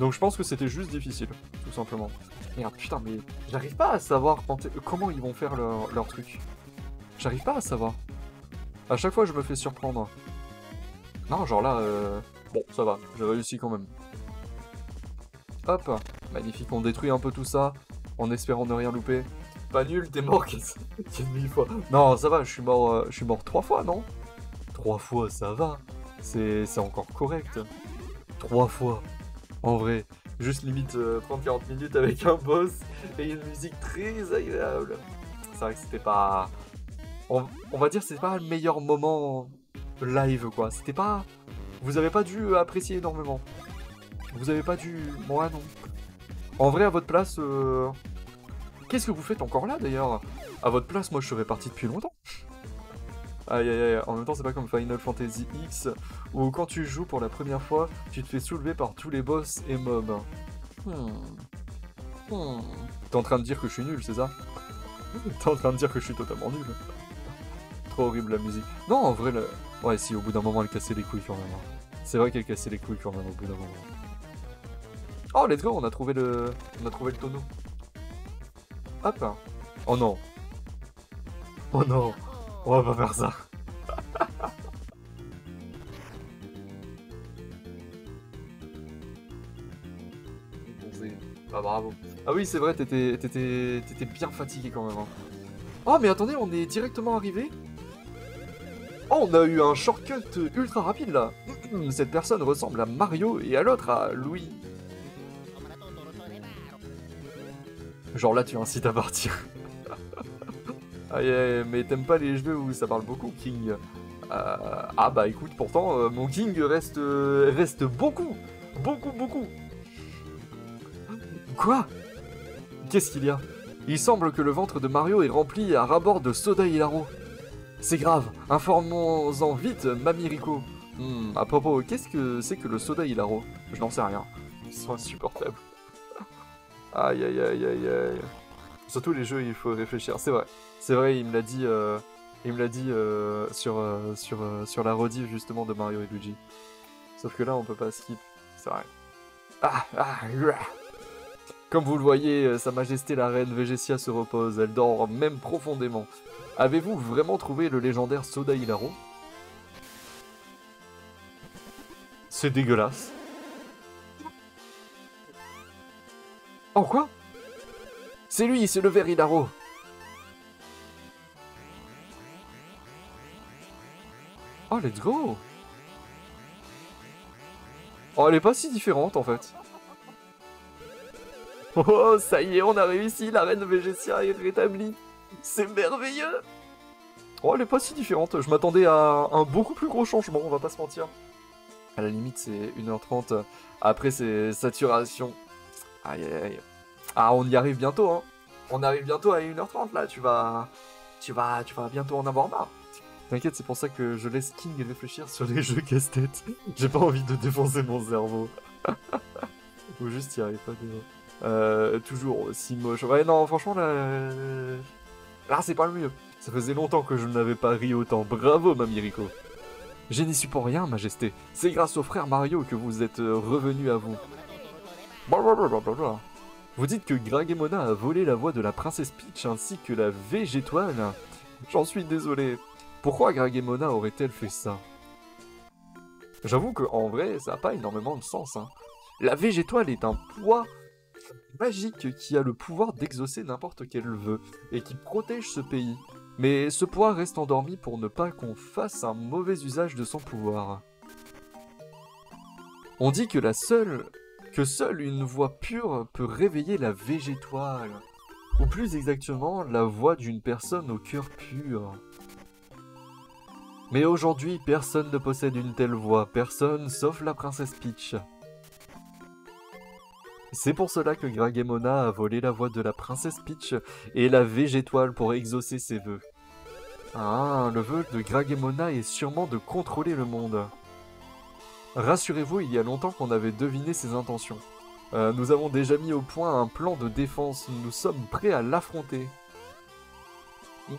Donc je pense que c'était juste difficile, tout simplement. Merde, putain, mais j'arrive pas à savoir quand comment ils vont faire leur, leur truc. J'arrive pas à savoir. À chaque fois, je me fais surprendre. Non, genre là, euh... bon, ça va, j'ai réussi quand même. Hop, magnifique, on détruit un peu tout ça, en espérant ne rien louper. Pas nul, t'es mort mille fois. Non, ça va, je suis mort, euh, je suis mort trois fois, non? Trois fois, ça va. C'est encore correct. Trois fois, en vrai. Juste limite euh, trente à quarante minutes avec un boss et une musique très agréable. C'est vrai que c'était pas... On, on va dire que c'était pas le meilleur moment live, quoi. C'était pas... Vous avez pas dû apprécier énormément. Vous avez pas dû... Moi, ouais, non. En vrai, à votre place... Euh... Qu'est-ce que vous faites encore là, d'ailleurs? À votre place, moi, je serais parti depuis longtemps. Aïe aïe aïe, en même temps c'est pas comme Final Fantasy dix où quand tu joues pour la première fois, tu te fais soulever par tous les boss et mobs. Hmm. Hmm. T'es en train de dire que je suis nul, c'est ça? T'es en train de dire que je suis totalement nul. Trop horrible la musique. Non, en vrai, le... ouais, si, au bout d'un moment, elle cassait les couilles quand même. C'est vrai qu'elle cassait les couilles quand même, au bout d'un moment. Oh, let's go, on a trouvé le... on a trouvé le tonneau. Hop. Oh non. Oh non. On va pas faire ça. Ah bravo. Ah oui, c'est vrai, t'étais t'étais t'étais bien fatigué quand même. Hein. Oh mais attendez, on est directement arrivé. Oh, on a eu un shortcut ultra rapide là. Cette personne ressemble à Mario et à l'autre à Louis. Genre là, tu incites à partir. Ah, yeah, mais t'aimes pas les jeux où ça parle beaucoup, King? euh, Ah bah écoute, pourtant, euh, mon King reste, euh, reste beaucoup, beaucoup, beaucoup. Quoi? Qu'est-ce qu'il y a? Il semble que le ventre de Mario est rempli à ras-bord de soda hilaro. C'est grave, informons-en vite, Mamie Rico. Hmm, à propos, qu'est-ce que c'est que le soda hilaro? Je n'en sais rien. Ils sont insupportables. Aïe aïe aïe aïe aïe. Surtout les jeux, il faut réfléchir, c'est vrai. C'est vrai, il me l'a dit, euh, il me l'a dit euh, sur, euh, sur, euh, sur la rediff justement de Mario et Luigi. Sauf que là, on peut pas skip, c'est vrai. Ah, ah, yeah. Comme vous le voyez, Sa Majesté la Reine Végétia se repose, elle dort même profondément. Avez-vous vraiment trouvé le légendaire soda hilaro? C'est dégueulasse. Oh quoi? C'est lui, c'est le verre hilaro. Oh, let's go. Oh, elle est pas si différente, en fait. Oh, ça y est, on a réussi, la reine Végétia est rétablie. C'est merveilleux. Oh, elle est pas si différente. Je m'attendais à un beaucoup plus gros changement, on va pas se mentir. À la limite, c'est une heure trente. Après, c'est saturation. Aïe, aïe, aïe. Ah, on y arrive bientôt, hein. On arrive bientôt à une heure trente, là. Tu vas... Tu vas... Tu vas bientôt en avoir marre. T'inquiète, c'est pour ça que je laisse King réfléchir sur les jeux casse-tête. J'ai pas envie de défoncer mon cerveau. Ou juste y arrive pas déjà. Euh, toujours si moche. Ouais, non, franchement, là... Là, c'est pas le mieux. Ça faisait longtemps que je n'avais pas ri autant. Bravo, Mamie Rico. Je n'y suis pour rien, Majesté. C'est grâce au frère Mario que vous êtes revenu à vous. Blablabla. Vous dites que Gringemona a volé la voix de la princesse Peach ainsi que la Végétoile. J'en suis désolé. Pourquoi Gringemona aurait-elle fait ça? J'avoue que en vrai, ça n'a pas énormément de sens. Hein. La Végétoile est un poids magique qui a le pouvoir d'exaucer n'importe quel vœu et qui protège ce pays. Mais ce poids reste endormi pour ne pas qu'on fasse un mauvais usage de son pouvoir. On dit que la seule... que seule une voix pure peut réveiller la Végétoile. Ou plus exactement, la voix d'une personne au cœur pur. Mais aujourd'hui, personne ne possède une telle voix, personne sauf la princesse Peach. C'est pour cela que Gringemona a volé la voix de la princesse Peach et la Végétoile pour exaucer ses vœux. Ah, le vœu de Gringemona est sûrement de contrôler le monde. Rassurez-vous, il y a longtemps qu'on avait deviné ses intentions. Euh, nous avons déjà mis au point un plan de défense, nous sommes prêts à l'affronter.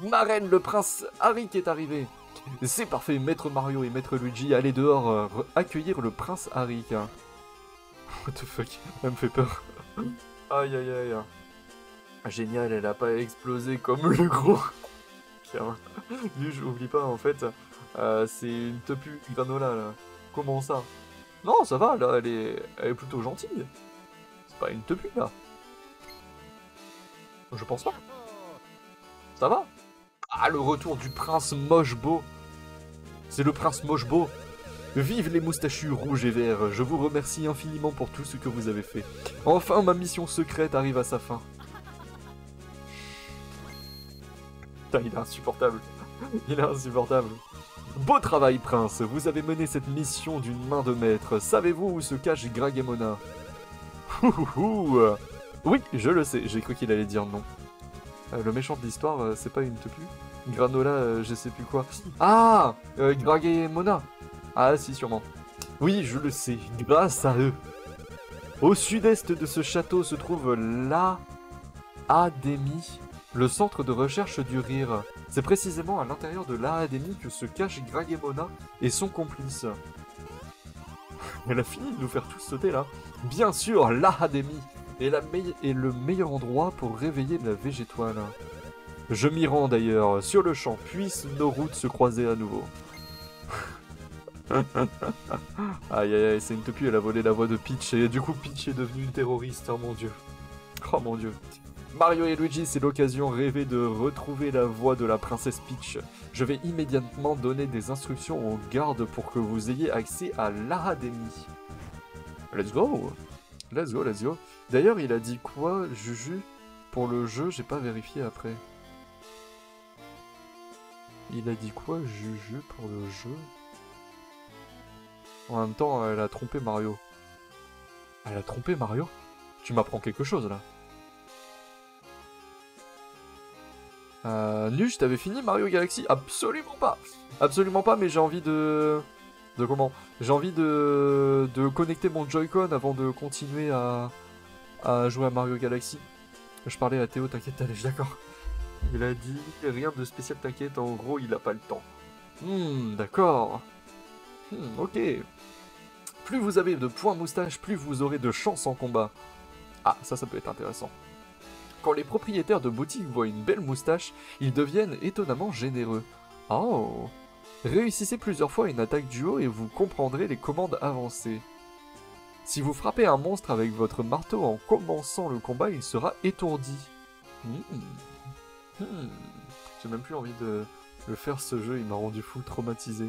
Ma reine, le prince Harik est arrivé. C'est parfait, maître Mario et maître Luigi, allez dehors euh, accueillir le prince Harik. What the fuck, elle me fait peur. Aïe aïe aïe. Génial, elle a pas explosé comme le gros. Nuge, oublie pas en fait, euh, c'est une topu granola là. Comment ça? Non, ça va, là, elle est, elle est plutôt gentille. C'est pas une tepu, là. Je pense pas. Ça va? Ah, le retour du prince moche-beau. C'est le prince moche-beau. Vive les moustachus rouges et verts. Je vous remercie infiniment pour tout ce que vous avez fait. Enfin, ma mission secrète arrive à sa fin. Putain, il est insupportable. Il est insupportable. Beau travail, prince. Vous avez mené cette mission d'une main de maître. Savez-vous où se cache Gringemona? Oui, je le sais. J'ai cru qu'il allait dire non. Euh, le méchant de l'histoire, euh, c'est pas une topu? Granola, euh, je sais plus quoi. Ah euh, Gringemona. Ah si, sûrement. Oui, je le sais. Grâce à eux. Au sud-est de ce château se trouve la Académie, le centre de recherche du rire. C'est précisément à l'intérieur de l'Académie que se cachent Greg et Mona et son complice. Elle a fini de nous faire tous sauter là. Bien sûr, l'Académie est, la est le meilleur endroit pour réveiller de la végétoile. Je m'y rends d'ailleurs, sur le champ, puissent nos routes se croiser à nouveau. Aïe aïe aïe, c'est une topie, elle a volé la voix de Peach, et du coup Peach est devenue une terroriste, oh mon dieu. Oh mon dieu. Mario et Luigi, c'est l'occasion rêvée de retrouver la voix de la princesse Peach. Je vais immédiatement donner des instructions aux gardes pour que vous ayez accès à l'Académie. Let's go. Let's go, let's go. D'ailleurs, il a dit quoi, Juju, pour le jeu, j'ai pas vérifié après. Il a dit quoi, Juju, pour le jeu? En même temps, elle a trompé Mario. Elle a trompé Mario? Tu m'apprends quelque chose, là. Euh, Nuge, t'avais fini Mario Galaxy? Absolument pas! Absolument pas, mais j'ai envie de... De comment? J'ai envie de... de connecter mon Joy-Con avant de continuer à... à jouer à Mario Galaxy. Je parlais à Théo, t'inquiète, t'allais, d'accord. Il a dit rien de spécial, t'inquiète, en gros, il a pas le temps. Hmm, d'accord. Hmm, ok. Plus vous avez de points moustache, plus vous aurez de chance en combat. Ah, ça, ça peut être intéressant. Quand les propriétaires de boutiques voient une belle moustache, ils deviennent étonnamment généreux. Oh! Réussissez plusieurs fois une attaque duo et vous comprendrez les commandes avancées. Si vous frappez un monstre avec votre marteau en commençant le combat, il sera étourdi. Hmm. Hmm. J'ai même plus envie de le faire ce jeu, il m'a rendu fou, traumatisé.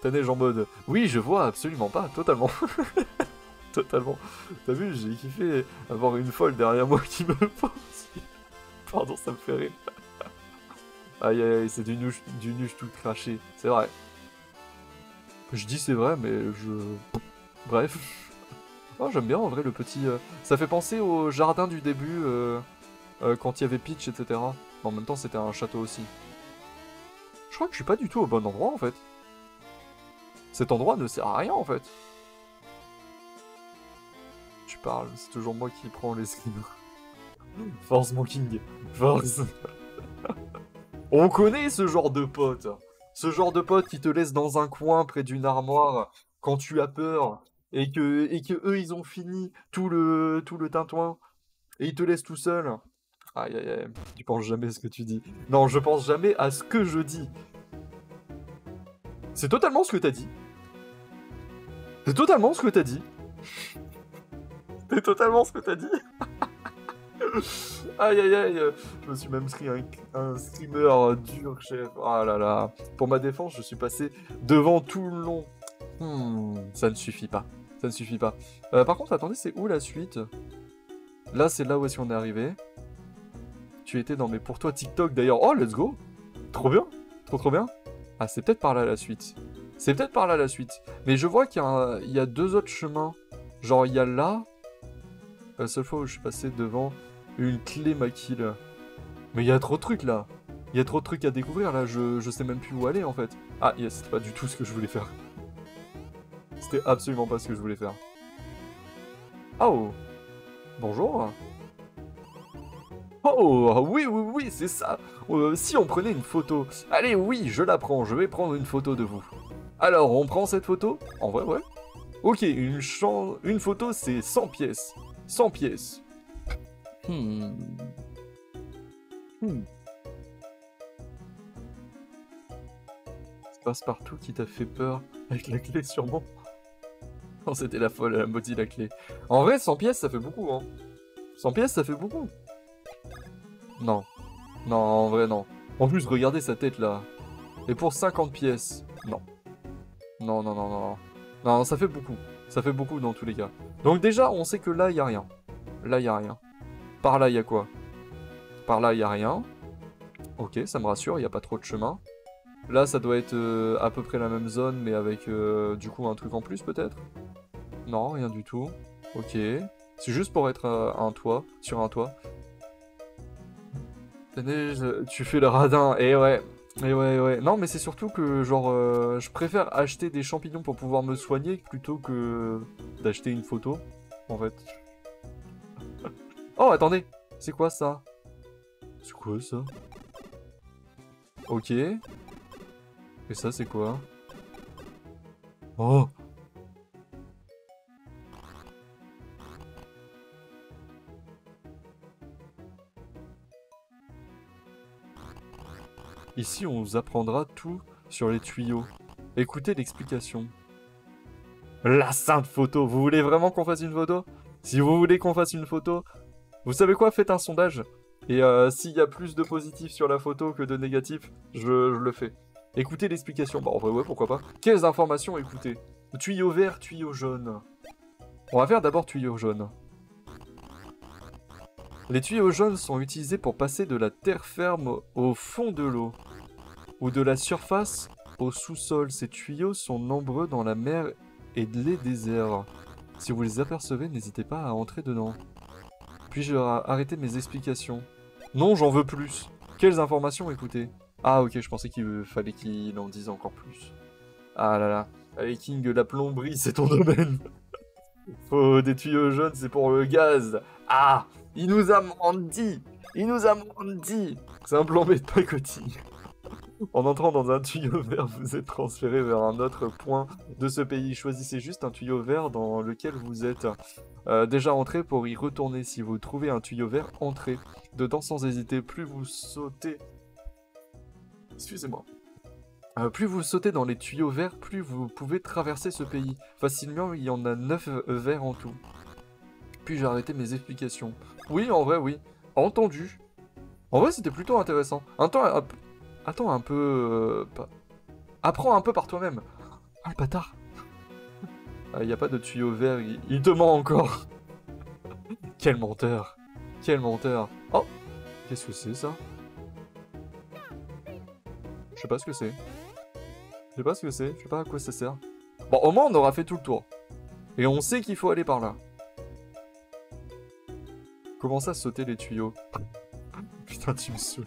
T'es en mode, oui, je vois, absolument pas, totalement. Totalement. T'as vu, j'ai kiffé avoir une folle derrière moi qui me pose. Pardon, ça me fait rire. Aïe aïe aïe, c'est du nuche, du nuche tout craché. C'est vrai. Je dis c'est vrai, mais je... Bref. Oh, j'aime bien en vrai le petit... Euh... Ça fait penser au jardin du début, euh... Euh, quand il y avait Peach, et cetera. Mais en même temps, c'était un château aussi. Je crois que je suis pas du tout au bon endroit, en fait. Cet endroit ne sert à rien, en fait. Tu parles, c'est toujours moi qui prends les skins. Force mon King, force. On connaît ce genre de pote. Ce genre de pote qui te laisse dans un coin près d'une armoire quand tu as peur et que, et que eux ils ont fini tout le, tout le tintouin et ils te laissent tout seul. Aïe aïe aïe, tu penses jamais à ce que tu dis. Non, je pense jamais à ce que je dis. C'est totalement ce que t'as dit. C'est totalement ce que t'as dit. C'est totalement ce que t'as dit. Aïe aïe aïe. Je me suis même inscrit un, un streamer dur, chef. Ah là là. Pour ma défense, je suis passé devant tout le long. Hmm, ça ne suffit pas. Ça ne suffit pas. Euh, par contre, attendez, c'est où la suite? Là, c'est là où est-ce qu'on est arrivé. Tu étais dans mes pour toi TikTok d'ailleurs. Oh, let's go. Trop bien. Trop trop bien. Ah, c'est peut-être par là la suite. C'est peut-être par là la suite. Mais je vois qu'il y a, un... il y a deux autres chemins. Genre, il y a là. La seule fois où je suis passé devant une clé maquille. Mais il y a trop de trucs là. Il y a trop de trucs à découvrir là. Je, je sais même plus où aller en fait. Ah, yes, c'était pas du tout ce que je voulais faire. C'était absolument pas ce que je voulais faire. Oh. Bonjour. Oh, oui, oui, oui, c'est ça. Euh, si on prenait une photo. Allez, oui, je la prends, je vais prendre une photo de vous. Alors, on prend cette photo? En vrai, ouais. Ok, une, une photo, c'est cent pièces. cent pièces. Hmm. Hmm. C'est Passepartout qui t'a fait peur avec la clé, sûrement. Non, c'était la folle, elle a maudit la clé. En vrai, cent pièces, ça fait beaucoup, hein. cent pièces, ça fait beaucoup. Non, non, en vrai, non. En plus, regardez sa tête, là. Et pour cinquante pièces, non. Non, non, non, non. Non, ça fait beaucoup. Ça fait beaucoup dans tous les cas. Donc déjà, on sait que là, il n'y a rien. Là, il n'y a rien. Par là, il y a quoi? Par là, il n'y a rien. Ok, ça me rassure, il n'y a pas trop de chemin. Là, ça doit être euh, à peu près la même zone, mais avec, euh, du coup, un truc en plus, peut-être? Non, rien du tout. Ok. C'est juste pour être euh, un toit, sur un toit. Tu fais le radin, et ouais, et ouais, ouais. Non, mais c'est surtout que, genre, euh, je préfère acheter des champignons pour pouvoir me soigner plutôt que d'acheter une photo. en fait. Oh, attendez. C'est quoi ça? C'est quoi ça? Ok. Et ça, c'est quoi? Oh! Ici, on vous apprendra tout sur les tuyaux. Écoutez l'explication. La sainte photo! Vous voulez vraiment qu'on fasse une photo? Si vous voulez qu'on fasse une photo, vous savez quoi? Faites un sondage. Et euh, s'il y a plus de positifs sur la photo que de négatifs, je, je le fais. Écoutez l'explication. Bah en vrai, ouais, pourquoi pas. Quelles informations écoutez? Tuyau vert, tuyau jaune. On va faire d'abord tuyau jaune. Les tuyaux jaunes sont utilisés pour passer de la terre ferme au fond de l'eau, ou de la surface au sous-sol. Ces tuyaux sont nombreux dans la mer et les déserts. Si vous les apercevez, n'hésitez pas à entrer dedans. Puis-je arrêter mes explications? Non, j'en veux plus. Quelles informations écoutez? Ah ok, je pensais qu'il fallait qu'il en dise encore plus. Ah là là. Allez King, la plomberie, c'est ton domaine. Faut des tuyaux jaunes, c'est pour le gaz. Ah, il nous a menti. Il nous a menti. C'est un plombé de pacotille. En entrant dans un tuyau vert, vous êtes transféré vers un autre point de ce pays. Choisissez juste un tuyau vert dans lequel vous êtes euh, déjà entré pour y retourner. Si vous trouvez un tuyau vert, entrez dedans sans hésiter. Plus vous sautez... Excusez-moi. Euh, plus vous sautez dans les tuyaux verts, plus vous pouvez traverser ce pays. Facilement, il y en a neuf verts en tout. Puis j'ai arrêté mes explications. Oui, en vrai, oui. Entendu. En vrai, c'était plutôt intéressant. Un temps... À... Attends un peu... Euh, apprends un peu par toi-même. Ah, le bâtard. Il n'y a pas de tuyau vert, il, il te ment encore. Quel menteur. Quel menteur. Oh, qu'est-ce que c'est, ça? Je sais pas ce que c'est. Je sais pas ce que c'est, je sais pas à quoi ça sert. Bon, au moins, on aura fait tout le tour. Et on sait qu'il faut aller par là. Commence à sauter les tuyaux. Putain, tu me saoules.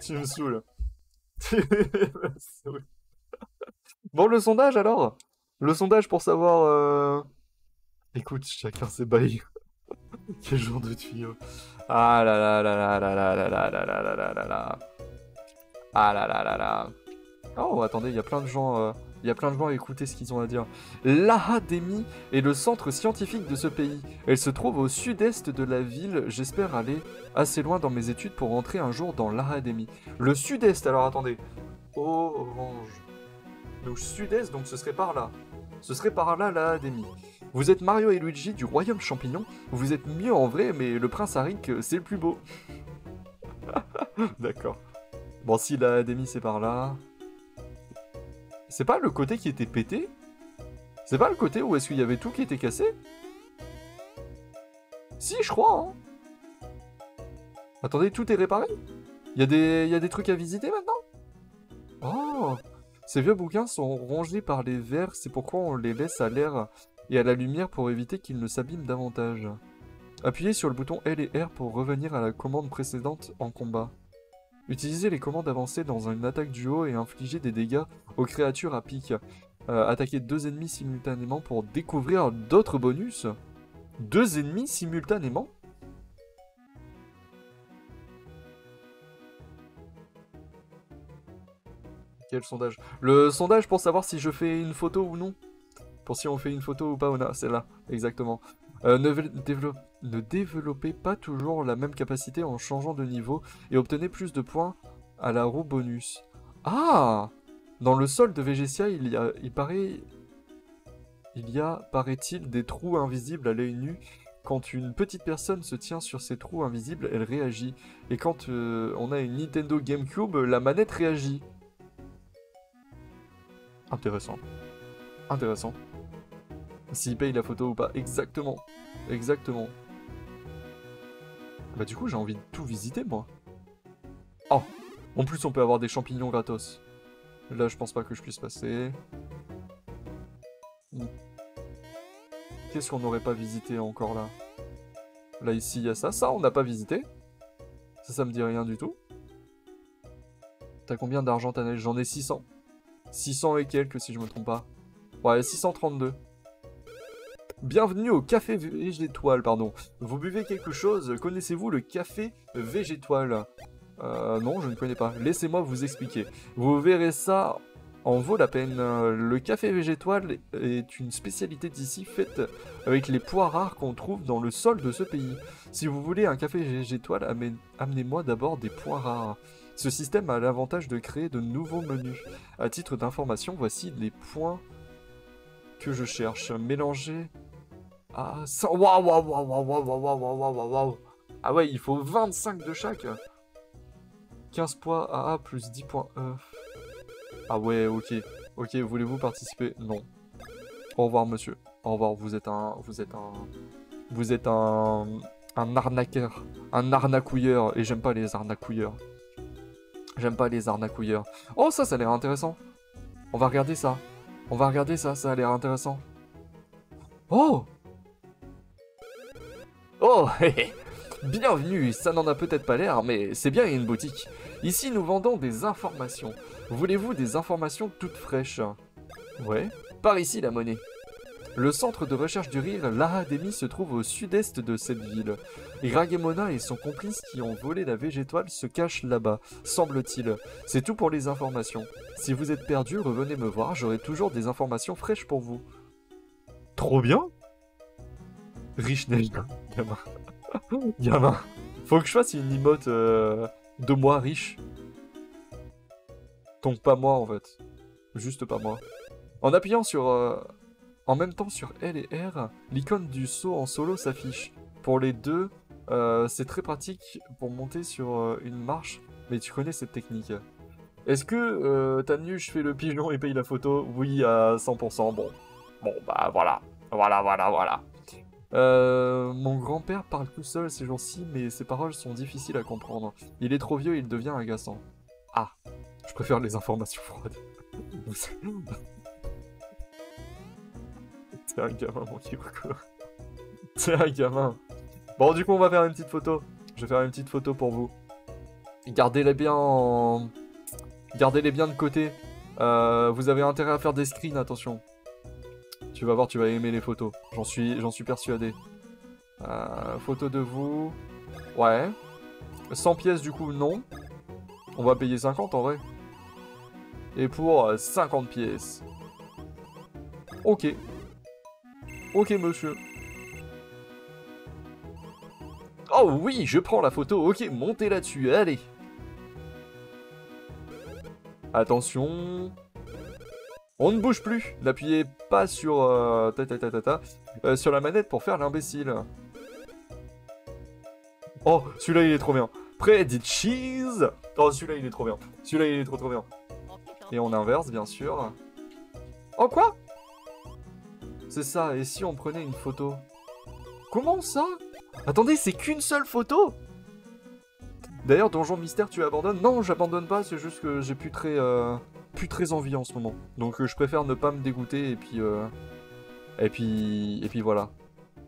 Tu me saoules. Bon, le sondage alors? Le sondage pour savoir... Euh... Écoute, chacun ses bails. Quel genre de tuyau. Ah là là là là là là là là là là là là là. Ah là là là là. Oh, attendez, il y a plein de gens... Euh... Il y a plein de gens à écouter ce qu'ils ont à dire. L'Académie est le centre scientifique de ce pays. Elle se trouve au sud-est de la ville. J'espère aller assez loin dans mes études pour rentrer un jour dans l'Académie. Le sud-est, alors attendez. Orange. Donc sud-est, donc ce serait par là. Ce serait par là l'Académie. Vous êtes Mario et Luigi du Royaume Champignon. Vous êtes mieux en vrai, mais le prince Arik, c'est le plus beau. D'accord. Bon, si l'Académie c'est par là... C'est pas le côté qui était pété? C'est pas le côté où est-ce qu'il y avait tout qui était cassé? Si, je crois, hein. Attendez, tout est réparé? Il y a des, il y a des trucs à visiter maintenant? Oh! Ces vieux bouquins sont rongés par les vers, c'est pourquoi on les laisse à l'air et à la lumière pour éviter qu'ils ne s'abîment davantage. Appuyez sur le bouton L et R pour revenir à la commande précédente en combat. Utilisez les commandes avancées dans une attaque duo et infligez des dégâts aux créatures à pic. Euh, attaquez deux ennemis simultanément pour découvrir d'autres bonus. Deux ennemis simultanément? Quel sondage? Le sondage pour savoir si je fais une photo ou non. Pour si on fait une photo ou pas, on a celle-là, exactement. Euh, ne, développe, ne développez pas toujours la même capacité en changeant de niveau et obtenez plus de points à la roue bonus. Ah! Dans le sol de Végétia, il y a, il paraît, il y a, paraît-il, des trous invisibles à l'œil nu. Quand une petite personne se tient sur ces trous invisibles, elle réagit. Et quand euh, on a une Nintendo GameCube, la manette réagit. Intéressant. Intéressant. S'il paye la photo ou pas, exactement, exactement. Bah du coup j'ai envie de tout visiter moi. Oh, en plus on peut avoir des champignons gratos. Là je pense pas que je puisse passer. Qu'est-ce qu'on n'aurait pas visité encore là? Là ici il y a ça, ça on n'a pas visité. Ça ça me dit rien du tout. T'as combien d'argent ta neige? J'en ai six cents. six cents et quelques si je me trompe pas. Ouais, six cent trente-deux. Bienvenue au café végétoile, pardon. Vous buvez quelque chose? Connaissez-vous le café végétoile? Euh, non, je ne connais pas. Laissez-moi vous expliquer. Vous verrez, ça en vaut la peine. Le café végétoile est une spécialité d'ici, faite avec les pois rares qu'on trouve dans le sol de ce pays. Si vous voulez un café végétoile, amenez-moi d'abord des pois rares. Ce système a l'avantage de créer de nouveaux menus. À titre d'information, voici les points que je cherche. Mélanger à cent... Waouh, waouh, waouh, waouh, waouh, waouh, waouh, waouh. Ah ouais, il faut vingt-cinq de chaque. quinze points A A plus dix points E. Ah ouais, ok. Ok, voulez-vous participer? Non. Au revoir, monsieur. Au revoir, vous êtes un... Vous êtes un... Vous êtes un... Un arnaqueur. Un arnacouilleur. Et j'aime pas les arnacouilleurs. J'aime pas les arnacouilleurs. Oh, ça, ça a l'air intéressant. On va regarder ça. On va regarder ça, ça a l'air intéressant. Oh! Oh! Bienvenue, ça n'en a peut-être pas l'air, mais c'est bien une boutique. Ici, nous vendons des informations. Voulez-vous des informations toutes fraîches? Ouais. Par ici, la monnaie. Le centre de recherche du rire, l'Académie, se trouve au sud-est de cette ville. Ragemona et son complice qui ont volé la végétoile se cachent là-bas, semble-t-il. C'est tout pour les informations. Si vous êtes perdu, revenez me voir, j'aurai toujours des informations fraîches pour vous. Trop bien. Riche neige, gamin. Gamin. Faut que je fasse une emote euh, de moi riche. Donc pas moi en fait. Juste pas moi. En appuyant sur... Euh... En même temps, sur L et R, l'icône du saut en solo s'affiche. Pour les deux, euh, c'est très pratique pour monter sur euh, une marche, mais tu connais cette technique. Est-ce que euh, Tanush fait le pigeon et paye la photo? Oui, à cent pour cent. Bon, bon bah voilà. Voilà, voilà, voilà. Euh, mon grand-père parle tout seul ces jours-ci, mais ses paroles sont difficiles à comprendre. Il est trop vieux, il devient agaçant. Ah, je préfère les informations froides. T'es un gamin, mon Kiruko. T'es un gamin. Bon, du coup, on va faire une petite photo. Je vais faire une petite photo pour vous. Gardez-les bien en... Gardez-les bien de côté. Euh, vous avez intérêt à faire des screens, attention. Tu vas voir, tu vas aimer les photos. J'en suis, j'en suis persuadé. Euh, photo de vous. Ouais. cent pièces, du coup, non. On va payer cinquante, en vrai. Et pour cinquante pièces. Ok. Ok, monsieur. Oh oui, je prends la photo. Ok, montez là-dessus, allez. Attention. On ne bouge plus. N'appuyez pas sur... Euh, ta, ta, ta, ta, ta, euh, sur la manette pour faire l'imbécile. Oh, celui-là, il est trop bien. Prêt, dit cheese. Oh, celui-là, il est trop bien. Celui-là, il est trop, trop bien. Et on inverse, bien sûr. Oh, quoi ? C'est ça, et si on prenait une photo? Comment ça? Attendez, c'est qu'une seule photo? D'ailleurs, Donjon Mystère, tu abandonnes? Non, j'abandonne pas, c'est juste que j'ai plus très, euh, plus très envie en ce moment. Donc euh, je préfère ne pas me dégoûter, et puis... Euh, et puis... Et puis voilà.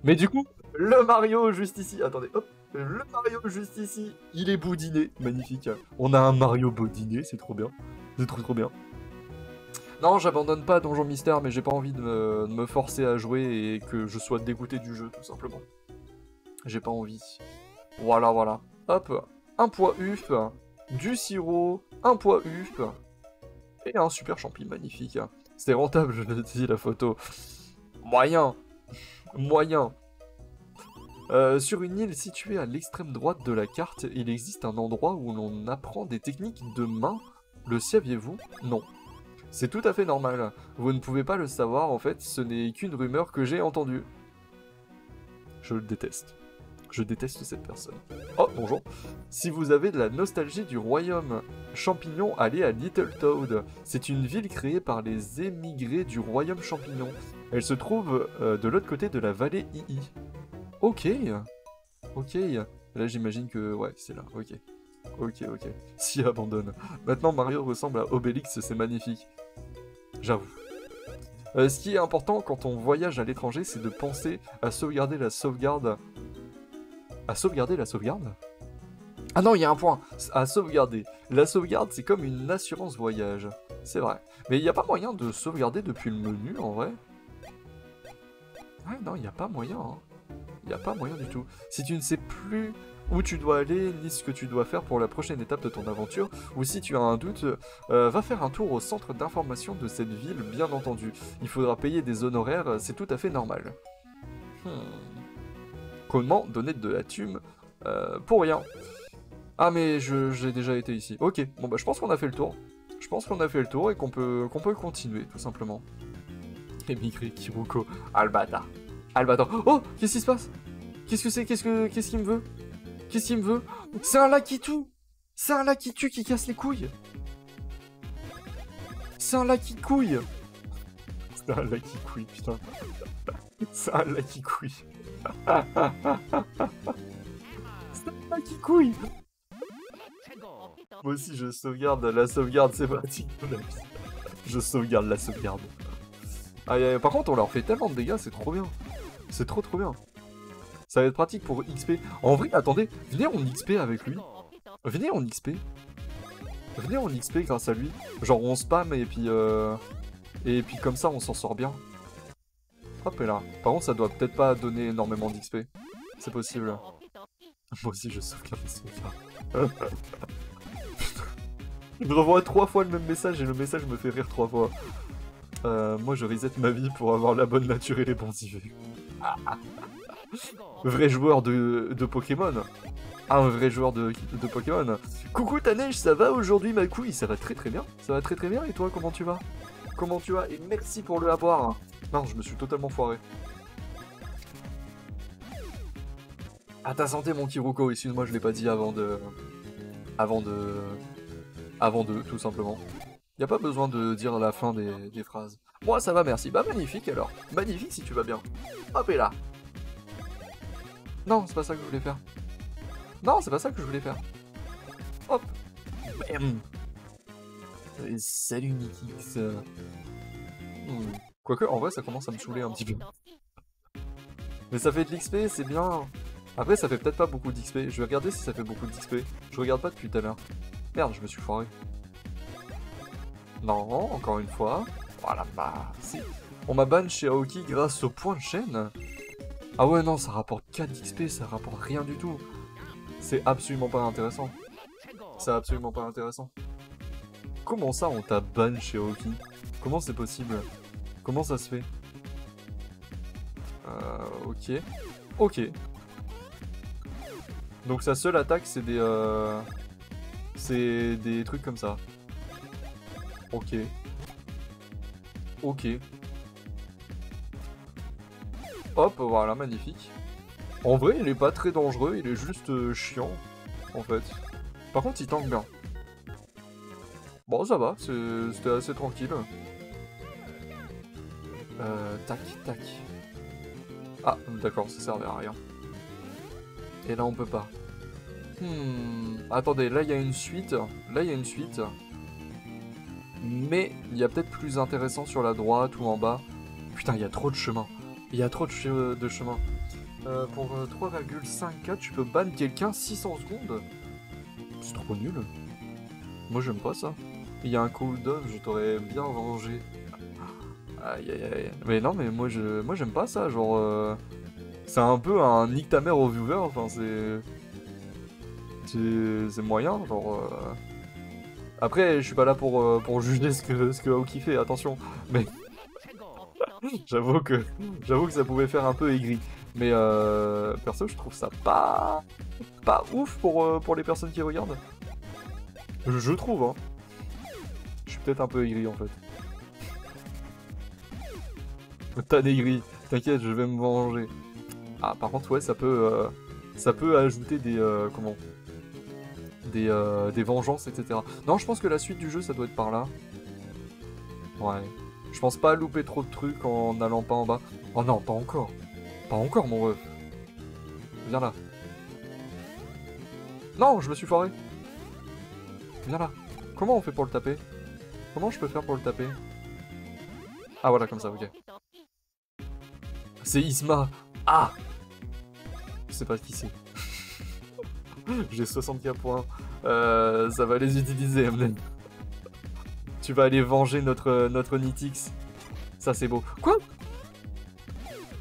Mais du coup, le Mario juste ici... Attendez, hop! Le Mario juste ici, il est boudiné. Magnifique. On a un Mario boudiné, c'est trop bien. C'est trop trop bien. Non, j'abandonne pas Donjon Mystère, mais j'ai pas envie de me, de me forcer à jouer et que je sois dégoûté du jeu, tout simplement. J'ai pas envie. Voilà, voilà. Hop, un poids U F, du sirop, un poids U F, et un super champi magnifique. C'était rentable, je l'ai dit, la photo. Moyen. Moyen. Euh, sur une île située à l'extrême droite de la carte, il existe un endroit où l'on apprend des techniques de main. Le saviez-vous? Non. C'est tout à fait normal. Vous ne pouvez pas le savoir, en fait, ce n'est qu'une rumeur que j'ai entendue. Je le déteste. Je déteste cette personne. Oh, bonjour. Si vous avez de la nostalgie du royaume champignon, allez à Little Toad. C'est une ville créée par les émigrés du royaume champignon. Elle se trouve euh, de l'autre côté de la vallée I I. Ok. Ok. Là, j'imagine que... Ouais, c'est là. Ok. Ok, ok. Si, abandonne. Maintenant, Mario ressemble à Obélix, c'est magnifique. J'avoue. Euh, ce qui est important quand on voyage à l'étranger, c'est de penser à sauvegarder la sauvegarde. À sauvegarder la sauvegarde? Ah non, il y a un point. À sauvegarder. La sauvegarde, c'est comme une assurance voyage. C'est vrai. Mais il n'y a pas moyen de sauvegarder depuis le menu, en vrai. Ouais, non, il n'y a pas moyen. Il n'y a pas moyen du tout. Si tu ne sais plus où tu dois aller, ni ce que tu dois faire pour la prochaine étape de ton aventure, ou si tu as un doute, euh, va faire un tour au centre d'information de cette ville, bien entendu. Il faudra payer des honoraires, c'est tout à fait normal. Hmm. Comment donner de la thume euh, pour rien? Ah mais j'ai déjà été ici. Ok, bon bah je pense qu'on a fait le tour. Je pense qu'on a fait le tour et qu'on peut, qu'on peut continuer, tout simplement. Émigré Kiruko. Albata. Albata. Oh, qu'est-ce qui se passe? Qu'est-ce que c'est? Qu'est-ce que, qu'est-ce qu'il me veut? Qu'est-ce qu'il me veut? C'est un Lakitu. C'est un Lakitu qui casse les couilles. C'est un Lakikouille. C'est un Lakikouille, putain. C'est un Lakikouille. C'est un Lakikouille. Moi aussi je sauvegarde, la sauvegarde c'est pratique. Je sauvegarde la sauvegarde. Ah, et, par contre on leur fait tellement de dégâts, c'est trop bien. C'est trop trop bien. Ça va être pratique pour X P. En vrai, attendez, venez en X P avec lui. Venez en X P. Venez en X P grâce à lui. Genre on spam et puis... Euh... Et puis comme ça on s'en sort bien. Hop et là. Par contre ça doit peut-être pas donner énormément d'X P. C'est possible. Moi aussi je sauvegarde la sauvegarde. Il me revoit trois fois le même message et le message me fait rire trois fois. Euh, moi je reset ma vie pour avoir la bonne nature et les bons I V. Vrai joueur de, de Pokémon. Ah, un vrai joueur de, de Pokémon. Coucou ta neige, ça va aujourd'hui ma couille? Ça va très très bien. Ça va très très bien et toi comment tu vas? Comment tu vas? Et merci pour le avoir. Non, je me suis totalement foiré. À ta santé mon Kiruko, excuse-moi je l'ai pas dit avant de... Avant de... Avant de, tout simplement. Y a pas besoin de dire la fin des, des phrases. Moi ça va merci, bah magnifique alors. Magnifique si tu vas bien. Hop et là. Non c'est pas ça que je voulais faire. Non c'est pas ça que je voulais faire. Hop. Bam. Et salut Nitix. Hmm. Quoique en vrai ça commence à me saouler un petit peu. Mais ça fait de l'X P, c'est bien. Après ça fait peut-être pas beaucoup d'X P. Je vais regarder si ça fait beaucoup d'X P. Je regarde pas depuis tout à l'heure. Merde, je me suis foiré. Non, encore une fois. Voilà, bah, si. On m'a ban chez Aoki grâce au point de chaîne. Ah ouais, non, ça rapporte quatre X P, ça rapporte rien du tout. C'est absolument pas intéressant. C'est absolument pas intéressant. Comment ça, on t'a ban chez Aoki? Comment c'est possible? Comment ça se fait? Euh, ok. Ok. Donc sa seule attaque, c'est des... Euh... C'est des trucs comme ça. Ok. Ok. Hop, voilà, magnifique. En vrai, il est pas très dangereux, il est juste euh, chiant, en fait. Par contre, il tank bien. Bon, ça va, c'était assez tranquille. Euh, tac, tac. Ah, d'accord, ça servait à rien. Et là, on peut pas. Hmm, attendez, là il y a une suite, là il y a une suite, mais il y a peut-être plus intéressant sur la droite ou en bas. Putain, il y a trop de chemin, il y a trop de, che de chemin. Euh, pour euh, trois virgule cinq K, tu peux ban quelqu'un six cents secondes. C'est trop nul. Moi j'aime pas ça. Il y a un cooldown, je t'aurais bien rangé. Aïe aïe aïe. Mais non, mais moi je, moi j'aime pas ça, genre... Euh... C'est un peu un nique ta mère au viewer, enfin c'est... C'est moyen, genre... Euh... Après, je suis pas là pour, euh, pour juger ce que, ce que Aoki fait, attention, mais... J'avoue que, que ça pouvait faire un peu aigri, mais euh, perso, je trouve ça pas... Pas ouf pour, euh, pour les personnes qui regardent. Je, je trouve, hein. Je suis peut-être un peu aigri, en fait. T'as aigri, t'inquiète, je vais me venger. Ah, par contre, ouais, ça peut... Euh, ça peut ajouter des... Euh, comment... Des, euh, des vengeances, et cetera. Non, je pense que la suite du jeu, ça doit être par là. Ouais. Je pense pas louper trop de trucs en n'allant pas en bas. Oh non, pas encore. Pas encore, mon ref. Viens là. Non, je me suis foiré. Viens là. Comment on fait pour le taper? Comment je peux faire pour le taper? Ah, voilà, comme ça, ok. C'est Isma. Ah! Je sais pas qui c'est. J'ai soixante K points, euh, ça va les utiliser, Amden. Tu vas aller venger notre, notre Nitix. Ça c'est beau. Quoi?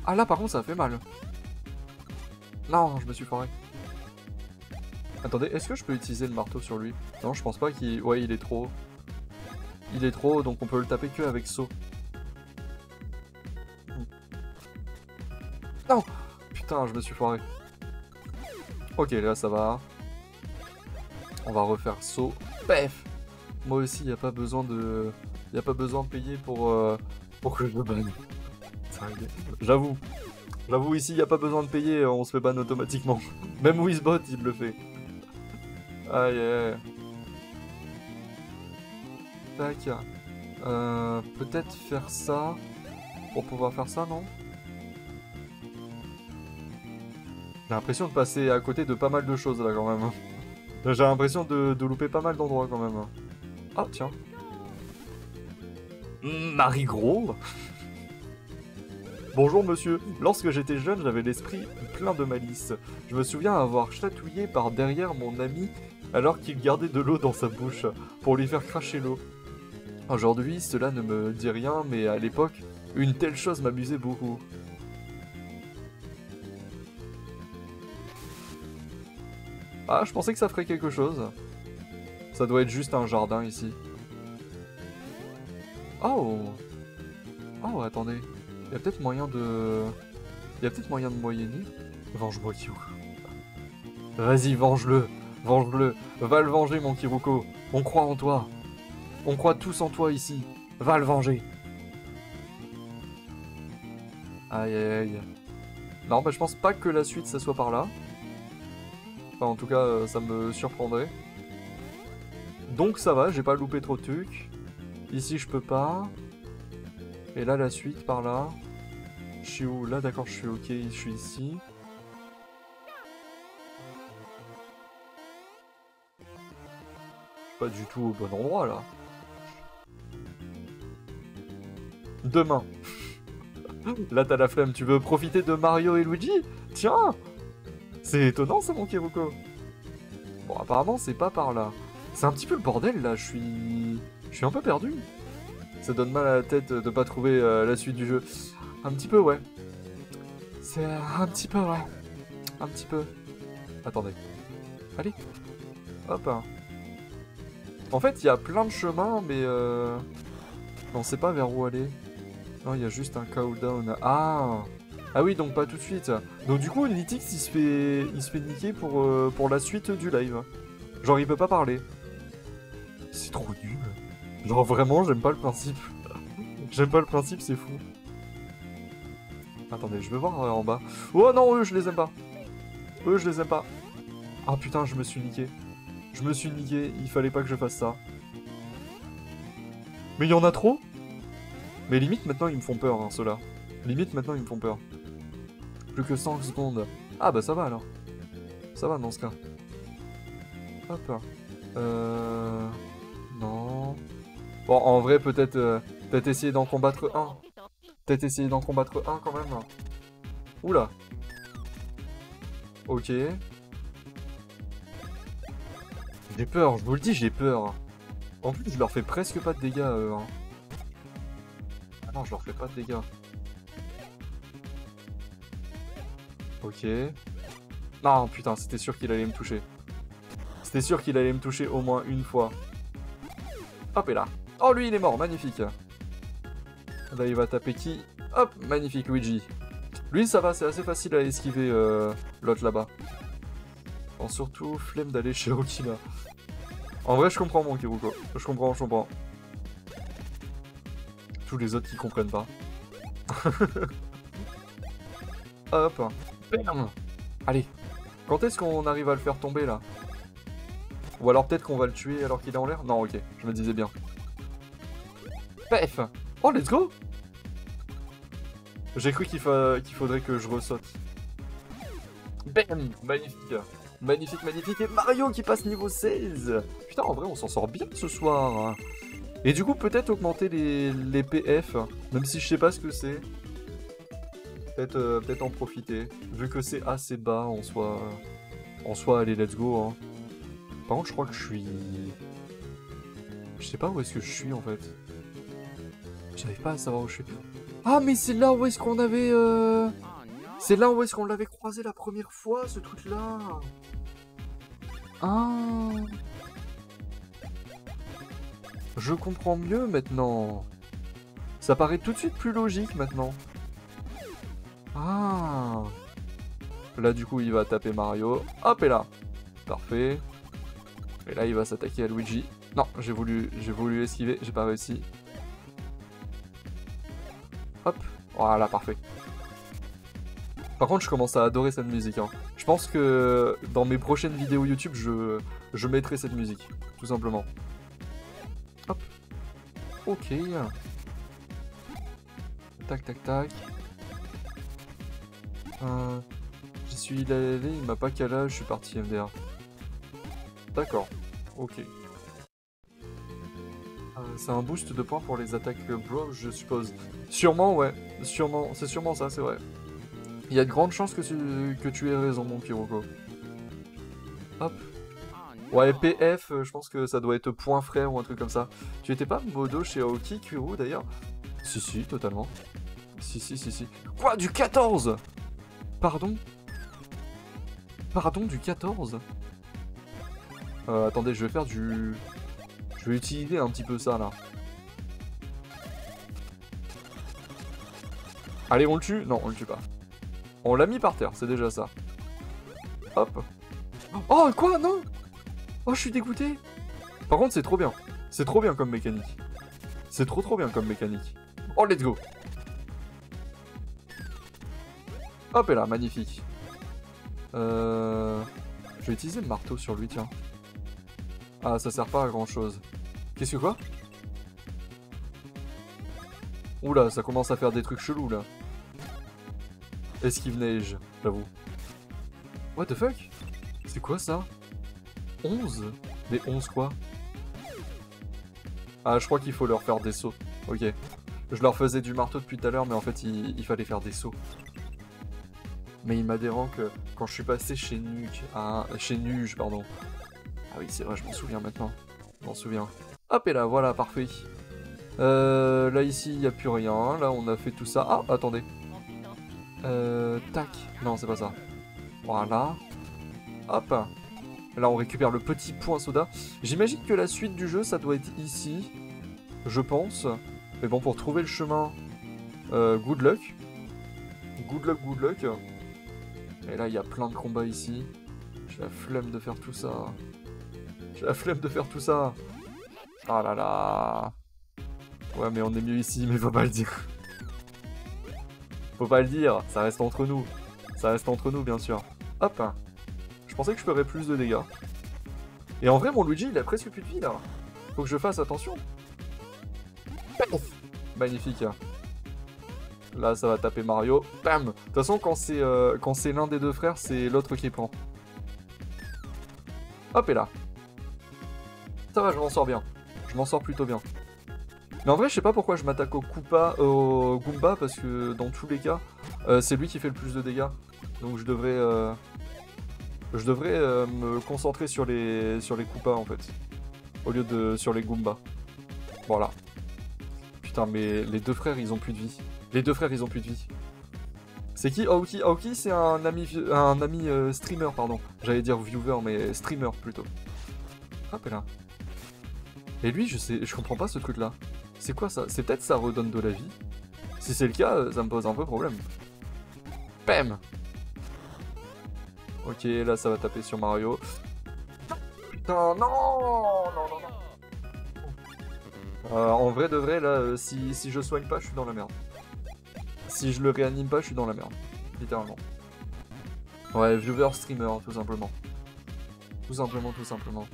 Ah là par contre ça fait mal. Non, je me suis foiré. Attendez, est-ce que je peux utiliser le marteau sur lui? Non, je pense pas qu'il... Ouais, il est trop haut. Il est trop haut, donc on peut le taper que avec saut. Non! Putain, je me suis foiré. Ok, là ça va. On va refaire saut. Pef! Moi aussi, il n'y a pas besoin de... Il n'y a pas besoin de payer pour, euh, pour que je me banne. J'avoue. J'avoue, ici, il n'y a pas besoin de payer, on se fait ban automatiquement. Même Wizbot, il le fait. Ah, yeah. Tac. Euh, peut-être faire ça... Pour pouvoir faire ça, non? J'ai l'impression de passer à côté de pas mal de choses, là, quand même. J'ai l'impression de, de louper pas mal d'endroits, quand même. Ah, tiens. Marie Gros. Bonjour monsieur, lorsque j'étais jeune, j'avais l'esprit plein de malice. Je me souviens avoir chatouillé par derrière mon ami alors qu'il gardait de l'eau dans sa bouche pour lui faire cracher l'eau. Aujourd'hui, cela ne me dit rien, mais à l'époque, une telle chose m'amusait beaucoup. Ah, je pensais que ça ferait quelque chose. Ça doit être juste un jardin ici. Oh! Oh, attendez. Il y a peut-être moyen de... Il y a peut-être moyen de moyenner. Venge-moi, Kiruko. Vas-y, venge-le. Venge-le. Va le venger, mon Kiruko. On croit en toi. On croit tous en toi, ici. Va le venger. Aïe, aïe, aïe. Non, bah, je pense pas que la suite, ça soit par là. Enfin, en tout cas, ça me surprendrait. Donc, ça va. J'ai pas loupé trop de trucs. Ici, je peux pas... Et là, la suite, par là. Je suis où? Là, d'accord, je suis ok, je suis ici. Pas du tout au bon endroit, là. Demain. Là, t'as la flemme, tu veux profiter de Mario et Luigi? Tiens! C'est étonnant, ça, mon Kiruko. Bon, apparemment, c'est pas par là. C'est un petit peu le bordel, là, je suis... Je suis un peu perdu. Ça donne mal à la tête de pas trouver euh, la suite du jeu. Un petit peu, ouais. C'est euh, un petit peu, ouais. Un petit peu. Attendez. Allez. Hop. En fait, il y a plein de chemins, mais... Euh... On sait pas vers où aller. Non, il y a juste un cooldown. Ah. Ah oui, donc pas tout de suite. Donc du coup, Nitix, il se fait, il se fait niquer pour, euh, pour la suite du live. Genre, il peut pas parler. C'est trop nul. Genre vraiment, j'aime pas le principe. J'aime pas le principe, c'est fou. Attendez, je vais voir en bas. Oh non, eux, je les aime pas. Eux, je les aime pas. Ah putain, je me suis niqué. Je me suis niqué, il fallait pas que je fasse ça. Mais il y en a trop. Mais limite, maintenant, ils me font peur, hein, ceux-là. Limite, maintenant, ils me font peur. Plus que cinq secondes. Ah bah ça va, alors. Ça va, dans ce cas. Hop. Euh... Non... Bon, en vrai, peut-être euh, peut-être essayer d'en combattre un. Peut-être essayer d'en combattre un, quand même. Oula. Ok. J'ai peur, je vous le dis, j'ai peur. En plus, je leur fais presque pas de dégâts, eux. Hein. Ah non, je leur fais pas de dégâts. Ok. Non, putain, c'était sûr qu'il allait me toucher. C'était sûr qu'il allait me toucher au moins une fois. Hop, et là. Oh, lui, il est mort, magnifique. Là, il va taper qui? Hop, magnifique, Luigi. Lui, ça va, c'est assez facile à esquiver, euh, l'autre, là-bas. Bon, surtout, flemme d'aller chez Aoki, là. En vrai, je comprends, mon Kiruko. Je comprends, je comprends. Tous les autres qui comprennent pas. Hop. Bam. Allez. Quand est-ce qu'on arrive à le faire tomber, là? Ou alors peut-être qu'on va le tuer alors qu'il est en l'air? Non, ok, je me disais bien. Pef! Oh, let's go! J'ai cru qu'il fa... qu'il faudrait que je ressaute. Bam! Magnifique! Magnifique, magnifique! Et Mario qui passe niveau seize! Putain, en vrai, on s'en sort bien ce soir! Et du coup, peut-être augmenter les... les P F, même si je sais pas ce que c'est. Peut-être euh, peut-être en profiter. Vu que c'est assez bas, en soi... En soi, allez, let's go, hein. Par contre, je crois que je suis... Je sais pas où est-ce que je suis, en fait. J'arrive pas à savoir où je suis. Ah mais c'est là où est-ce qu'on avait... Euh... C'est là où est-ce qu'on l'avait croisé la première fois, ce truc-là. Ah... Je comprends mieux maintenant. Ça paraît tout de suite plus logique maintenant. Ah... Là du coup il va taper Mario. Hop et là. Parfait. Et là il va s'attaquer à Luigi. Non, j'ai voulu, j'ai voulu esquiver, j'ai pas réussi. Hop, voilà, parfait. Par contre, je commence à adorer cette musique, hein. Je pense que dans mes prochaines vidéos YouTube, je, je mettrai cette musique, tout simplement. Hop. Ok. Tac, tac, tac. Euh, J'y suis allé, il m'a pas calé, je suis parti M D R. D'accord, ok. C'est un boost de points pour les attaques bro, je suppose. Sûrement, ouais. Sûrement, c'est sûrement ça, c'est vrai. Il y a de grandes chances que tu, que tu aies raison, mon Kiruko. Hop. Ouais, P F, je pense que ça doit être point frère ou un truc comme ça. Tu étais pas modo chez Aoki, Kiru, d'ailleurs? Si, si, totalement. Si, si, si, si. Quoi, du quatorze? Pardon? Pardon, du quatorze? Euh, attendez, je vais faire du... Je vais utiliser un petit peu ça, là. Allez, on le tue? Non, on le tue pas. On l'a mis par terre, c'est déjà ça. Hop. Oh, quoi? Non? Oh, je suis dégoûté. Par contre, c'est trop bien. C'est trop bien comme mécanique. C'est trop trop bien comme mécanique. Oh, let's go. Hop, et là, magnifique. Euh... Je vais utiliser le marteau sur lui, tiens. Ah, ça sert pas à grand chose. Qu'est-ce que quoi? Oula, ça commence à faire des trucs chelous là. Esquive neige, j'avoue. What the fuck? C'est quoi ça? onze? Des onze quoi? Ah, je crois qu'il faut leur faire des sauts. Ok. Je leur faisais du marteau depuis tout à l'heure, mais en fait, il, il fallait faire des sauts. Mais il m'a dérangé que quand je suis passé chez Nuge. Ah, chez Nuge, pardon. Ah oui, c'est vrai, je m'en souviens maintenant. Je m'en souviens. Hop, et là, voilà, parfait. Euh, là, ici, il n'y a plus rien. Là, on a fait tout ça. Ah, attendez. Euh, tac. Non, c'est pas ça. Voilà. Hop. Là, on récupère le petit point soda. J'imagine que la suite du jeu, ça doit être ici. Je pense. Mais bon, pour trouver le chemin, euh, good luck. Good luck, good luck. Et là, il y a plein de combats ici. J'ai la flemme de faire tout ça. J'ai la flemme de faire tout ça. Ah là là. Ouais, mais on est mieux ici, mais faut pas le dire. Faut pas le dire, ça reste entre nous. Ça reste entre nous, bien sûr. Hop. Je pensais que je ferais plus de dégâts. Et en vrai, mon Luigi, il a presque plus de vie, là. Faut que je fasse attention. Paf. Magnifique. Là, ça va taper Mario. Bam. De toute façon, quand c'est euh, quand c'est l'un des deux frères, c'est l'autre qui prend. Hop, et là. Ça va, je m'en sors bien. Je m'en sors plutôt bien. Mais en vrai, je sais pas pourquoi je m'attaque au Koopa, euh, au Goomba, parce que dans tous les cas, euh, c'est lui qui fait le plus de dégâts. Donc je devrais, euh, je devrais euh, me concentrer sur les, sur les Koopas en fait, au lieu de sur les Goombas. Voilà. Putain, mais les deux frères, ils ont plus de vie. Les deux frères, ils ont plus de vie. C'est qui Aoki? Aoki, c'est un ami, un ami euh, streamer, pardon. J'allais dire viewer, mais streamer plutôt. Hop là. Et lui, je sais, je comprends pas ce truc-là. C'est quoi ça? C'est peut-être ça redonne de la vie. Si c'est le cas, ça me pose un peu problème. Bam. Ok, là, ça va taper sur Mario. Putain, non, non, non, non. Euh, en vrai de vrai, là, si, si je soigne pas, je suis dans la merde. Si je le réanime pas, je suis dans la merde. Littéralement. Ouais, viewer, streamer, tout simplement. Tout simplement, tout simplement.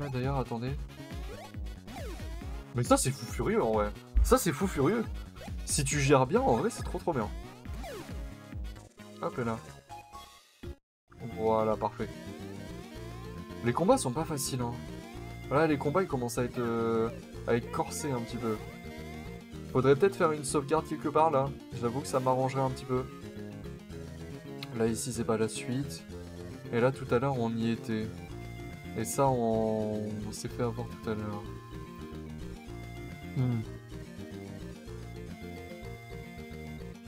Là, d'ailleurs, attendez... Mais ça, c'est fou furieux, en vrai. Ça, c'est fou furieux. Si tu gères bien, en vrai, c'est trop trop bien. Hop, là. Voilà, parfait. Les combats sont pas faciles, hein. Là, les combats, ils commencent à être... Euh, à être corsés, un petit peu. Faudrait peut-être faire une sauvegarde quelque part, là. J'avoue que ça m'arrangerait un petit peu. Là, ici, c'est pas la suite. Et là, tout à l'heure, on y était. Et ça, on, on s'est fait avoir tout à l'heure. Hmm.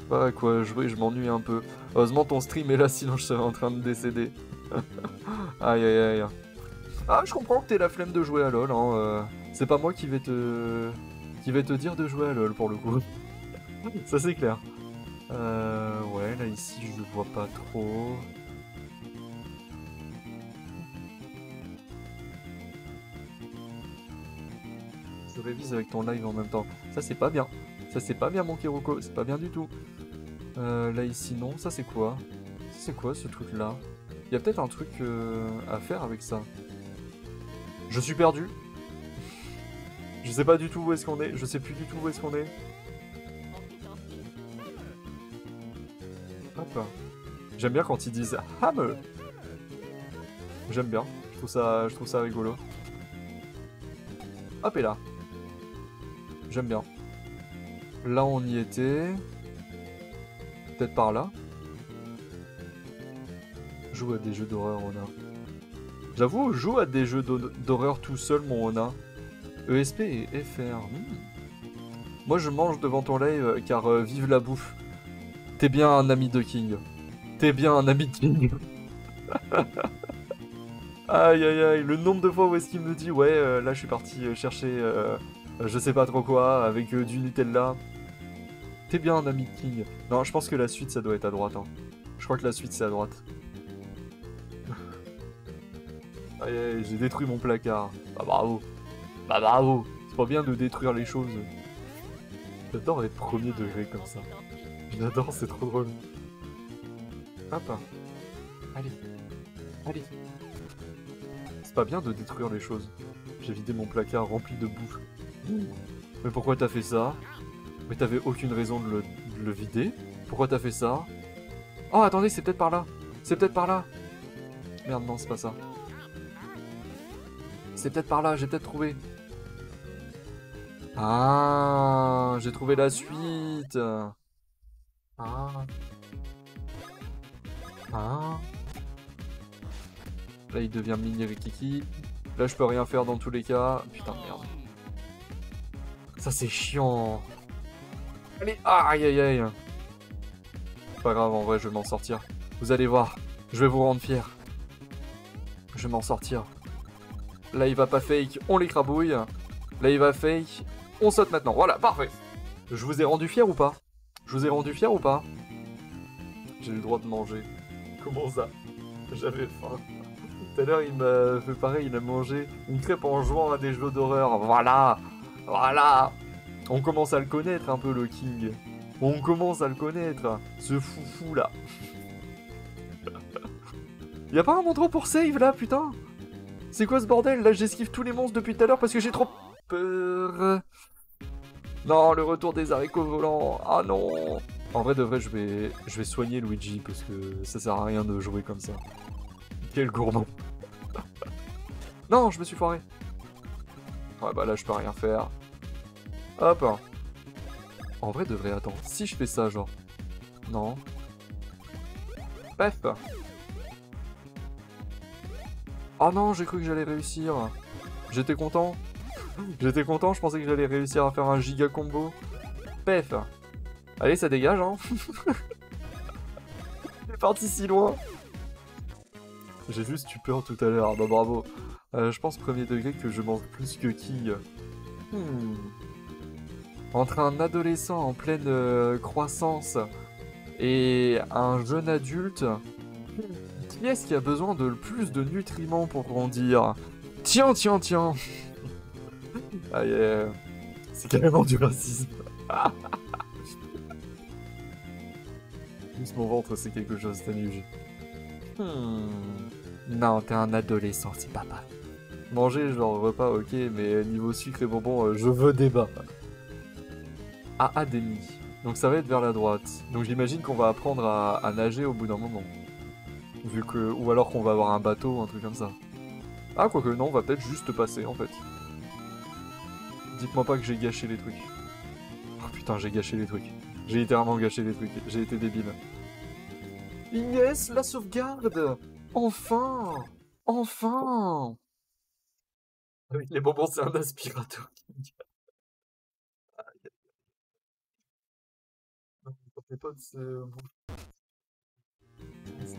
pas à quoi jouer, je m'ennuie un peu. Heureusement ton stream est là, sinon je serais en train de décéder. Aïe aïe aïe. Ah, je comprends que t'aies la flemme de jouer à LoL, hein. Euh, c'est pas moi qui vais te... qui vais te dire de jouer à LoL, pour le coup. Ça, c'est clair. Euh, ouais, là, ici, je le vois pas trop... Je révise avec ton live en même temps. Ça, c'est pas bien. Ça, c'est pas bien, mon Kiruko. C'est pas bien du tout. Euh, là, ici, non. Ça, c'est quoi? C'est quoi, ce truc-là? Il y a peut-être un truc euh, à faire avec ça. Je suis perdu. Je sais pas du tout où est-ce qu'on est. Je sais plus du tout où est-ce qu'on est. Hop. J'aime bien quand ils disent Hammer. J'aime bien. Je trouve ça, je trouve ça rigolo. Hop, et là. J'aime bien. Là, on y était. Peut-être par là. Joue à des jeux d'horreur, Ona. J'avoue, joue à des jeux d'horreur tout seul, mon Ona. E S P et F R. Mmh. Moi, je mange devant ton live, car euh, vive la bouffe. T'es bien un ami de King. T'es bien un ami de King. Aïe aïe aïe, le nombre de fois où est-ce qu'il me dit ouais, euh, là je suis parti chercher euh, je sais pas trop quoi avec euh, du Nutella. T'es bien un ami de King. Non, je pense que la suite ça doit être à droite. Hein. Je crois que la suite c'est à droite. Aïe aïe, j'ai détruit mon placard. Bah bravo. Bah bravo. C'est pas bien de détruire les choses. J'adore être premier degré comme ça. J'adore, c'est trop drôle. Hop. Allez. Allez. Pas bien de détruire les choses. J'ai vidé mon placard rempli de bouffe. Mais pourquoi t'as fait ça? Mais t'avais aucune raison de le, de le vider. Pourquoi t'as fait ça? Oh attendez, c'est peut-être par là. C'est peut-être par là. Merde, non, c'est pas ça. C'est peut-être par là, j'ai peut-être trouvé. Ah, j'ai trouvé la suite. Ah. Ah. Là, il devient mini Rikiki. Là, je peux rien faire dans tous les cas. Putain, merde. Ça, c'est chiant. Allez, aïe, aïe, aïe. Pas grave, en vrai, je vais m'en sortir. Vous allez voir. Je vais vous rendre fiers. Je vais m'en sortir. Là, il va pas fake. On l'écrabouille. Là, il va fake. On saute maintenant. Voilà, parfait. Je vous ai rendu fier ou pas? Je vous ai rendu fier ou pas? J'ai le droit de manger. Comment ça? J'avais faim. Tout à l'heure, il m'a fait pareil, il a mangé une crêpe en jouant à des jeux d'horreur. Voilà, voilà. On commence à le connaître un peu, le King. On commence à le connaître, ce foufou là. Y'a pas un endroit pour save là, putain? C'est quoi ce bordel? Là, j'esquive tous les monstres depuis tout à l'heure parce que j'ai trop peur. Non, le retour des haricots volants. Ah non. En vrai, de vrai, je vais, je vais soigner Luigi parce que ça sert à rien de jouer comme ça. Quel gourdon. Non, je me suis foiré. Ouais, bah là, je peux rien faire. Hop. En vrai, devrait attendre. Si je fais ça, genre... Non. Bref. Oh non, j'ai cru que j'allais réussir. J'étais content. J'étais content, je pensais que j'allais réussir à faire un giga combo. Pef. Allez, ça dégage, hein. C'est parti si loin. J'ai juste eu peur tout à l'heure, bah bravo. Euh, je pense premier degré que je mange plus que King. Hmm. Entre un adolescent en pleine euh, croissance et un jeune adulte, qui est-ce qui a besoin de le plus de nutriments pour grandir? Tiens, tiens, tiens. Ah yeah. C'est carrément du racisme. Juste mon ventre, c'est quelque chose, t'as Nuge. Hmm... Non, t'es un adolescent, c'est pas mal. Manger, genre repas, ok, mais niveau sucre et bonbons, euh, je veux débat. Ah, ah, demi. Donc ça va être vers la droite. Donc j'imagine qu'on va apprendre à, à nager au bout d'un moment. Vu que... Ou alors qu'on va avoir un bateau, un truc comme ça. Ah, quoique, non, on va peut-être juste passer, en fait. Dites-moi pas que j'ai gâché les trucs. Oh putain, j'ai gâché les trucs. J'ai littéralement gâché les trucs. J'ai été débile. Yes, la sauvegarde! Enfin! Enfin! Avec les bonbons, c'est un aspirateur. méthode, c'est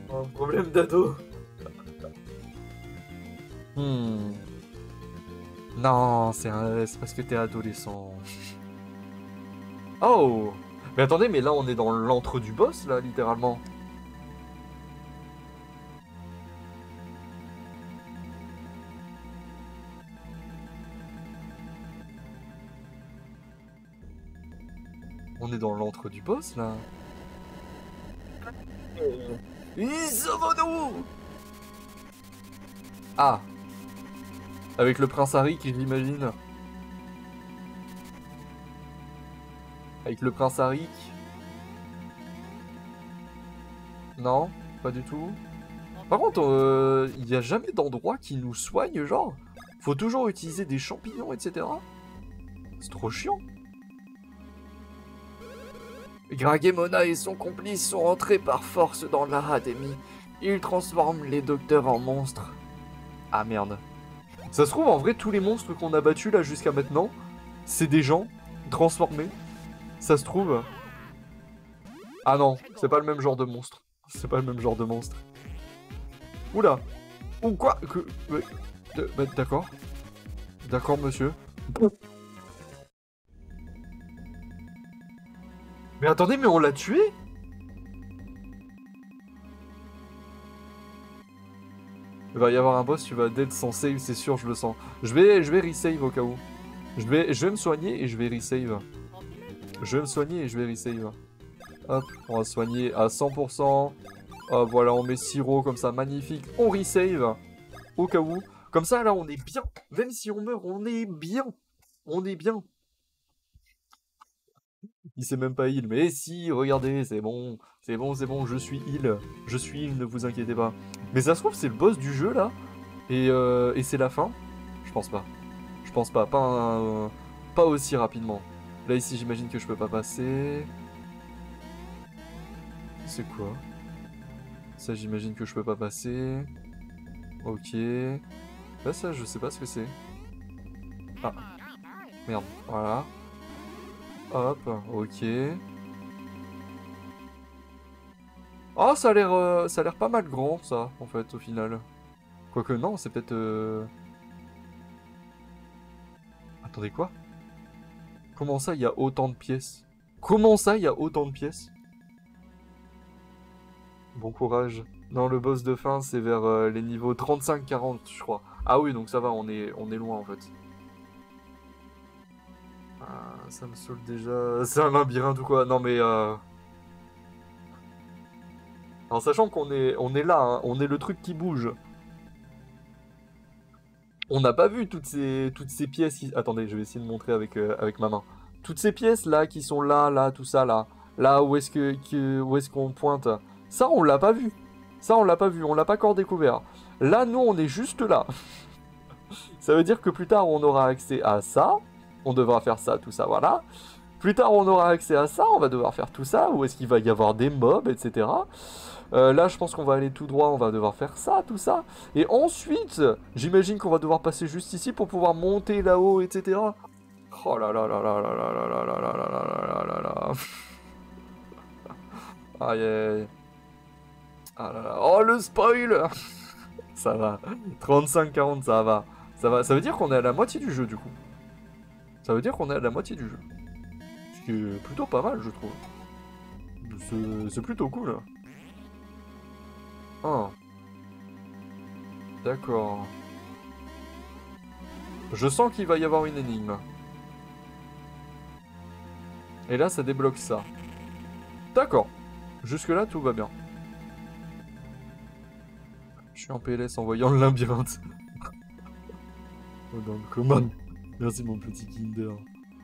un problème d'ado. Hmm. Non, c'est un... parce que t'es adolescent. Oh! Mais attendez, mais là on est dans l'antre du boss, là, littéralement. On est dans l'antre du boss, là. Isomono! Ah! Avec le prince Harry qui l'imagine. Avec le prince Harry. Non, pas du tout. Par contre, il euh, n'y a jamais d'endroit qui nous soigne, genre. Faut toujours utiliser des champignons, et cetera. C'est trop chiant. Gragemona et son complice sont entrés par force dans l'académie. Ils transforment les docteurs en monstres. Ah merde. Ça se trouve, en vrai, tous les monstres qu'on a battus là jusqu'à maintenant, c'est des gens transformés. Ça se trouve... Ah non, c'est pas le même genre de monstre. C'est pas le même genre de monstre. Oula. Ou quoi que... bah, d'accord. D'accord, monsieur. Mais attendez, mais on l'a tué? Il va y avoir un boss, tu vas dead sans save, c'est sûr, je le sens. Je vais, je vais resave au cas où. Je vais, je vais me soigner et je vais resave. Je vais me soigner et je vais resave. Hop, on va soigner à cent pour cent. Hop, voilà, on met sirop comme ça, magnifique. On resave au cas où. Comme ça, là, on est bien. Même si on meurt, on est bien. On est bien. Il s'est même pas heal, mais si, regardez, c'est bon, c'est bon, c'est bon, je suis heal, je suis heal, ne vous inquiétez pas. Mais ça se trouve, c'est le boss du jeu, là, et, euh, et c'est la fin. Je pense pas, je pense pas, pas, un, pas aussi rapidement. Là, ici, j'imagine que je peux pas passer. C'est quoi? Ça, j'imagine que je peux pas passer. Ok. Là, ça, je sais pas ce que c'est. Ah, merde, voilà. Hop, ok. Oh, ça a l'air euh, ça a l'air pas mal grand, ça, en fait, au final. Quoique, non, c'est peut-être... Euh... Attendez, quoi? Comment ça, il y a autant de pièces? Comment ça, il y a autant de pièces? Bon courage. Non, le boss de fin, c'est vers euh, les niveaux trente-cinq quarante, je crois. Ah oui, donc ça va, on est, on est loin, en fait. Ah, ça me saoule déjà... C'est un labyrinthe ou quoi? Non mais... Euh... En sachant qu'on est, on est là, hein. On est le truc qui bouge. On n'a pas vu toutes ces, toutes ces pièces qui... Attendez, je vais essayer de montrer avec, euh, avec ma main. Toutes ces pièces là, qui sont là, là, tout ça là. Là, où est-ce que, que... où est-ce qu'on pointe? Ça, on l'a pas vu. Ça, on l'a pas vu, on l'a pas encore découvert. Là, nous, on est juste là. Ça veut dire que plus tard, on aura accès à ça. On devra faire ça, tout ça, voilà. Plus tard, on aura accès à ça, on va devoir faire tout ça. Où est-ce qu'il va y avoir des mobs, et cetera. Euh, là, je pense qu'on va aller tout droit, on va devoir faire ça, tout ça. Et ensuite, j'imagine qu'on va devoir passer juste ici pour pouvoir monter là-haut, et cetera. Oh là là là là là là là là là là là là là. Aïe aïe. Ah là là. Oh, le spoil. Ça va. trente-cinq quarante, ça va. Ça va. Ça veut dire qu'on est à la moitié du jeu, du coup. Ça veut dire qu'on est à la moitié du jeu. Ce qui est plutôt pas mal, je trouve. C'est plutôt cool. Ah. D'accord. Je sens qu'il va y avoir une énigme. Et là, ça débloque ça. D'accord. Jusque-là, tout va bien. Je suis en P L S en voyant le labyrinthe. Oh, dans le coma. Merci mon petit Kinder.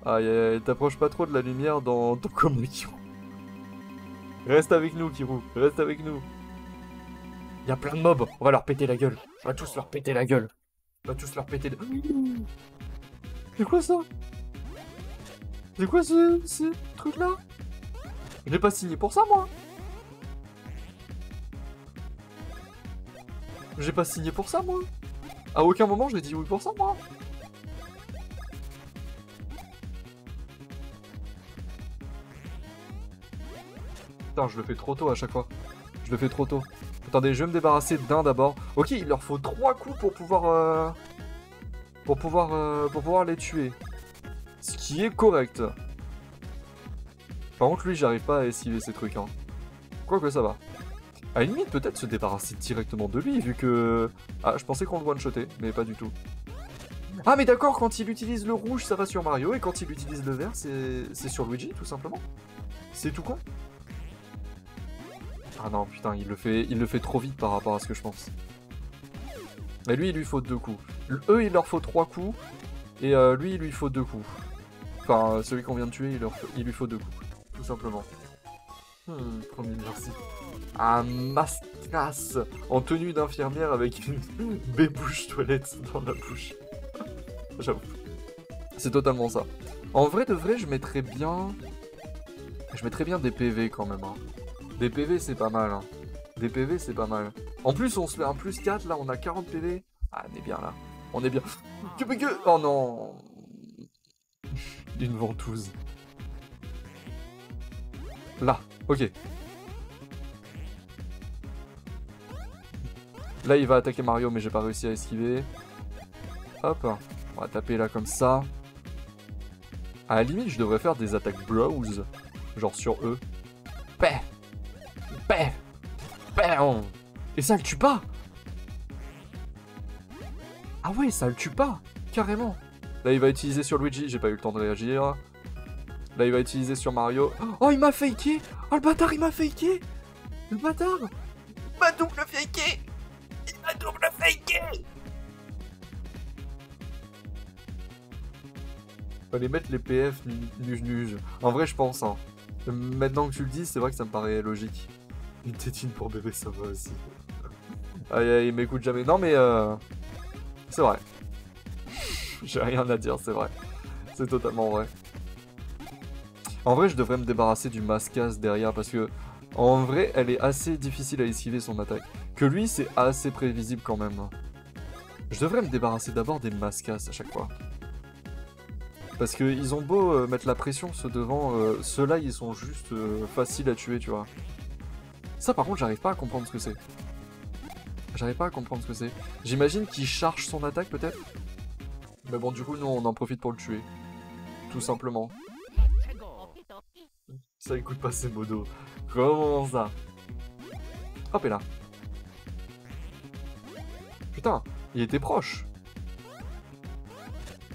Aïe, ah, aïe, t'approches pas trop de la lumière dans ton communiquant. Reste avec nous, Kiru, reste avec nous. Il y a plein de mobs, on va leur péter la gueule. On va tous leur péter la gueule. On va tous leur péter la... C'est quoi ça? C'est quoi ce, ce truc-là? Je n'ai pas signé pour ça, moi. J'ai pas signé pour ça, moi. À aucun moment, je n'ai dit oui pour ça, moi. Putain, je le fais trop tôt à chaque fois. Je le fais trop tôt. Attendez, je vais me débarrasser d'un d'abord. Ok, il leur faut trois coups pour pouvoir... Euh... Pour pouvoir... Euh... Pour pouvoir les tuer. Ce qui est correct. Par contre, lui, j'arrive pas à esquiver ces trucs. Hein. Quoique, ça va. À la limite, peut-être se débarrasser directement de lui, vu que... Ah, je pensais qu'on le one-shotait, mais pas du tout. Ah, mais d'accord, quand il utilise le rouge, ça va sur Mario, et quand il utilise le vert, c'est sur Luigi, tout simplement. C'est tout con. Ah non, putain, il le fait, il le fait trop vite par rapport à ce que je pense. Et lui, il lui faut deux coups. Eux, il leur faut trois coups, et euh, lui, il lui faut deux coups. Enfin, celui qu'on vient de tuer, il, leur faut, il lui faut deux coups, tout simplement. Hmm, promis, merci. Un mascasse en tenue d'infirmière avec une bébouche toilette dans la bouche. J'avoue. C'est totalement ça. En vrai de vrai, je mettrais bien... Je mettrais bien des P V quand même. Hein. Des P V, c'est pas mal. Hein. Des P V, c'est pas mal. En plus, on se fait un plus quatre, là, on a quarante P V. Ah, on est bien, là. On est bien. Oh non. Une ventouse. Là, ok. Là, il va attaquer Mario, mais j'ai pas réussi à esquiver. Hop, on va taper là comme ça. À la limite, je devrais faire des attaques bros, genre sur eux. Pé, pé, pé. Et ça le tue pas. Ah ouais, ça le tue pas, carrément. Là, il va utiliser sur Luigi, j'ai pas eu le temps de réagir. Là, il va utiliser sur Mario. Oh, il m'a faké. Oh, le bâtard, il m'a faké. Le bâtard. Il m'a double faké. Il m'a double faké. Fallait mettre les P F nuge-nuge. En vrai, je pense. Hein. Maintenant que tu le dis, c'est vrai que ça me paraît logique. Une tétine pour bébé, ça va aussi. Aïe, aïe, il m'écoute jamais. Non, mais... Euh... C'est vrai. J'ai rien à dire, c'est vrai. C'est totalement vrai. En vrai, je devrais me débarrasser du mascasse derrière, parce que... En vrai, elle est assez difficile à esquiver, son attaque. Que lui, c'est assez prévisible quand même. Je devrais me débarrasser d'abord des mascasses à chaque fois. Parce qu'ils ont beau euh, mettre la pression, ceux devant, euh, ceux-là, ils sont juste euh, faciles à tuer, tu vois. Ça, par contre, j'arrive pas à comprendre ce que c'est. J'arrive pas à comprendre ce que c'est. J'imagine qu'il charge son attaque, peut-être. Mais bon, du coup, nous, on en profite pour le tuer. Tout simplement. Ça écoute pas ces modos. Comment ça? Hop, et là. Putain, il était proche.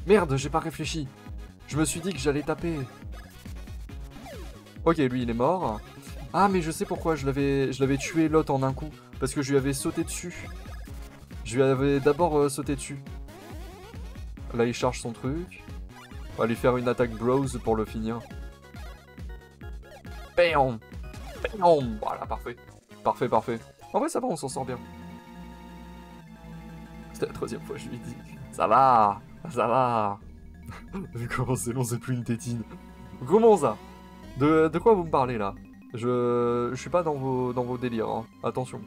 Merde, j'ai pas réfléchi. Je me suis dit que j'allais taper. Ok, lui, il est mort. Ah, mais je sais pourquoi je l'avais je l'avais tué l'autre en un coup. Parce que je lui avais sauté dessus. Je lui avais d'abord euh, sauté dessus. Là, il charge son truc. On va lui faire une attaque bros pour le finir. Bam, bam. Voilà, parfait. Parfait, parfait. En vrai, ça va, on s'en sort bien. C'était la troisième fois que je lui dis. Ça va. Ça va. Vu comment c'est long, c'est plus une tétine. Comment ça? De, de quoi vous me parlez là? Je, je suis pas dans vos, dans vos délires, hein. Attention.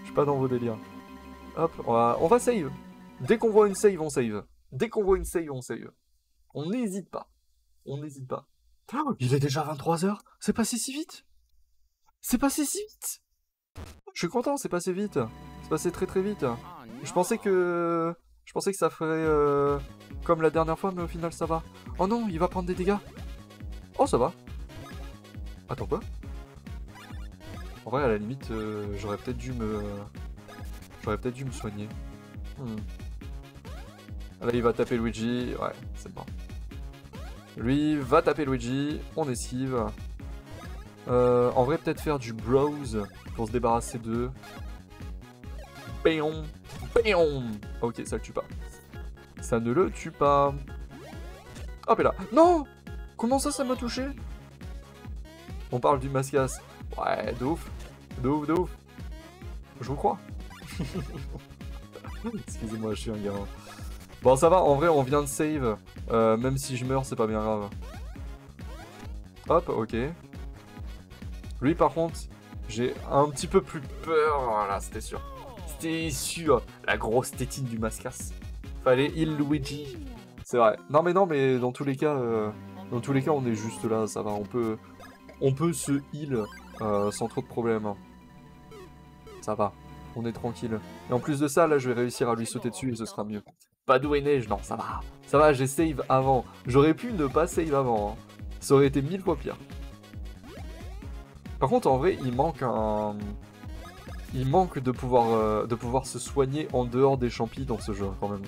Je suis pas dans vos délires. Hop, on va, on va save. Dès qu'on voit une save, on save. Dès qu'on voit une save, on save. On n'hésite pas. On n'hésite pas. Il est déjà vingt-trois heures. C'est passé si vite. C'est passé si vite. Je suis content, c'est passé vite. C'est passé très très vite. Je pensais que... Je pensais que ça ferait euh, comme la dernière fois, mais au final ça va. Oh non, il va prendre des dégâts. Oh, ça va. Attends, quoi? En vrai, à la limite, euh, j'aurais peut-être dû me... J'aurais peut-être dû me soigner. Hmm. Là, il va taper Luigi. Ouais, c'est bon. Lui, va taper Luigi. On esquive. Euh, en vrai, peut-être faire du browse pour se débarrasser d'eux. Béon. Béon. Ok, ça le tue pas. Ça ne le tue pas. Hop, et là. Non. Comment ça, ça m'a touché? On parle du mascasse. Ouais, de ouf. De ouf, de ouf. Je vous crois. Excusez-moi, je suis un gamin. Bon, ça va. En vrai, on vient de save. Euh, même si je meurs, c'est pas bien grave. Hop, ok. Lui, par contre, j'ai un petit peu plus peur. Voilà, c'était sûr. C'était sûr, la grosse tétine du mascasse. Fallait il Luigi. C'est vrai. Non mais non mais dans tous les cas, euh, dans tous les cas on est juste là, ça va. On peut, On peut se heal euh, sans trop de problèmes. Ça va, on est tranquille. Et en plus de ça, là, je vais réussir à lui sauter dessus et ce sera mieux. Pas d'eau et neige, non, ça va. Ça va, j'ai save avant. J'aurais pu ne pas save avant. Hein. Ça aurait été mille fois pire. Par contre, en vrai, il manque un... Il manque de pouvoir, euh, de pouvoir se soigner en dehors des champis dans ce jeu, quand même.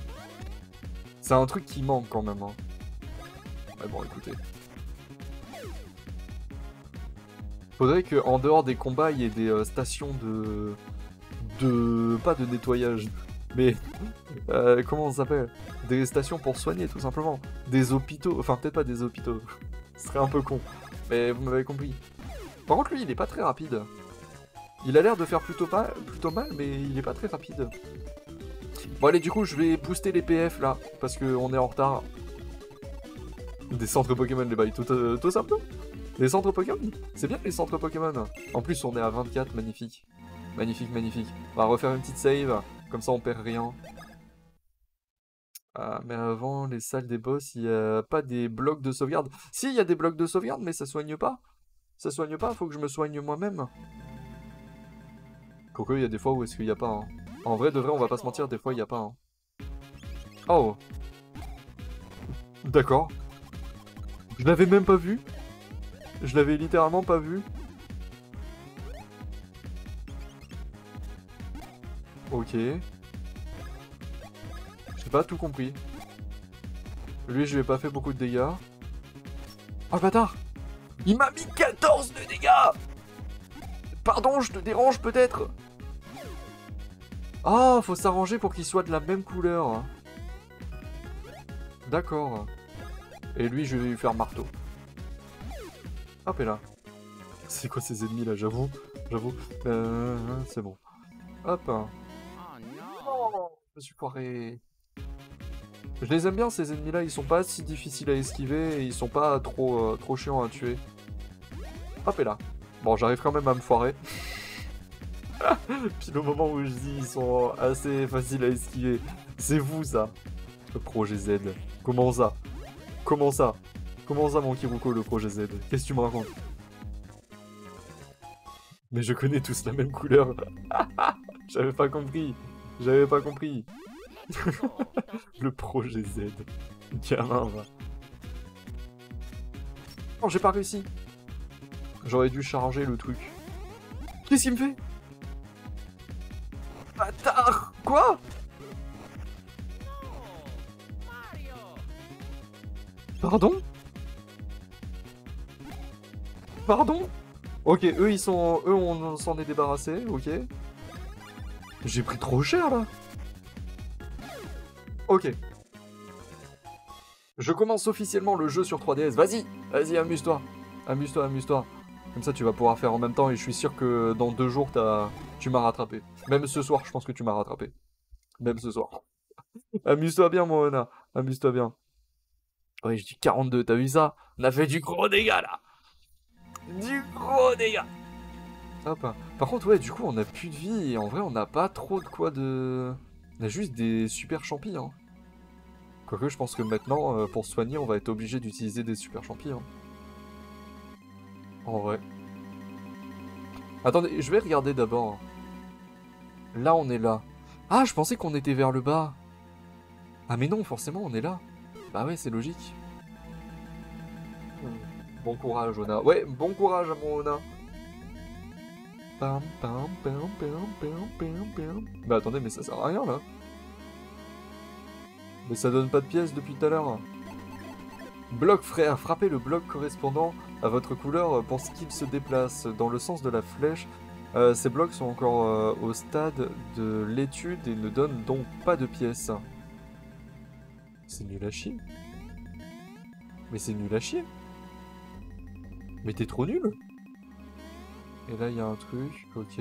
C'est un truc qui manque, quand même. Hein. Ouais, bon, écoutez. Faudrait qu'en dehors des combats, il y ait des euh, stations de... de... pas de nettoyage, mais... Euh, comment ça s'appelle? Des stations pour soigner, tout simplement. Des hôpitaux, enfin, peut-être pas des hôpitaux. Ce serait un peu con, mais vous m'avez compris. Par contre, lui, il est pas très rapide. Il a l'air de faire plutôt, pas, plutôt mal, mais il est pas très rapide. Bon, allez, du coup, je vais booster les P F, là, parce qu'on est en retard. Des centres Pokémon, les bails, tout, euh, tout simple. Les centres Pokémon? C'est bien, les centres Pokémon. En plus, on est à vingt-quatre, magnifique. Magnifique, magnifique. On va refaire une petite save, comme ça, on perd rien. Ah, mais avant, les salles des boss, il n'y a pas des blocs de sauvegarde. Si, il y a des blocs de sauvegarde, mais ça soigne pas. Ça soigne pas, faut que je me soigne moi-même. Quoique, il y a des fois où est-ce qu'il n'y a pas, hein. En vrai, de vrai, on va pas se mentir, des fois, il n'y a pas, hein. Oh. D'accord. Je l'avais même pas vu. Je l'avais littéralement pas vu. Ok. J'ai pas tout compris. Lui, je lui ai pas fait beaucoup de dégâts. Oh, bâtard! Il m'a mis quatorze de dégâts! Pardon, je te dérange peut-être? Ah, oh, faut s'arranger pour qu'il soit de la même couleur. D'accord. Et lui, je vais lui faire marteau. Hop, et là. C'est quoi ces ennemis là, j'avoue? J'avoue. Euh, c'est bon. Hop. Oh, je suis poiré. Je les aime bien, ces ennemis là, ils sont pas si difficiles à esquiver et ils sont pas trop, euh, trop chiants à tuer. Hop, et là. Bon, j'arrive quand même à me foirer. Puis le moment où je dis ils sont assez faciles à esquiver. C'est vous ça, le projet Z. Comment ça? Comment ça? Comment ça mon Kiruko, le projet Z? Qu'est-ce que tu me racontes? Mais je connais tous la même couleur. J'avais pas compris. J'avais pas compris. Le projet Z. Gamin, va. Non, j'ai pas réussi. J'aurais dû charger le truc. Qu'est-ce qu'il me fait? Bâtard! Quoi? Pardon? Pardon? Ok, eux ils sont... Eux on s'en est débarrassé, ok. J'ai pris trop cher là. Ok. Je commence officiellement le jeu sur trois D S. Vas-y, vas-y, amuse-toi. Amuse-toi, amuse-toi. Comme ça, tu vas pouvoir faire en même temps et je suis sûr que dans deux jours, t'as... tu m'as rattrapé. Même ce soir, je pense que tu m'as rattrapé. Même ce soir. Amuse-toi bien, mon Ona. Amuse-toi bien. Ouais, je dis quarante-deux, t'as vu ça? On a fait du gros dégât, là. Du gros dégât. Hop. Par contre, ouais, du coup, on a plus de vie et en vrai, on n'a pas trop de quoi de... On a juste des super champis, hein. Quoique, je pense que maintenant, pour soigner, on va être obligé d'utiliser des super champis, hein. En vrai. Attendez, je vais regarder d'abord. Là, on est là. Ah, je pensais qu'on était vers le bas. Ah mais non, forcément, on est là. Bah ouais, c'est logique. Bon courage, Ona. Ouais, bon courage, mon Ona. Pam, pam, pam, pam, pam, pam, pam. Bah attendez, mais ça sert à rien, là. Mais ça donne pas de pièces depuis tout à l'heure. Bloc frère, frappez le bloc correspondant à votre couleur pour qu'il se déplace dans le sens de la flèche. Euh, ces blocs sont encore euh, au stade de l'étude et ne donnent donc pas de pièces. C'est nul à chier. Mais c'est nul à chier. Mais t'es trop nul. Et là il y a un truc, ok.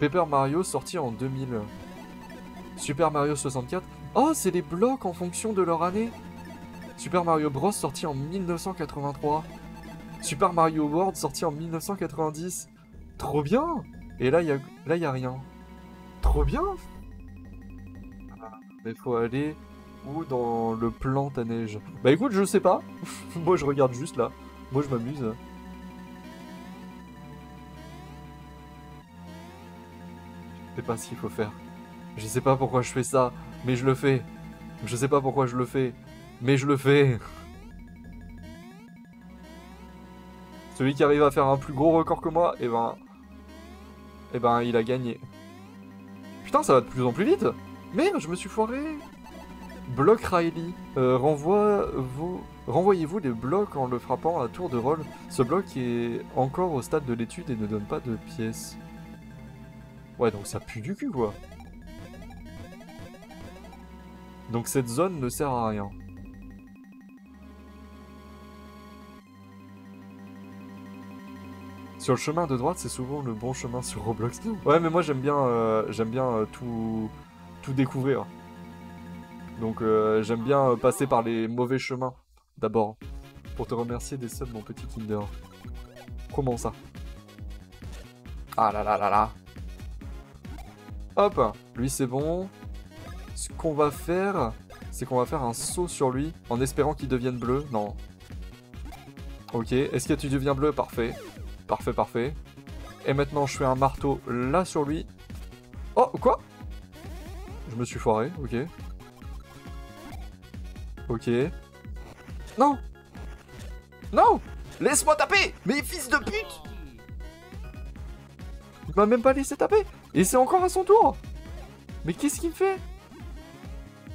Paper Mario sorti en deux mille. Super Mario soixante-quatre. Oh, c'est les blocs en fonction de leur année. Super Mario Bros sorti en mille neuf cent quatre-vingt-trois. Super Mario World sorti en mille neuf cent quatre-vingt-dix. Trop bien. Et là, il y a... là, y a rien. Trop bien. Mais faut aller où dans le plan ta neige? Bah écoute, je sais pas. Moi, je regarde juste là. Moi je m'amuse. Je sais pas ce qu'il faut faire. Je sais pas pourquoi je fais ça, mais je le fais. Je sais pas pourquoi je le fais, mais je le fais. Celui qui arrive à faire un plus gros record que moi, et eh ben... et eh ben il a gagné. Putain, ça va de plus en plus vite. Merde, je me suis foiré. Bloc Riley. Euh, renvoie vos... Renvoyez-vous des blocs en le frappant à tour de rôle. Ce bloc est encore au stade de l'étude et ne donne pas de pièces. Ouais, donc ça pue du cul, quoi. Donc cette zone ne sert à rien. Sur le chemin de droite, c'est souvent le bon chemin sur Roblox. Ouais, mais moi j'aime bien, euh, j'aime bien euh, tout, tout découvrir. Donc euh, j'aime bien euh, passer par les mauvais chemins, d'abord. Pour te remercier des subs, mon petit Kinder. Comment ça? Ah là là là là. Hop, lui c'est bon. Ce qu'on va faire, c'est qu'on va faire un saut sur lui, en espérant qu'il devienne bleu. Non. Ok, est-ce que tu deviens bleu? Parfait. Parfait, parfait. Et maintenant, je fais un marteau là sur lui. Oh, quoi? Je me suis foiré, ok. Ok. Non! Non! Laisse-moi taper! Mais fils de pute! Il m'a même pas laissé taper! Et c'est encore à son tour! Mais qu'est-ce qu'il me fait?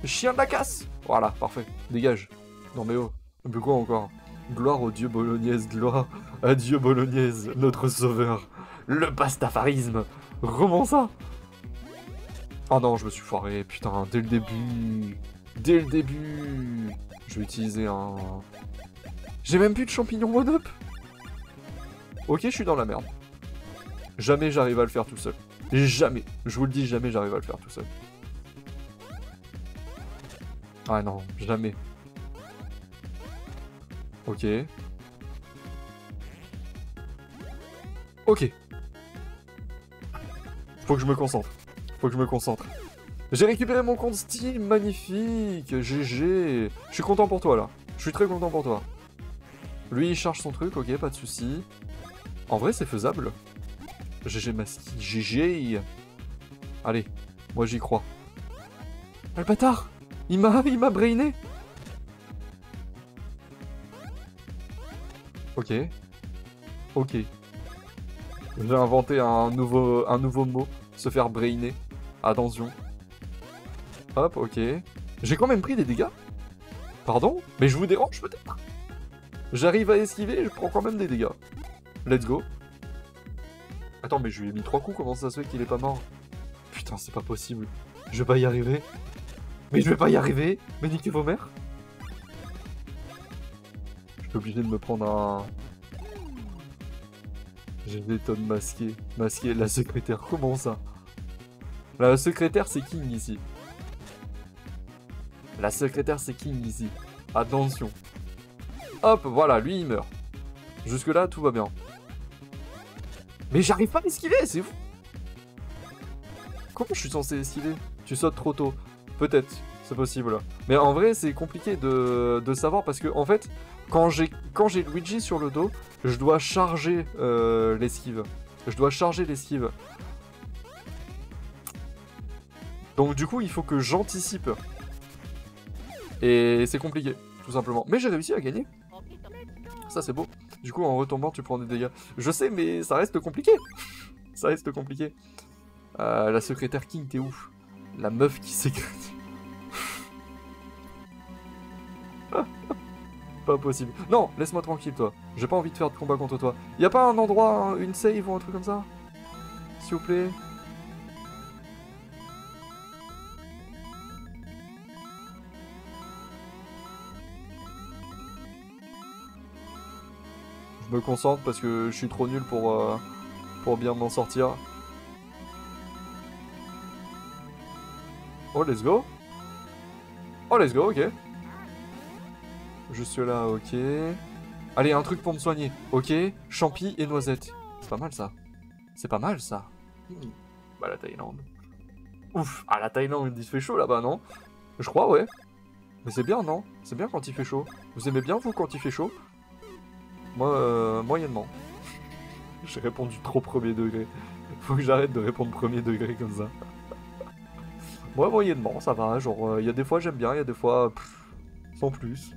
Chien de la casse! Voilà, parfait. Dégage. Non mais oh. Mais quoi encore? Gloire au dieu bolognaise, gloire à dieu bolognaise, notre sauveur. Le pastafarisme. Remonte ça. Oh non, je me suis foiré, putain, dès le début. Dès le début. Je vais utiliser un... J'ai même plus de champignons one-up. Ok, je suis dans la merde. Jamais j'arrive à le faire tout seul. Jamais. Je vous le dis, jamais j'arrive à le faire tout seul. Ah non, jamais. Ok. Ok. Faut que je me concentre. Faut que je me concentre. J'ai récupéré mon compte Steam, magnifique. G G. Je suis content pour toi là. Je suis très content pour toi. Lui il charge son truc, ok, pas de soucis. En vrai c'est faisable. G G Maski, G G. Allez, moi j'y crois. Ah, le bâtard. Il m'a il m'a brainé. Ok. Ok. J'ai inventé un nouveau, un nouveau mot. Se faire brainer. Attention. Hop, ok. J'ai quand même pris des dégâts. Pardon? Mais je vous dérange peut-être? J'arrive à esquiver, je prends quand même des dégâts. Let's go. Attends, mais je lui ai mis trois coups, comment ça se fait qu'il est pas mort? Putain, c'est pas possible. Je vais pas y arriver. Mais je vais pas y arriver. Mais niquez vos mères. Je suis obligé de me prendre un... J'ai des tonnes masquées. Masquées, la secrétaire, comment ça? La secrétaire, c'est King ici. La secrétaire, c'est King ici. Attention. Hop, voilà, lui, il meurt. Jusque-là, tout va bien. Mais j'arrive pas à esquiver, c'est fou. Comment je suis censé esquiver? Tu sautes trop tôt. Peut-être, c'est possible. Mais en vrai, c'est compliqué de, de savoir parce que, en fait... Quand j'ai quand j'ai Luigi sur le dos, je dois charger euh, l'esquive. Je dois charger l'esquive. Donc du coup, il faut que j'anticipe. Et c'est compliqué, tout simplement. Mais j'ai réussi à gagner. Ça, c'est beau. Du coup, en retombant, tu prends des dégâts. Je sais, mais ça reste compliqué. Ça reste compliqué. Euh, la secrétaire King, t'es ouf. La meuf qui sécrète. Pas possible. Non, laisse-moi tranquille, toi. J'ai pas envie de faire de combat contre toi. Y a pas un endroit, une save ou un truc comme ça? S'il vous plaît. Je me concentre parce que je suis trop nul pour, euh, pour bien m'en sortir. Oh, let's go. Oh, let's go, ok. Juste là, ok. Allez, un truc pour me soigner. Ok, champi et noisette. C'est pas mal, ça. C'est pas mal, ça. Mmh. Bah, la Thaïlande. Ouf, à la Thaïlande, il fait chaud, là-bas, non? Je crois, ouais. Mais c'est bien, non? C'est bien quand il fait chaud. Vous aimez bien, vous, quand il fait chaud? Moi, euh, moyennement. J'ai répondu trop premier degré. Faut que j'arrête de répondre premier degré comme ça. Moi, moyennement, ça va. Genre, il euh, y a des fois j'aime bien, il y a des fois pff, sans plus.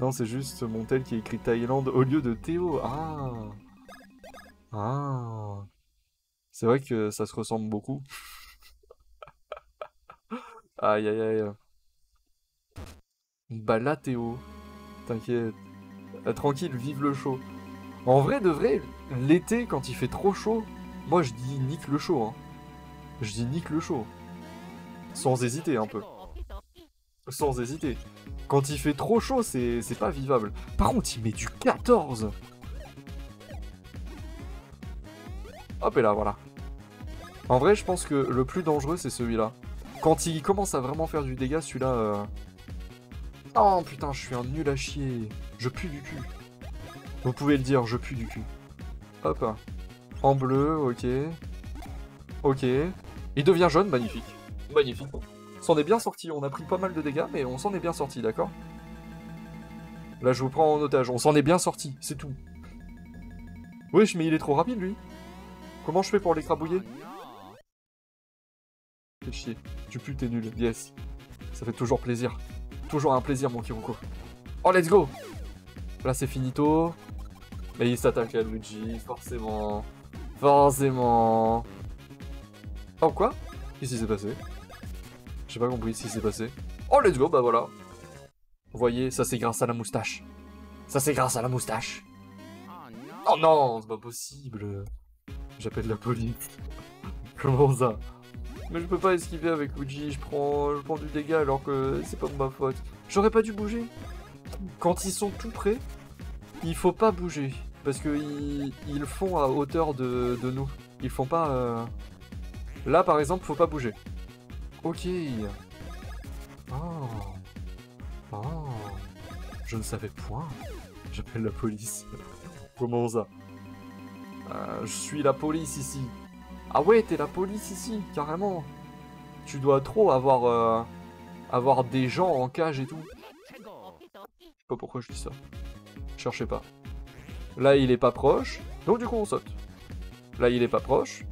Non, c'est juste mon tel qui écrit Thaïlande au lieu de Théo. Ah. Ah. C'est vrai que ça se ressemble beaucoup. Aïe aïe aïe. Bah là Théo, t'inquiète, ah, tranquille, vive le chaud. En vrai de vrai, l'été quand il fait trop chaud, moi je dis nique le chaud, hein. Je dis nique le chaud. Sans hésiter un peu. Sans hésiter. Quand il fait trop chaud, c'est pas vivable. Par contre, il met du quatorze. Hop et là, voilà. En vrai, je pense que le plus dangereux, c'est celui-là. Quand il commence à vraiment faire du dégât, celui-là... Euh... Oh putain, je suis un nul à chier. Je pue du cul. Vous pouvez le dire, je pue du cul. Hop. En bleu, ok. Ok. Il devient jaune, magnifique. Magnifique. On s'en est bien sorti, on a pris pas mal de dégâts, mais on s'en est bien sorti, d'accord? Là, je vous prends en otage. On s'en est bien sorti, c'est tout. Wesh, mais il est trop rapide, lui. Comment je fais pour l'écrabouiller? T'es chier. Tu pues, t'es nul. Yes. Ça fait toujours plaisir. Toujours un plaisir, mon Kiruko. Oh, let's go! Là, c'est finito. Et il s'attaque à Luigi, forcément. Forcément. Oh, quoi? Qu'est-ce qui s'est passé? J'ai pas compris ce qui s'est passé. Oh, let's go, bah voilà. Vous voyez, ça c'est grâce à la moustache. Ça c'est grâce à la moustache. Oh non, c'est pas possible. J'appelle la police. Comment ça? Mais je peux pas esquiver avec Luigi, je prends, je prends du dégât alors que c'est pas de ma faute. J'aurais pas dû bouger. Quand ils sont tout près, il faut pas bouger. Parce que ils, ils font à hauteur de, de nous. Ils font pas... Euh... Là par exemple, faut pas bouger. Ok. Oh. Oh. Je ne savais point. J'appelle la police. Comment ça? euh, Je suis la police ici. Ah ouais, t'es la police ici, carrément. Tu dois trop avoir euh, avoir des gens en cage et tout. Je sais pas pourquoi je dis ça. Cherchez pas. Là, il est pas proche, donc du coup, on saute. Là, il est pas proche,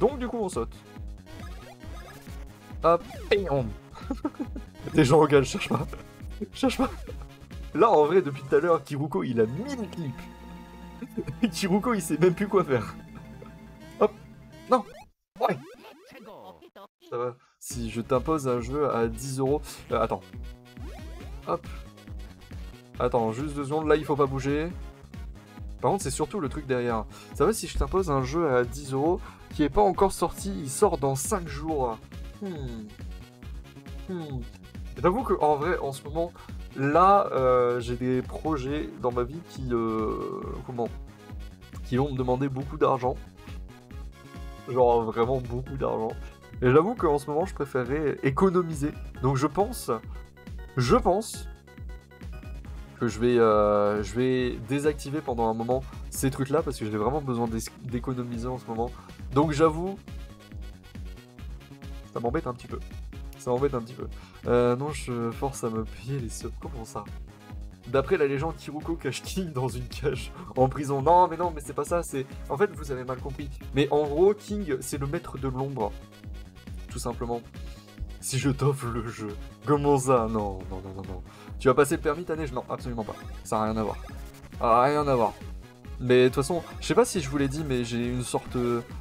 donc du coup, on saute. Hop, et on... Des gens en cage, cherche pas. Cherche pas. Là, en vrai, depuis tout à l'heure, Kiruko, il a mille clips. Kiruko, il sait même plus quoi faire. Non. Ouais. Ça va. Si je t'impose un jeu à dix euros... Euh, attends. Hop. Attends, juste deux secondes. Là, il faut pas bouger. Par contre, c'est surtout le truc derrière. Ça va si je t'impose un jeu à dix euros qui est pas encore sorti. Il sort dans cinq jours. Hmm. Hmm. J'avoue qu'en vrai, en ce moment, là, euh, j'ai des projets dans ma vie qui... Euh, comment qui vont me demander beaucoup d'argent. Genre vraiment beaucoup d'argent. Et j'avoue qu'en ce moment je préférais économiser. Donc je pense, je pense que je vais, euh, je vais désactiver pendant un moment ces trucs là parce que j'ai vraiment besoin d'économiser en ce moment. Donc j'avoue, ça m'embête un petit peu. Ça m'embête un petit peu. Euh, non, je force à me payer les subs. Comment ça? D'après la légende, Kiruko cache King dans une cage en prison. Non, mais non, mais c'est pas ça, c'est... En fait, vous avez mal compris. Mais en gros, King, c'est le maître de l'ombre. Tout simplement. Si je t'offre le jeu. Comment ça? Non, non, non, non, non. Tu vas passer le permis ta neige? Non, absolument pas. Ça n'a rien à voir. Ah, rien à voir. Mais de toute façon, je sais pas si je vous l'ai dit, mais j'ai une sorte...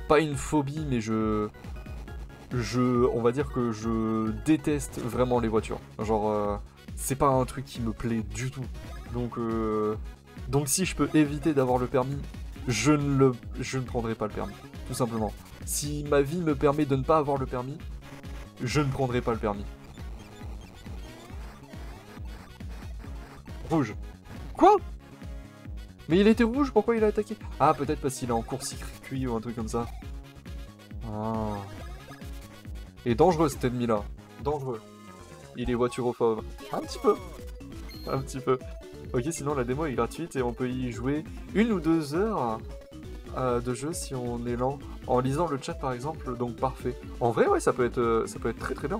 Pas une phobie, mais je... Je... On va dire que je déteste vraiment les voitures. Genre... Euh... C'est pas un truc qui me plaît du tout. Donc, euh... Donc si je peux éviter d'avoir le permis, je ne, le... je ne prendrai pas le permis. Tout simplement. Si ma vie me permet de ne pas avoir le permis, je ne prendrai pas le permis. Rouge. Quoi? Mais il était rouge, pourquoi il a attaqué? Ah, peut-être parce qu'il est en course circuit ou un truc comme ça. Ah. Et dangereux cet ennemi-là. Dangereux. Il est voiturophobe. Un petit peu. Un petit peu. Ok, sinon la démo est gratuite et on peut y jouer une ou deux heures euh, de jeu si on est lent. En lisant le chat par exemple, donc parfait. En vrai, ouais, ça peut être, ça peut être très très bien.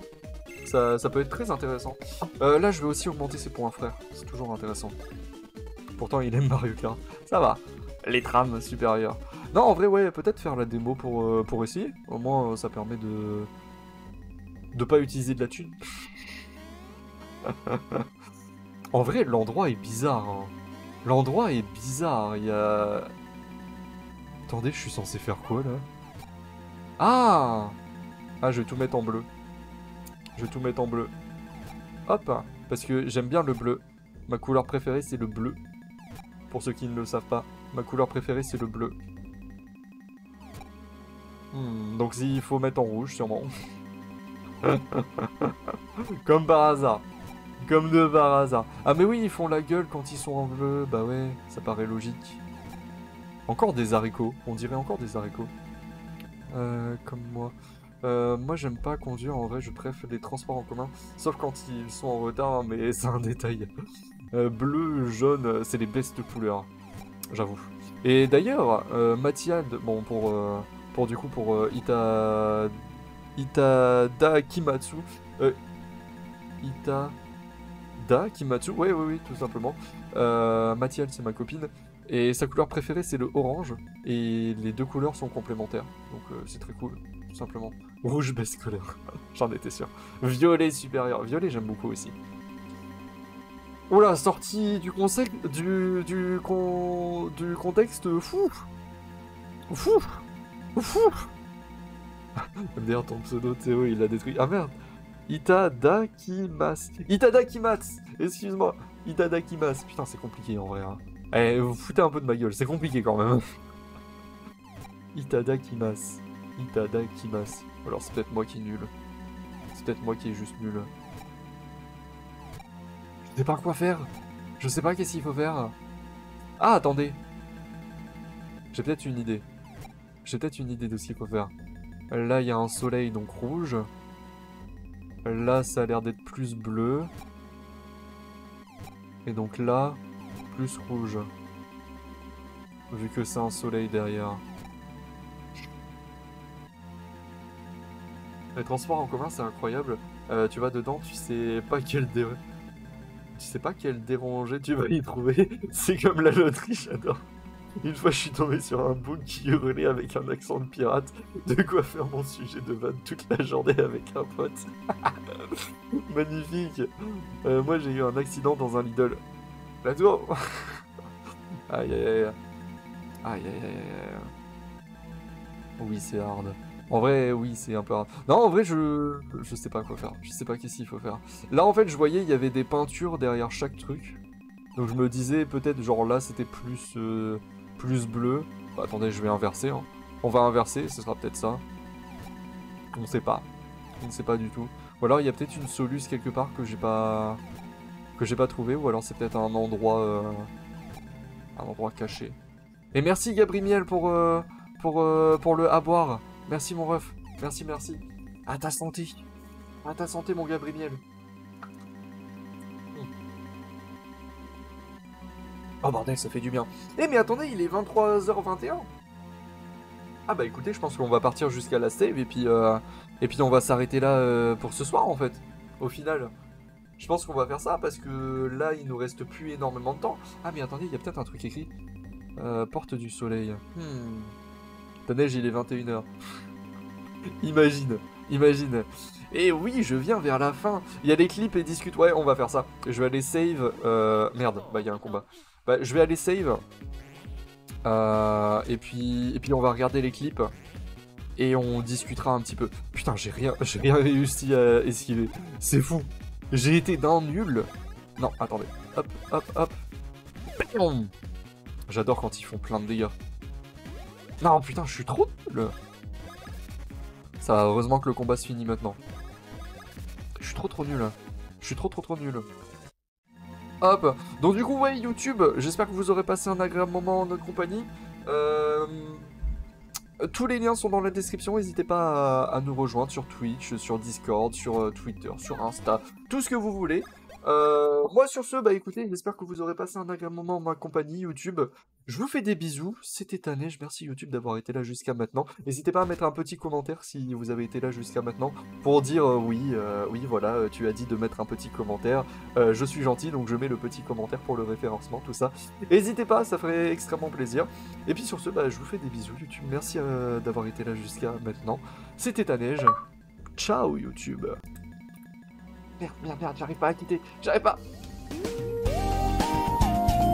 Ça, ça peut être très intéressant. Euh, là, je vais aussi augmenter ses points, frère. C'est toujours intéressant. pourtant il aime Mario Kart. Ça va, les trames supérieures. Non, en vrai, ouais, peut-être faire la démo pour, euh, pour essayer. Au moins, euh, ça permet de... de pas utiliser de la thune. En vrai, l'endroit est bizarre. Hein. L'endroit est bizarre. Il y a... Attendez, je suis censé faire quoi, là? Ah! Ah, je vais tout mettre en bleu. Je vais tout mettre en bleu. Hop! Parce que j'aime bien le bleu. Ma couleur préférée, c'est le bleu. Pour ceux qui ne le savent pas, ma couleur préférée, c'est le bleu. Hmm, donc il faut mettre en rouge, sûrement. Comme par hasard. Comme de par hasard. Ah mais oui, ils font la gueule quand ils sont en bleu. Bah ouais, ça paraît logique. Encore des haricots. On dirait encore des haricots. Euh, comme moi. Euh, moi, j'aime pas conduire, en vrai, je préfère les transports en commun. Sauf quand ils sont en retard, mais c'est un détail. Euh, bleu, jaune, c'est les best couleurs. J'avoue. Et d'ailleurs, euh, Mathilde, bon, pour... Euh, pour du coup, pour euh, Ita... Itada Kimatsu... Euh... Itada Kimatsu... Oui, oui, oui, tout simplement. Euh, Mathilde, c'est ma copine. Et sa couleur préférée, c'est le orange. Et les deux couleurs sont complémentaires. Donc, euh, c'est très cool. Tout simplement. Rouge baisse colère. J'en étais sûr. Violet supérieur. Violet, j'aime beaucoup aussi. Oula, sortie du conseil... Du... Du... Con, du contexte... Fou Fou Fou D'ailleurs, ton pseudo, Théo, il l'a détruit. Ah merde. Itadakimas. Itadakimas. Excuse-moi. Itadakimas. Putain, c'est compliqué, en vrai. Hein. Eh, vous foutez un peu de ma gueule. C'est compliqué, quand même. Itadakimas. Itadakimas. Alors c'est peut-être moi qui est nul. C'est peut-être moi qui est juste nul. Je sais pas quoi faire. Je sais pas qu'est-ce qu'il faut faire. Ah, attendez. J'ai peut-être une idée. J'ai peut-être une idée de ce qu'il faut faire. Là, il y a un soleil, donc rouge. Là, ça a l'air d'être plus bleu. Et donc là, plus rouge. Vu que c'est un soleil derrière. Les transports en commun, c'est incroyable. Euh, tu vas dedans, tu sais pas quel dé... Tu sais pas quel dérangé tu vas y trouver. C'est comme la loterie, j'adore. Une fois, je suis tombé sur un bug qui hurlait avec un accent de pirate. De quoi faire mon sujet de vanne toute la journée avec un pote. Magnifique. Euh, moi, j'ai eu un accident dans un Lidl. Let's go. Aïe, aïe, aïe. Aïe, aïe, aïe. Oui, c'est hard. En vrai, oui, c'est un peu rare. Non, en vrai, je je sais pas quoi faire. Je sais pas qu'est-ce qu'il faut faire. Là, en fait, je voyais, il y avait des peintures derrière chaque truc. Donc, je me disais, peut-être, genre, là, c'était plus euh, plus bleu. Bah, attendez, je vais inverser. Hein. On va inverser, ce sera peut-être ça. On sait pas. On ne sait pas du tout. Ou alors, il y a peut-être une soluce quelque part que j'ai pas... que j'ai pas trouvé. Ou alors, c'est peut-être un endroit... Euh... un endroit caché. Et merci, Gabriel, pour, euh... pour, euh... pour le à boire. Merci mon ref, merci, merci. À ta santé, à ta santé mon Gabriel. Oh bordel, ça fait du bien. Eh mais attendez, il est vingt-trois heures vingt et un. Ah bah écoutez, je pense qu'on va partir jusqu'à la save et puis euh, et puis on va s'arrêter là euh, pour ce soir en fait. Au final, je pense qu'on va faire ça parce que là il nous reste plus énormément de temps. Ah mais attendez, il y a peut-être un truc écrit. Euh, porte du soleil. Hmm. La neige, il est vingt et une heures. Imagine, imagine. Et oui, je viens vers la fin. Il y a les clips et discute. Ouais, on va faire ça. Je vais aller save. Euh... Merde, bah il y a un combat. Bah, je vais aller save. Euh... Et puis, et puis on va regarder les clips et on discutera un petit peu. Putain, j'ai rien, j'ai rien réussi à esquiver. C'est fou. J'ai été d'un nul. Non, attendez. Hop, hop, hop. J'adore quand ils font plein de dégâts. Non putain, je suis trop nul. Ça va, heureusement que le combat se finit maintenant. Je suis trop trop nul. Je suis trop trop trop nul. Hop. Donc du coup, ouais, YouTube, j'espère que vous aurez passé un agréable moment en notre compagnie. Euh... Tous les liens sont dans la description, n'hésitez pas à, à nous rejoindre sur Twitch, sur Discord, sur euh, Twitter, sur Insta, tout ce que vous voulez. Euh, moi sur ce, bah écoutez, j'espère que vous aurez passé un agréable moment en ma compagnie YouTube. Je vous fais des bisous, c'était Tanej, merci YouTube d'avoir été là jusqu'à maintenant. N'hésitez pas à mettre un petit commentaire si vous avez été là jusqu'à maintenant pour dire euh, oui, euh, oui voilà, tu as dit de mettre un petit commentaire. Euh, je suis gentil donc je mets le petit commentaire pour le référencement, tout ça. N'hésitez pas, ça ferait extrêmement plaisir. Et puis sur ce, bah je vous fais des bisous YouTube, merci euh, d'avoir été là jusqu'à maintenant. C'était Tanej, ciao YouTube. Merde, merde, merde, j'arrive pas à quitter, j'arrive pas.